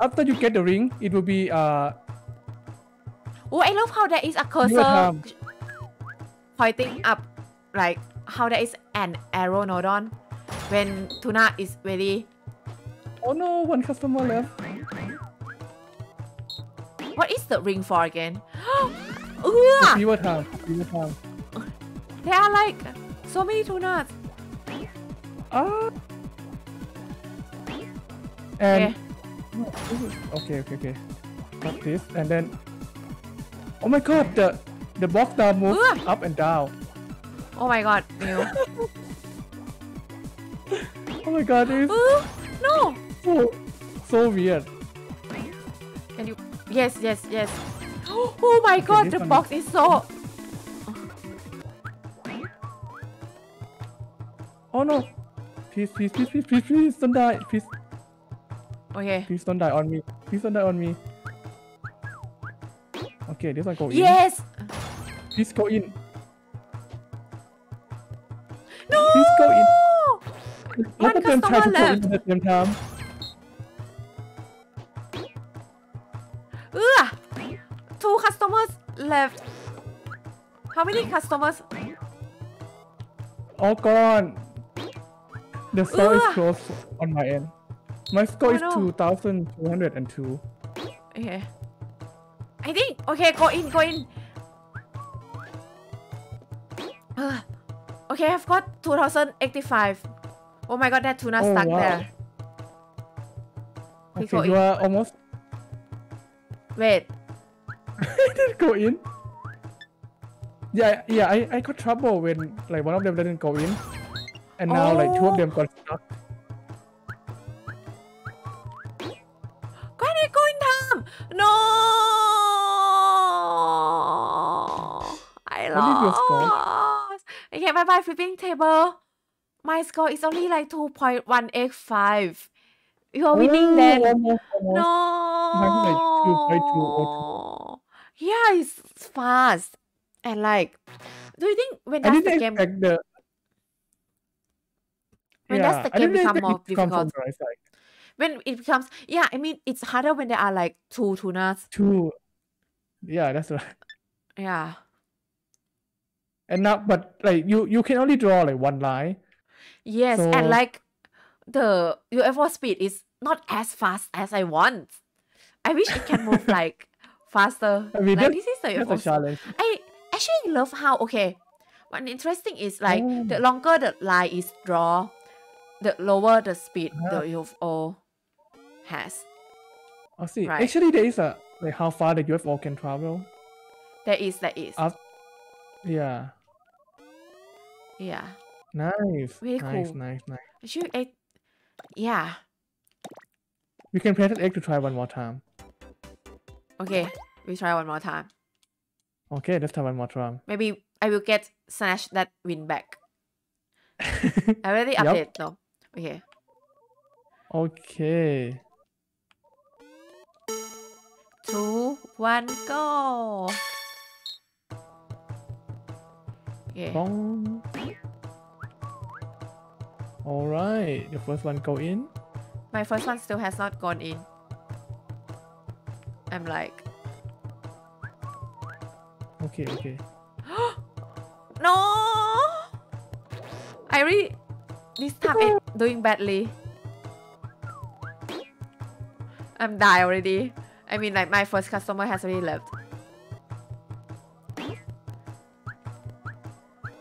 After you get the ring, it will be uh. Oh, I love how there is a cursor pointing up, like how there is an arrow Nodon when tuna is ready. Oh no! One customer left. What is the ring for again? The keyword ham. Keyword ham. There are like so many tunas. Ah. Uh, and okay, okay, okay. okay. Got this, and then. Oh my god, the the box now moves Ugh. up and down. Oh my god, Mew. Oh my god, it's uh, no. So, so weird. Can you? Yes, yes, yes. Oh my okay, god, the box is so. Oh no! Please, please, please, please, please, please don't die, please. Okay. Please don't die on me. Please don't die on me. Okay, this one go in. Yes! Please go in. No! Please go in. One customer left. Go in at the same time. Ugh. Two customers left. How many customers? All gone. The store Ugh. is closed on my end. My score oh, is no. two thousand two hundred two. Okay. I think okay, go in, go in. Uh, okay, I've got two thousand eighty-five. Oh my god, that tuna oh, stuck wow. there. Okay, go you in. are almost. Wait. I didn't go in. Yeah, yeah, I, I got trouble when like one of them didn't go in, and now oh. like two of them got stuck. Why did I go in time? No. Lost. Okay, bye bye flipping table. My score is only like two point one eight five. You are oh, winning then. Almost, almost. No. Yeah, it's fast. And like, do you think when that's the game, the... when yeah, that's the game become more difficult? Right when it becomes, yeah, I mean it's harder when there are like two tunas. Two. Yeah, that's right. Yeah. And now, but like you, you can only draw like one line. Yes, so... and like the U F O speed is not as fast as I want. I wish it can move like faster. I mean, like this is the U F O challenge. I actually love how okay. One interesting is like oh. the longer the line is drawn, the lower the speed yeah. the U F O has. I oh, see. Right. Actually, there is a like how far the U F O can travel. There is. There is. After... Yeah. Yeah. Nice. Really nice, cool. nice, nice. Shoot egg. Yeah. We can plant an egg to try one more time. Okay, we try one more time. Okay, let's try one more time. Maybe I will get Slash that win back. I already yep. update though. No. Okay. Okay. Two, one, go. Yeah. Alright, the first one go in. My first one still has not gone in. I'm like... Okay, okay. No! I really... This time I'm doing badly. I'm die already. I mean like my first customer has already left.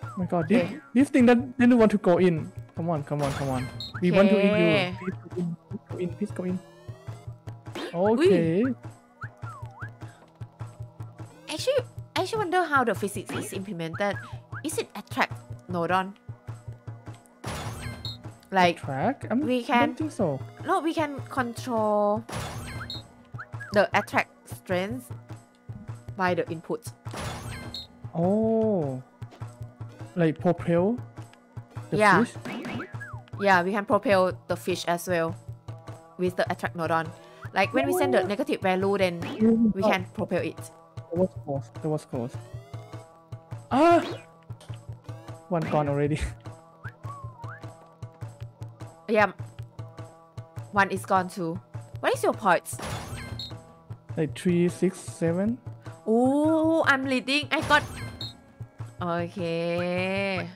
Oh my god, this, okay. this thing that didn't want to go in. Come on, come on, come on. We okay. want to eat you. Please go in, please go in. Please go in. Okay. Wee. Actually, I actually wonder how the physics is implemented. Is it attract Nodon? Like, attract? I'm, we can, I don't think so. No, we can control the attract strength by the inputs. Oh. Like propel the yeah. fish? Yeah, we can propel the fish as well with the attract Nodon. Like when we send the negative value, then we can propel it. That was close. That was close. Ah! One gone already. Yeah. One is gone too. What is your points? Like three, six, seven. Oh, I'm leading. I got. Okay.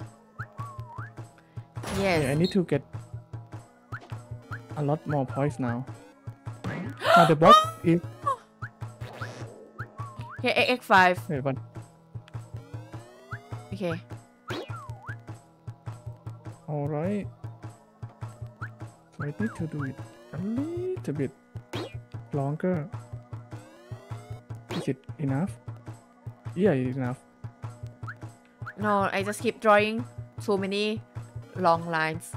Yes. Yeah, I need to get a lot more points now. Now the box is. Okay, egg five. Wait, one. Okay. All right. So I need to do it a little bit longer. Is it enough? Yeah, it's enough. No, I just keep drawing too many long lines.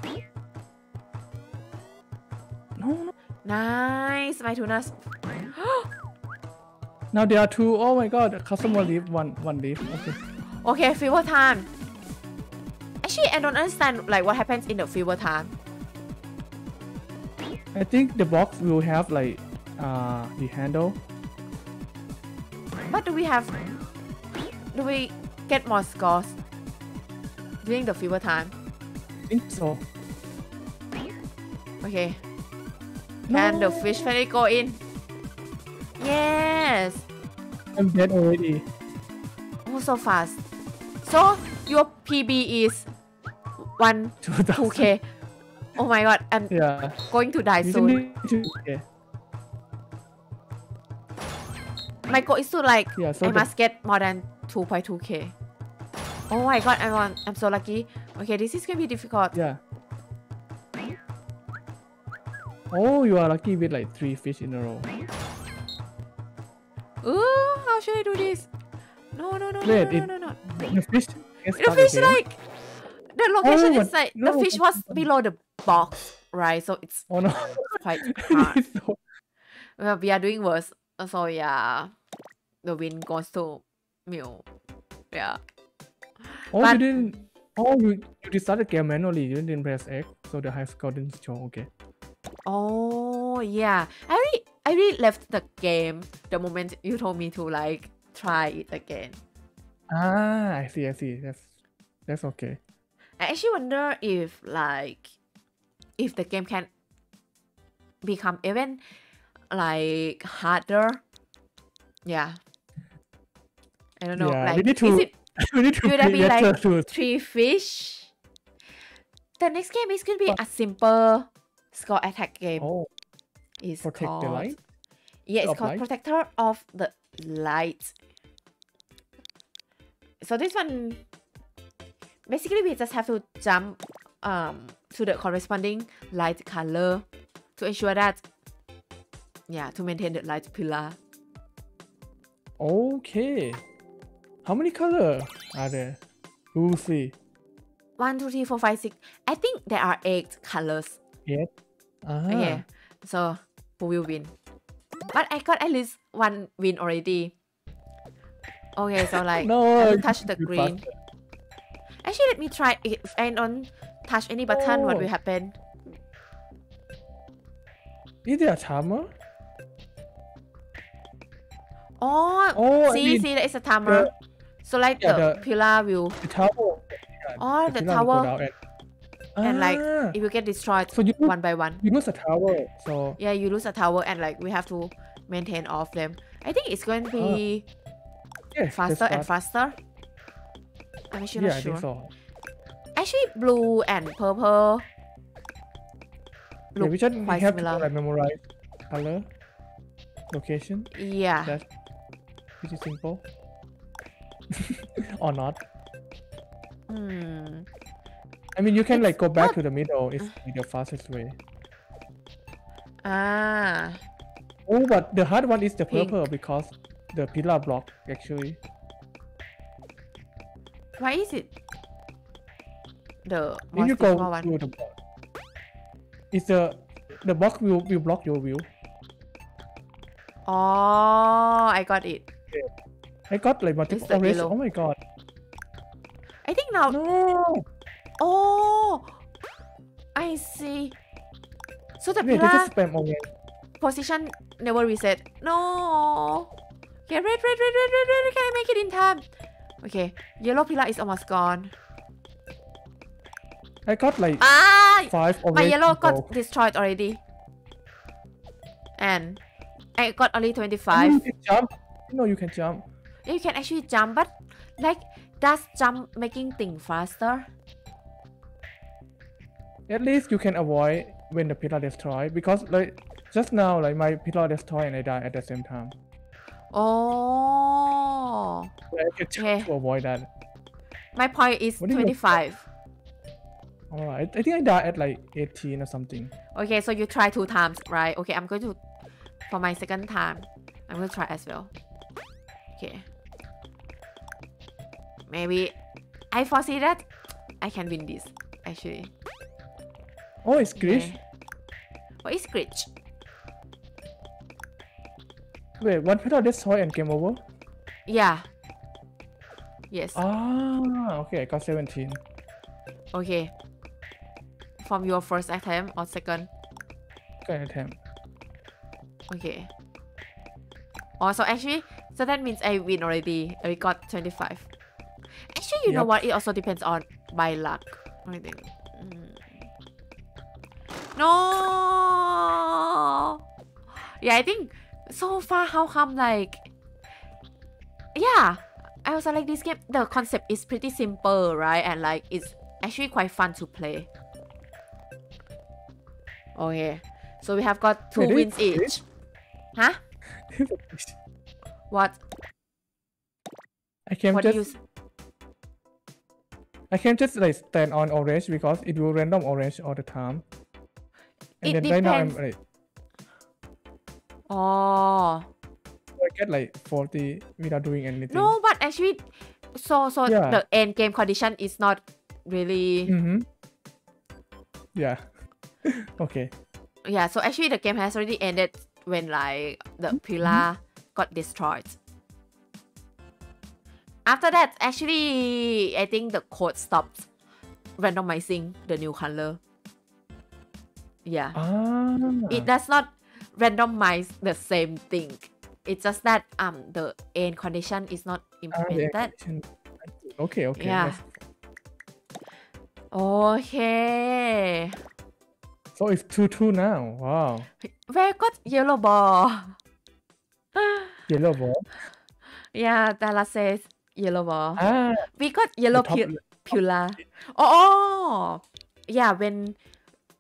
No, no. Nice, my tunas. Now there are two. Oh my god, a customer leave one, one leave. Okay. Okay, fever time. Actually, I don't understand like what happens in the fever time. I think the box will have like uh, the handle. What do we have? Do we get more scores during the fever time? I think so. Okay. No. And the fish finally go in. Yes. I'm dead already. Oh, so fast. So your P B is one two k. Oh my god! I'm yeah. going to die soon. two K. My goal is to like yeah, so I must get more than two point two k. Oh my god! I'm on. I'm so lucky. Okay, this is gonna be difficult. Yeah. Oh, you are lucky with like three fish in a row. Ooh, how should I do this? No, no, no, Wait, no, no, no, no, no. The fish, the fish like... The location oh, is like... No. The fish was below the box, right? So it's oh, no. quite hard. So... Well, we are doing worse. So yeah. The win goes to Mew. Yeah. Oh, but... you didn't... Oh, you, you decided game manually. You didn't press X. So the high score didn't show. Okay. Oh, yeah. I really, I really left the game the moment you told me to like... try it again. Ah, I see, I see. That's that's okay. I actually wonder if like if the game can become even like harder. Yeah. I don't know. Yeah, like we need to, is it we need to be like to... three fish? The next game is gonna be but... a simple score attack game. Oh. It's Protect called... the Light? Yeah, it's of called light? Protector of the Light. So this one, basically we just have to jump um, to the corresponding light color to ensure that, yeah, to maintain the light pillar. Okay. How many colors are there? We'll see. One, two, three, four, five, six. I think there are eight colors. Yeah. Ah. Okay. So who will win? But I got at least one win already. Okay, so like no, I don't touch the green. Faster. Actually, let me try. If I don't touch any button, oh. what will happen? Is there a timer? Oh, oh see, I mean, see, there is a timer. The, so like yeah, the, the pillar will. The tower. Yeah, oh, the, the tower. And, and ah. like it will get destroyed so you lose, one by one. You lose a tower. So yeah, you lose a tower, and like we have to maintain all of them. I think it's going to be uh, yeah, faster and faster. I'm actually yeah, not sure. I think so. Actually, blue and purple look yeah, we quite have similar. To, like, memorize color, location. Yeah. That's pretty simple. Or not. Hmm. I mean, you can it's like go back not... to the middle. It's the fastest way. Ah. Oh, but the hard one is the purple Pink. because the pillar block actually. Why is it the most if you go one? To the block, it's the the block will will block your view. Oh, I got it. Yeah. I got like multiple rays. Oh my god! I think now. No. Oh, I see. So the yeah, pillar. Spam again. Position never reset. No. Okay, red, red, red, red, red, red. Can I make it in time? Okay, yellow pillar is almost gone. I got like ah, five. Or my yellow people. Got destroyed already. and I got only twenty-five. You can jump. No, you can jump. You can actually jump, but like that's jump making thing faster. At least you can avoid when the pillar destroy, because like just now like my pillar destroy and I die at the same time. Oh. So I can jump okay. to avoid that. My point is twenty-five. Alright, I think I died at like eighteen or something. Okay, so you try two times, right? Okay, I'm going to for my second time. I'm going to try as well. Okay. Maybe I foresee that I can win this actually. Oh, it's glitch. Okay. What is glitch? Wait, one pedal destroy and game over? Yeah. Yes. Ah, okay, I got seventeen. Okay. From your first attempt or second? Second attempt. Okay. Oh, so actually, so that means I win already. I got twenty-five. Actually, you yep. know what? It also depends on my luck. I think. Mm. No. Yeah, I think so far. How come like? Yeah, I also like this game. The concept is pretty simple, right? And like it's actually quite fun to play. Okay, so we have got two Wait, wins each. Glitch? Huh? What? I can what just. I can just like stand on orange because it will random orange all the time. And it then depends. Right now I'm like. Oh. I get like forty without doing anything. No, but actually, so so yeah. the end game condition is not really. Mm-hmm. Yeah. Okay. Yeah. So actually, the game has already ended when like the pillar mm-hmm. got destroyed. After that, actually, I think the code stopped randomizing the new color. Yeah. Ah. It does not randomize the same thing. It's just that um the end condition is not implemented. Ah, okay, okay. Yeah. Let's... Okay. So it's two two now. Wow. We got yellow ball. Yellow ball? Yeah, Dallas says. Yellow ball. Ah, we got yellow pu pillar. Oh, oh, yeah. When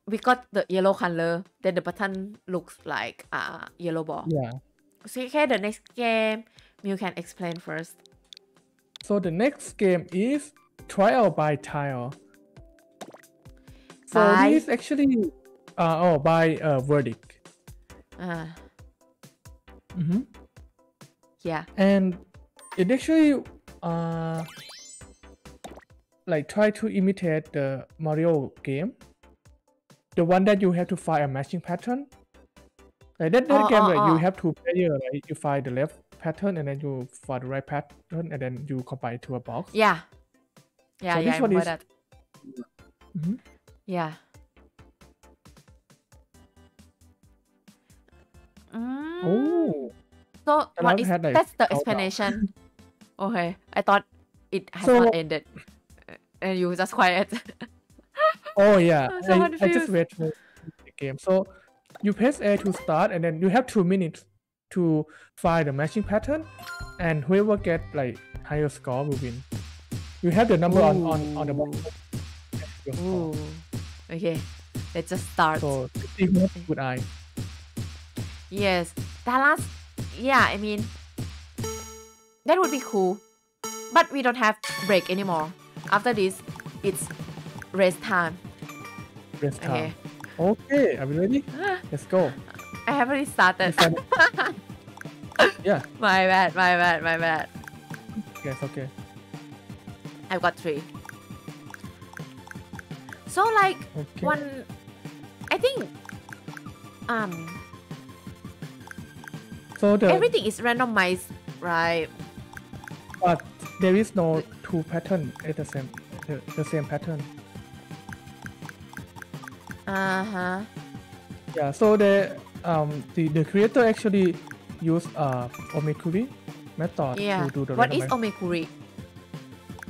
we got the yellow color, then the button looks like uh yellow ball. Yeah. So okay, the next game, Mew can explain first. So the next game is trial by tile. So by... this actually, uh, oh, by uh, verdict. Uh. Mhm. Mm yeah. And it actually. Uh, like try to imitate the Mario game, the one that you have to find a matching pattern. Like that, that oh, game, oh, like, oh. you have to play, like, you find the left pattern and then you find the right pattern and then you combine it to a box. Yeah, yeah, so yeah. This I one is... that. Mm-hmm. Yeah. Mm. Oh. So I what is had, like, that's the explanation. Okay, I thought it has so, not ended, and you were just quiet. Oh yeah, so I, I just wait for the game. So you press A to start, and then you have two minutes to find the matching pattern, and whoever get like higher score will win. You have the number on, on on the box. Okay, let's just start. So good eye. Yes, Dallas. Yeah, I mean. That would be cool, but we don't have break anymore. After this, it's rest time. Rest time. Okay, okay, are we ready? Let's go. I have already started. Yeah. My bad, my bad, my bad. Yes, okay. I've got three. So like okay. one, I think. Um. So the everything is randomized, right? But there is no two pattern at the same the, the same pattern. Uh-huh. Yeah, so the um the, the creator actually used uh omikuri method yeah. to do the What is omikuri?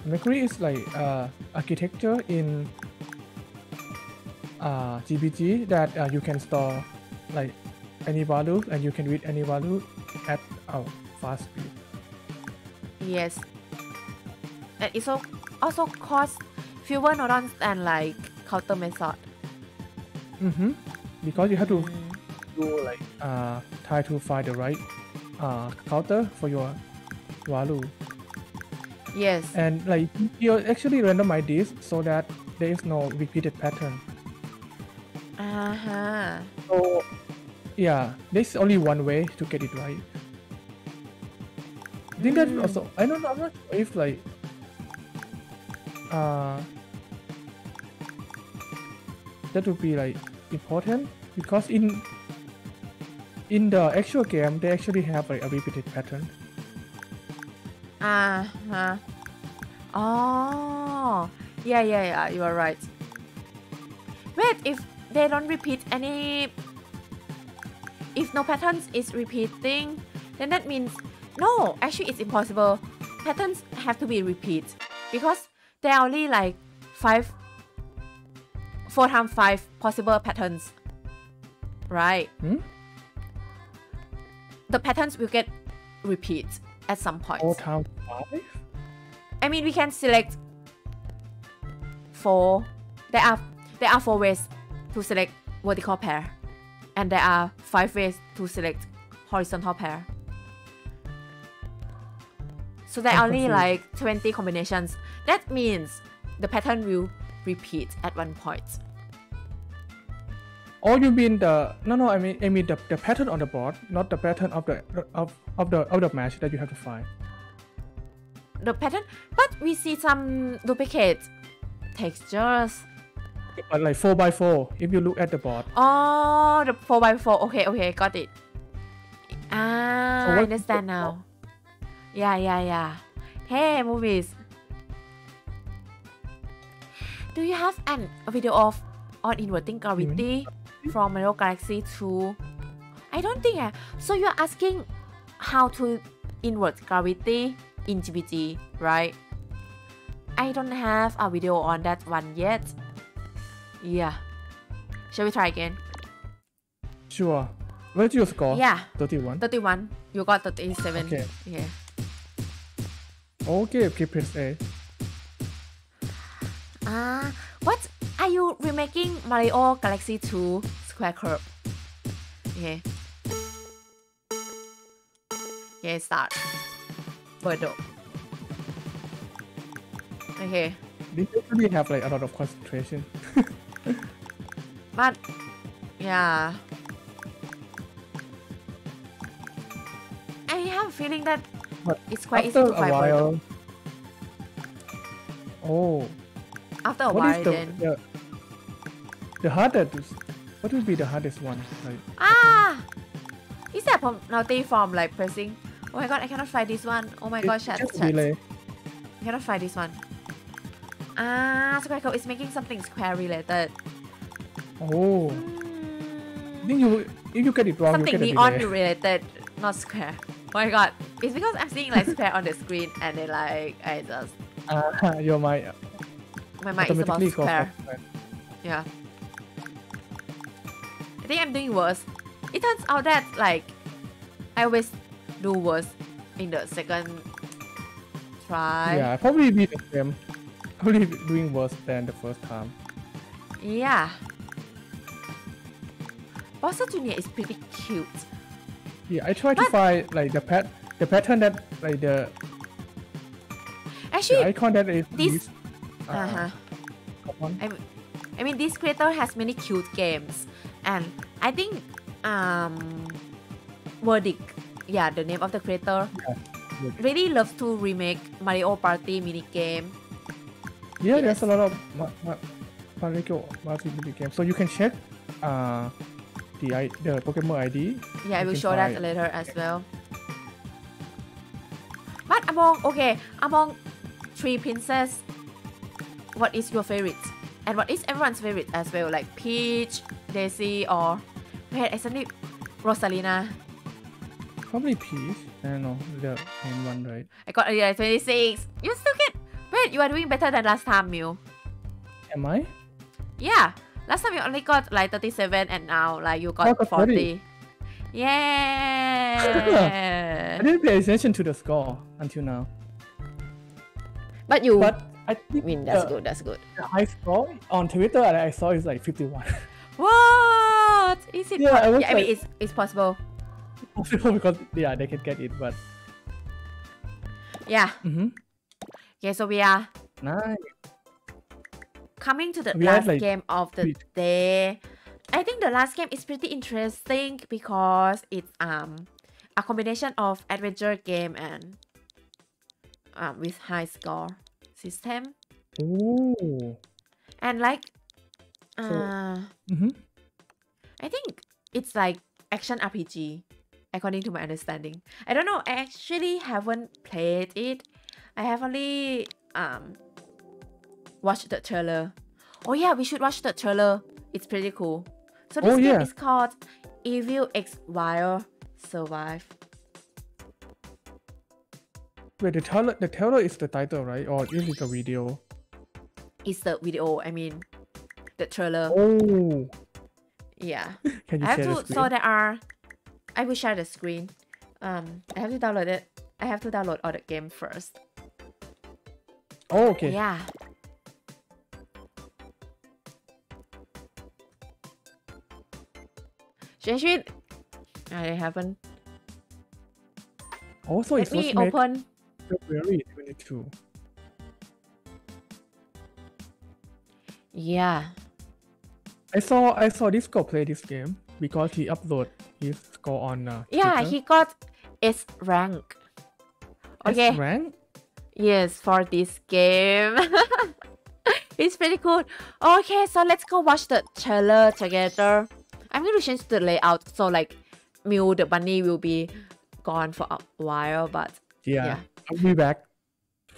Omikuri is like uh architecture in uh G B G that uh, you can store like any value, and you can read any value at a fast speed. Yes. And it's also costs fewer neurons than like counter method. Mm-hmm. Because you have to do like uh try to find the right uh counter for your value. Yes. And like you actually randomize this so that there is no repeated pattern. Uh-huh. So yeah, there's only one way to get it right. I think mm. that also I don't know, I'm not sure if like uh that would be like important, because in in the actual game they actually have like a repeated pattern. Ah, uh-huh. Oh, yeah, yeah, yeah. You are right. Wait, if they don't repeat any, if no patterns is repeating, then that means no. Actually, it's impossible. Patterns have to be repeat because there are only like five, four times five possible patterns, right? Hmm? The patterns will get repeat at some point. Four times five? I mean, we can select four. There are there are four ways to select vertical pair, and there are five ways to select horizontal pair. So there are only like twenty combinations. That means the pattern will repeat at one point. Or you mean the no no I mean I mean the, the pattern on the board, not the pattern of the of, of the of the match that you have to find. The pattern, but we see some duplicate textures. But like four by four, if you look at the board. Oh, the four by four. Okay, okay, got it. Ah, so I understand now. Yeah, yeah, yeah. Hey, movies. Do you have an a video of on inverting gravity mm-hmm. from Mario Galaxy two? I don't think. I, so you're asking how to invert gravity in G B T, right? I don't have a video on that one yet. Yeah. Shall we try again? Sure. Where did you score? Yeah. thirty-one. thirty-one. You got thirty-seven. Okay. Yeah. Okay, keep it safe. Ah, uh, what? Are you remaking Mario Galaxy two Square Curve? Okay. Okay, start. Birdo. Okay. They definitely have like a lot of concentration. But yeah, I have a feeling that but it's quite easy to find while... Oh. After a what while, the, then the, the hardest. What would be the hardest one? Like, ah, okay. Is that penalty from like pressing? Oh my god, I cannot find this one. Oh my it god, chat, chat. Relay. I cannot find this one. Ah, Square Curve is making something square related. Oh, mm. I think you if you get it wrong, something you get neon related, not square. Oh my god, it's because I'm seeing like square on the screen, and then like I just. Ah, uh, you're my. My mind is about square. Yeah. I think I'm doing worse. It turns out that like I always do worse in the second try. Yeah, probably be the same. Probably doing worse than the first time. Yeah. Bowser Junior is pretty cute. Yeah, I try but to find like the pat the pattern that like the actually the icon that is this. Uh-huh. Uh, I, I mean, this creator has many cute games, and I think um, Verdict, yeah, the name of the creator, yeah. Yeah. really loves to remake Mario Party minigame. Yeah, yes. There's a lot of ma ma Mario Party minigame, so you can check uh, the, I the Pokemon I D. Yeah, I will show that later as well. But among, okay, among three princesses, what is your favorite? And what is everyone's favorite as well? Like Peach, Daisy, or... Wait, I suddenly... Rosalina. Probably Peach. I don't know. The main one, right? I got uh, twenty-six. You still get... Wait, you are doing better than last time, Mew. Am I? Yeah. Last time you only got like thirty-seven, and now like you got, I got forty. Yeah. I didn't pay attention to the score until now. But you. But I, think I mean that's the, good. That's good. The high score on Twitter that I saw is like fifty-one. What? Is it? Yeah, I, yeah, like, I mean it's it's possible. Possible because yeah they can get it, but. Yeah. Mm-hmm. Okay, so we are. Nice. Coming to the we last like, game of the we... day. I think the last game is pretty interesting because it's um a combination of adventure game and um with high score system. Ooh. And like uh so, mm-hmm. I think it's like action R P G according to my understanding. I don't know, I actually haven't played it. I have only um watched the trailer. Oh yeah, we should watch the trailer. It's pretty cool. So this oh, game yeah. is called Evil Exile Survive. Wait, the trailer, the trailer is the title, right? Or is it the video? It's the video, I mean, the trailer. Oh. Yeah. Can you I have share to, the so there are, I will share the screen. Um, I have to download it. I have to download all the game first. Oh, okay. Yeah. Actually, I haven't. Also, let it's me open. February twenty-second. Yeah. I saw I saw Disco play this game because he uploaded his score on. Uh, yeah, Twitter. He got S rank. Okay. S rank. Yes, for this game. It's pretty cool. Okay, so let's go watch the trailer together. I'm going to change the layout so like Mew the bunny will be gone for a while, but yeah, yeah. I'll be back.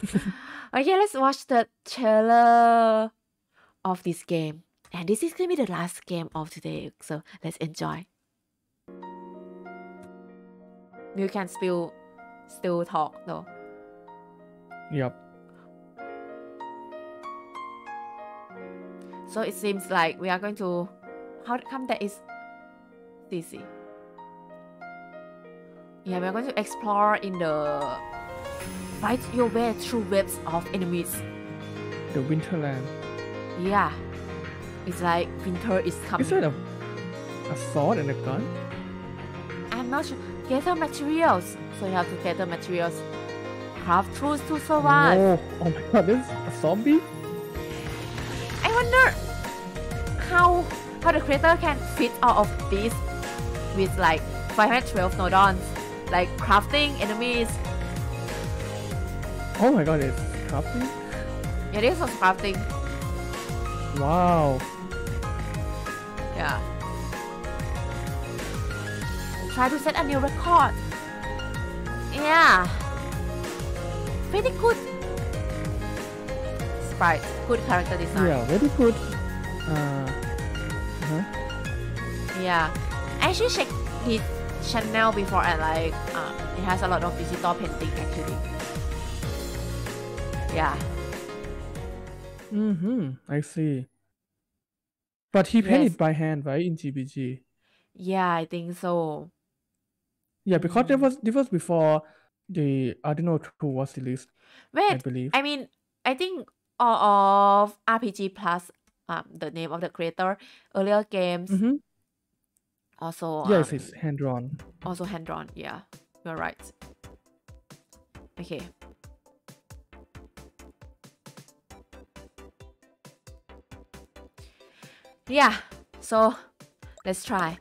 Okay, let's watch the trailer of this game, and this is going to be the last game of today, so let's enjoy. Mew can still still talk though. Yep. So it seems like we are going to. How come that is dizzy? Yeah, we're going to explore in the... Fight your way through webs of enemies. The Winterland. Yeah. It's like winter is coming. Is that a, a sword and a gun? I'm not sure. Gather materials. So you have to gather materials. Craft tools to survive. Oh, oh my god, this is a zombie? I wonder how... How the creator can fit all of these with like five hundred twelve Nodons, like crafting enemies. Oh my god, it's crafting? It is also crafting. Wow. Yeah. Try to set a new record. Yeah. Pretty good sprite, good character design. Yeah, very good. Uh... Yeah, I actually checked his channel before and like uh, it has a lot of digital painting actually. Yeah. Mm-hmm, I see. But he painted yes. by hand, right, in G B G? Yeah, I think so. Yeah, because mm. there was this was before the Arduino two was released. Wait, I believe. I mean, I think all of R P G Plus, um, the name of the creator, earlier games. Mm-hmm. Also, yes, um, it's hand drawn. Also hand drawn, yeah, you're right. Okay. Yeah, so let's try.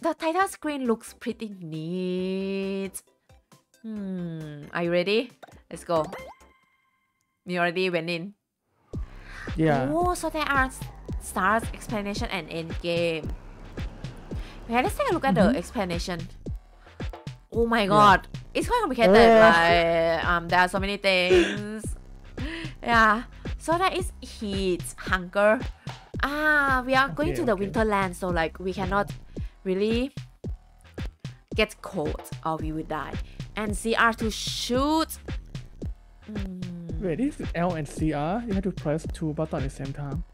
The title screen looks pretty neat. Hmm, are you ready? Let's go. You already went in. Yeah. Oh, so there are stars, explanation, and end game. Yeah, let's take a look at mm-hmm. the explanation. Oh my god, yeah. It's quite complicated. Yeah. Like, um, there are so many things. Yeah, so there is heat, hunger. Ah, we are okay, going to the okay. Winterland, so like we cannot really get cold or we will die. And C R to shoot. Mm. Wait, this is L and C R. You have to press two buttons at the same time.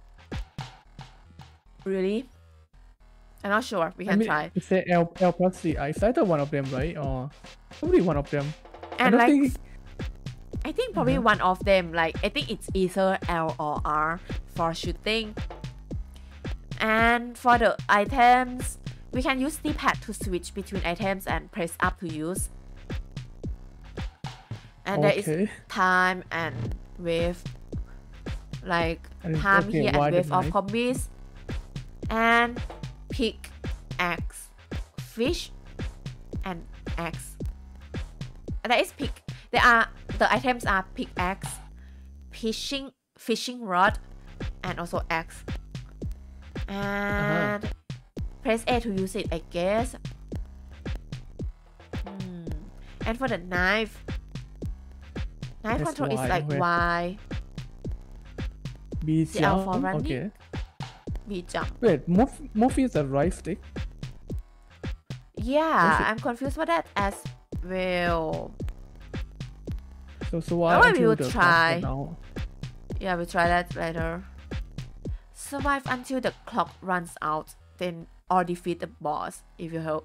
Really? I'm not sure. We can I mean, try. It's the L, L plus C. It's either one of them, right? Or probably one of them. And I like, think... I think probably mm-hmm. one of them. Like, I think it's either L or R for shooting. And for the items, we can use the pad to switch between items and press up to use. And okay. there is time and wave, like and time okay, here and wave of I... combis. And pick, axe, fish, and axe. And that is pick. There are the items are pickaxe, fishing, fishing rod, and also axe. And uh-huh. press A to use it, I guess. Hmm. And for the knife, knife That's control y, is like where? Y. B jump. For running. Okay. B jump. Wait, move, move is a right stick. Yeah, I'm confused for that as well. So, so why well, we will try. Now. Yeah, we'll try that later. Survive until the clock runs out, then or defeat the boss if your health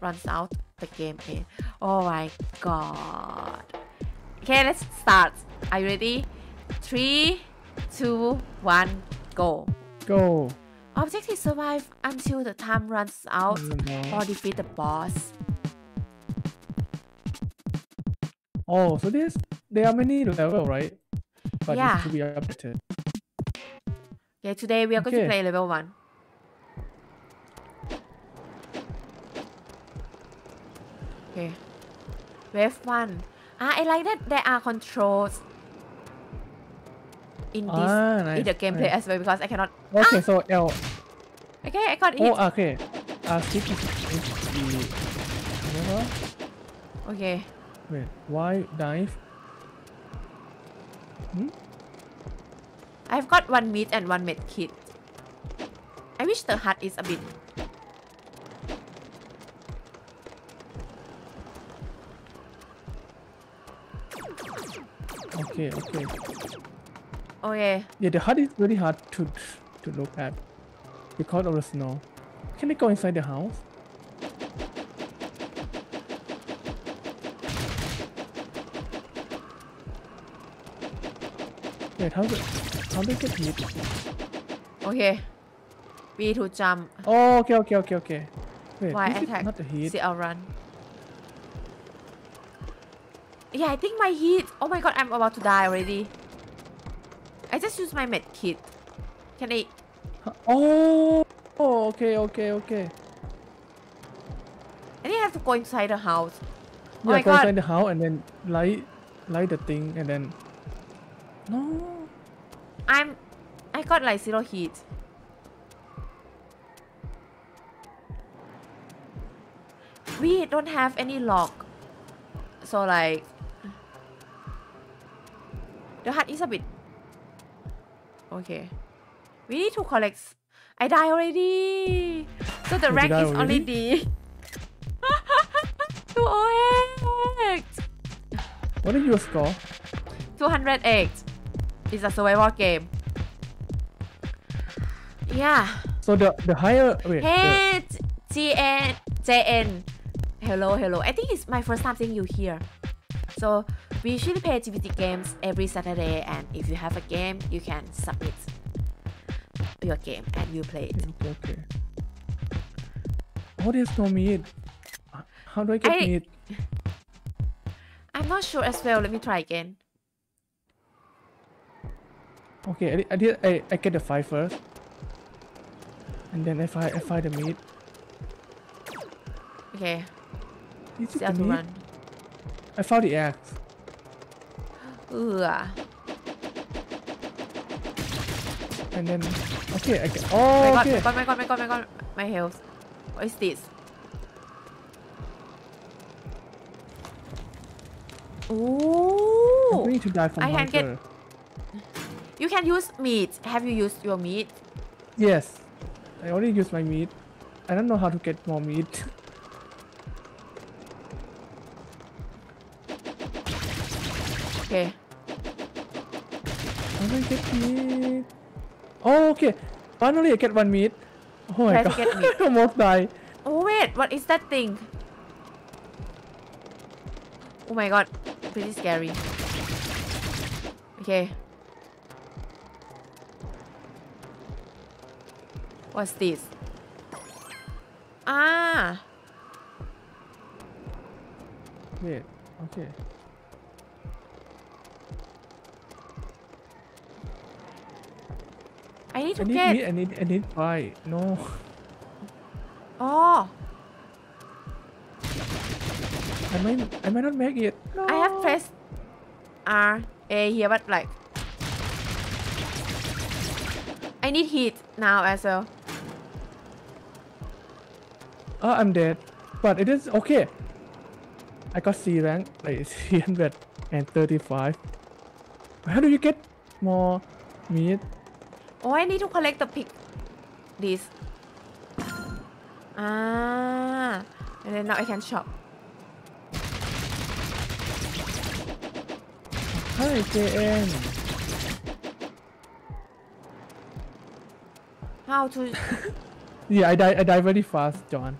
runs out. The game ends. Oh my god. Okay, let's start. Are you ready? Three, two, one, go. Go. Objective: survive until the time runs out, mm-hmm. or defeat the boss. Oh, so there's there are many levels, right? But yeah. It should be updated. Yeah, today we are okay. going to play level one. Okay. Wave one. Ah, I like that there are controls in this ah, nice, in the gameplay nice. as well because I cannot. Okay, ah! so L. Okay, I got it. Oh, okay. Uh, skip is the. Okay. Wait, why knife? Hmm? I've got one meat and one med kit. I wish the heart is a bit. Okay, okay. Oh yeah. Yeah, the heart is really hard to to look at because of the snow. Can I go inside the house? Wait, how do how do you get hit? Okay. B to jump. Oh, okay, okay, okay, okay. Wait, why attack? Not the hit. See, I'll run. Yeah, I think my hit. Oh my god, I'm about to die already. I just used my med kit. Can I? Oh. Oh, okay, okay, okay. I think I have to go inside the house. Oh yeah, my go god. Inside the house and then light, light the thing and then. No, I'm. I got like zero heat. We don't have any lock, so like the heart is a bit. Okay, we need to collect. I die already. So the rank is already? only D. Two oh eight. What is your score? Two hundred eight. It's a survival game. Yeah. So the the higher wait. Hey, J N. Hello, hello. I think it's my first time seeing you here. So we usually play G P T games every Saturday, and if you have a game, you can submit your game and you play it. Okay. okay. Oh, there's no meat. How do I get I, meat? I'm not sure as well. Let me try again. Okay, I did. I, I get the five first, and then if I if I the meat. Okay. Is it the meat? Run. I found the axe. Ugh. And then okay, I get. Oh my god! Okay. My god! My god! My god! My god! My health. What is this? Ooh! I'm going to die from I hunger. Can get. You can use meat. Have you used your meat? Yes. I already used my meat. I don't know how to get more meat. Okay. I'm gonna get meat. Oh, okay. Finally I get one meat. Oh my god, get me. I almost died. Oh wait, what is that thing? Oh my god, pretty scary. Okay. What's this? Ah! Wait, okay. I need to I need, get... Need, I need, I need buy. No. Oh! I might, I might not make it. No. I have pressed R, A here, but like... I need heat now as well. Oh, I'm dead. But it is okay. I got C rank, like three hundred thirty-five. How do you get more meat? Oh, I need to collect the pig. This. Ah. And then now I can shop. Hi, J M. How to... Yeah, I die, I die very fast, John.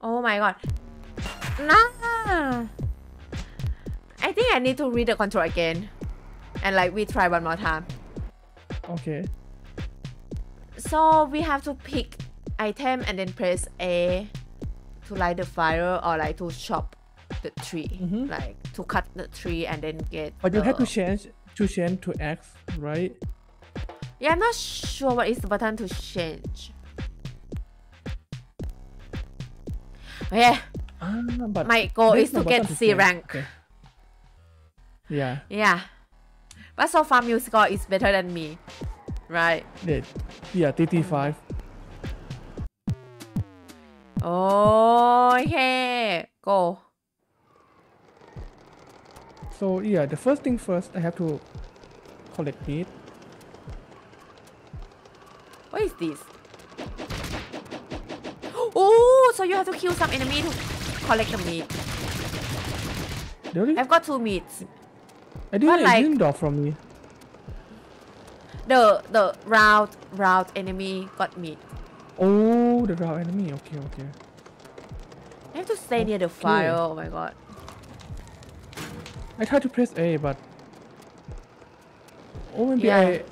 Oh my god. Nah. I think I need to read the control again. And like, we try one more time. Okay. So we have to pick item and then press A to light the fire or like to chop the tree, mm-hmm. like to cut the tree and then get. But the... you have to change to change to X, right? Yeah, I'm not sure what is the button to change. Yeah. Ah, but my goal is to get to C change. Rank. Okay. Yeah. Yeah. But so far, Mew's score is better than me, right? Yeah, T T five. Oh, okay, go. So yeah, the first thing first, I have to collect meat. What is this? Oh, so you have to kill some enemy to collect the meat. Really? I've got two meats. I didn't, like, didn't drop from me. The the route route enemy got meat. Oh, the route enemy. Okay, okay. I have to stay okay. near the fire. Oh my god. I tried to press A, but oh maybe yeah. I.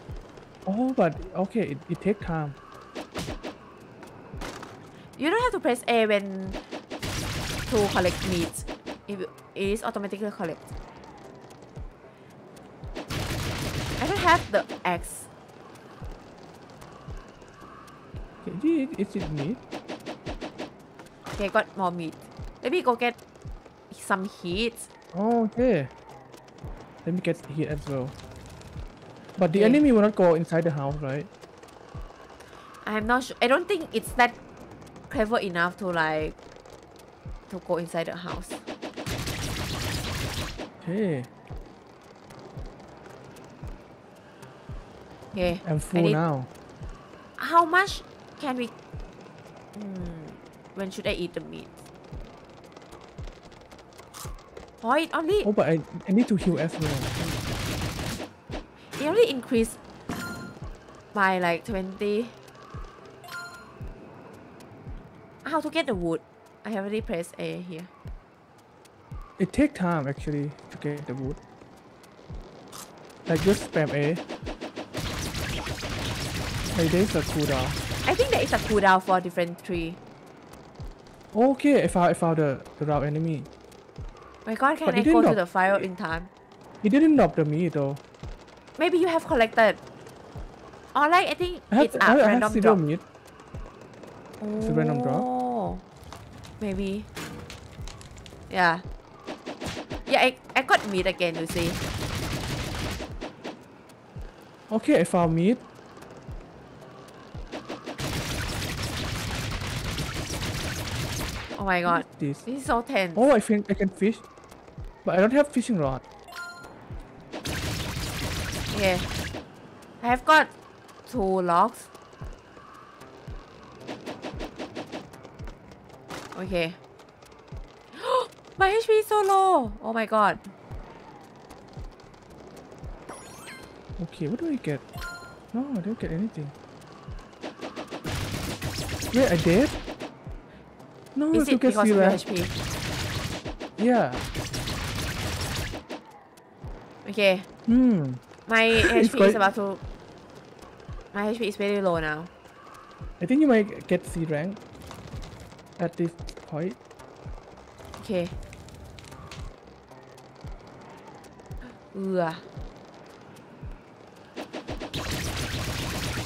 Oh, but okay, it it takes time. You don't have to press A when to collect meat. It, it is automatically collect. Have the X. Okay, is it meat? Okay, got more meat. Let me go get some heat. Oh, okay. Let me get heat as well. But the okay. enemy will not go inside the house, right? I'm not sure. I don't think it's that clever enough to like to go inside the house. Okay. Okay. I'm full need... now. How much can we... Mm, when should I eat the meat? Oh, it only... Oh, but I, I need to heal as well. It only increased by like twenty. How to get the wood? I have already pressed A here. It takes time actually to get the wood. Like just spam A. Hey, there is a cooldown. I think there is a cooldown for different tree. Okay, I found, I found the, the route enemy. My god, can but I go to the fire in time? He didn't drop the meat though. Maybe you have collected. Alright, I think I it's have, a I random have drop. Meat. Oh. It's a random drop. Maybe. Yeah. Yeah, I, I got meat again, you see. Okay, I found meat. Oh my god, this? this is so tense. Oh, I think I can fish, but I don't have fishing rod. Yeah, I have got two logs. Okay. My H P is so low. Oh my god. Okay, what do I get? No, I don't get anything. Wait, I did? No, is it because of your H P? Yeah. Okay. Hmm. My H P quite... is about to... My H P is very low now. I think you might get C rank at this point. Okay. Ugh.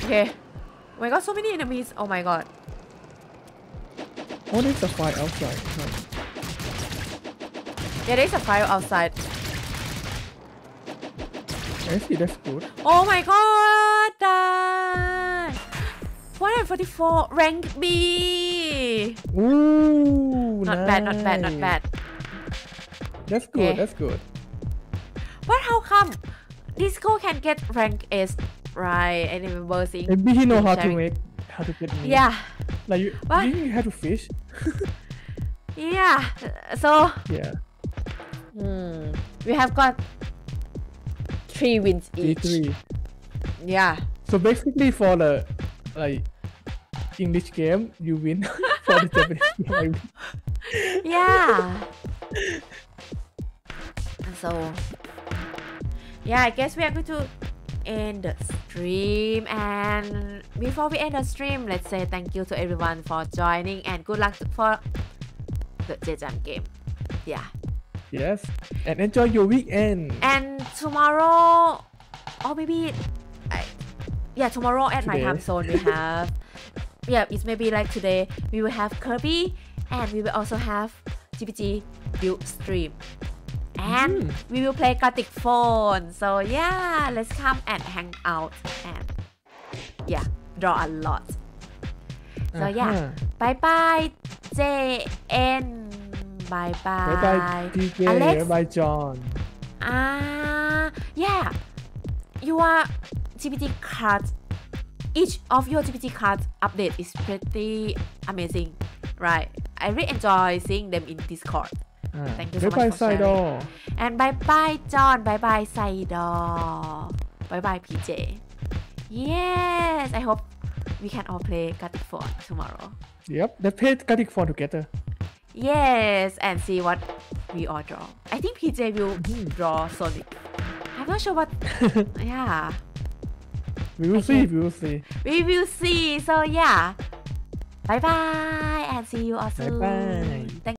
Okay. Oh my god, so many enemies. Oh my god. Oh, there's a fire outside. No. Yeah, there's a fire outside. I see, that's good. Oh my god! Die! one forty-four rank B! Ooh, not nice. bad, not bad, not bad. That's good, okay. That's good. But how come Disco can get rank S? Right, I remember seeing. Maybe he knows how sharing. to make, how to get meat. Yeah. Like you, but, you have to fish. Yeah. So. Yeah. Hmm. We have got three wins each. Three. Yeah. So basically, for the like English game, you win. For the Japanese game, I win. Yeah. So. Yeah, I guess we are going to end the stream, and before we end the stream, let's say thank you to everyone for joining and good luck for the J Jam game. Yeah. Yes. And enjoy your weekend. And tomorrow, or maybe, I, yeah, tomorrow at today. my time zone we have, yeah, it's maybe like today we will have Kirby, and we will also have G P T build stream. And mm. we will play Kartik phone. So yeah, let's come and hang out and yeah, draw a lot. So uh-huh. yeah, bye bye J N, bye bye, bye, -bye P J, Alex, bye bye John. Ah uh, yeah, you are G P T cards. Each of your G P T cards update is pretty amazing, right? I really enjoy seeing them in Discord. Uh, Thank you so much for sharing. And bye bye John, bye bye Saidor, bye bye P J. Yes, I hope we can all play Kartik phone tomorrow. Yep, let's play Kartik phone together. Yes, and see what we all draw. I think P J will draw Sonic. I'm not sure what. Yeah. We will see, we will see. We will see, so yeah. Bye bye and see you all soon. Bye bye. Thank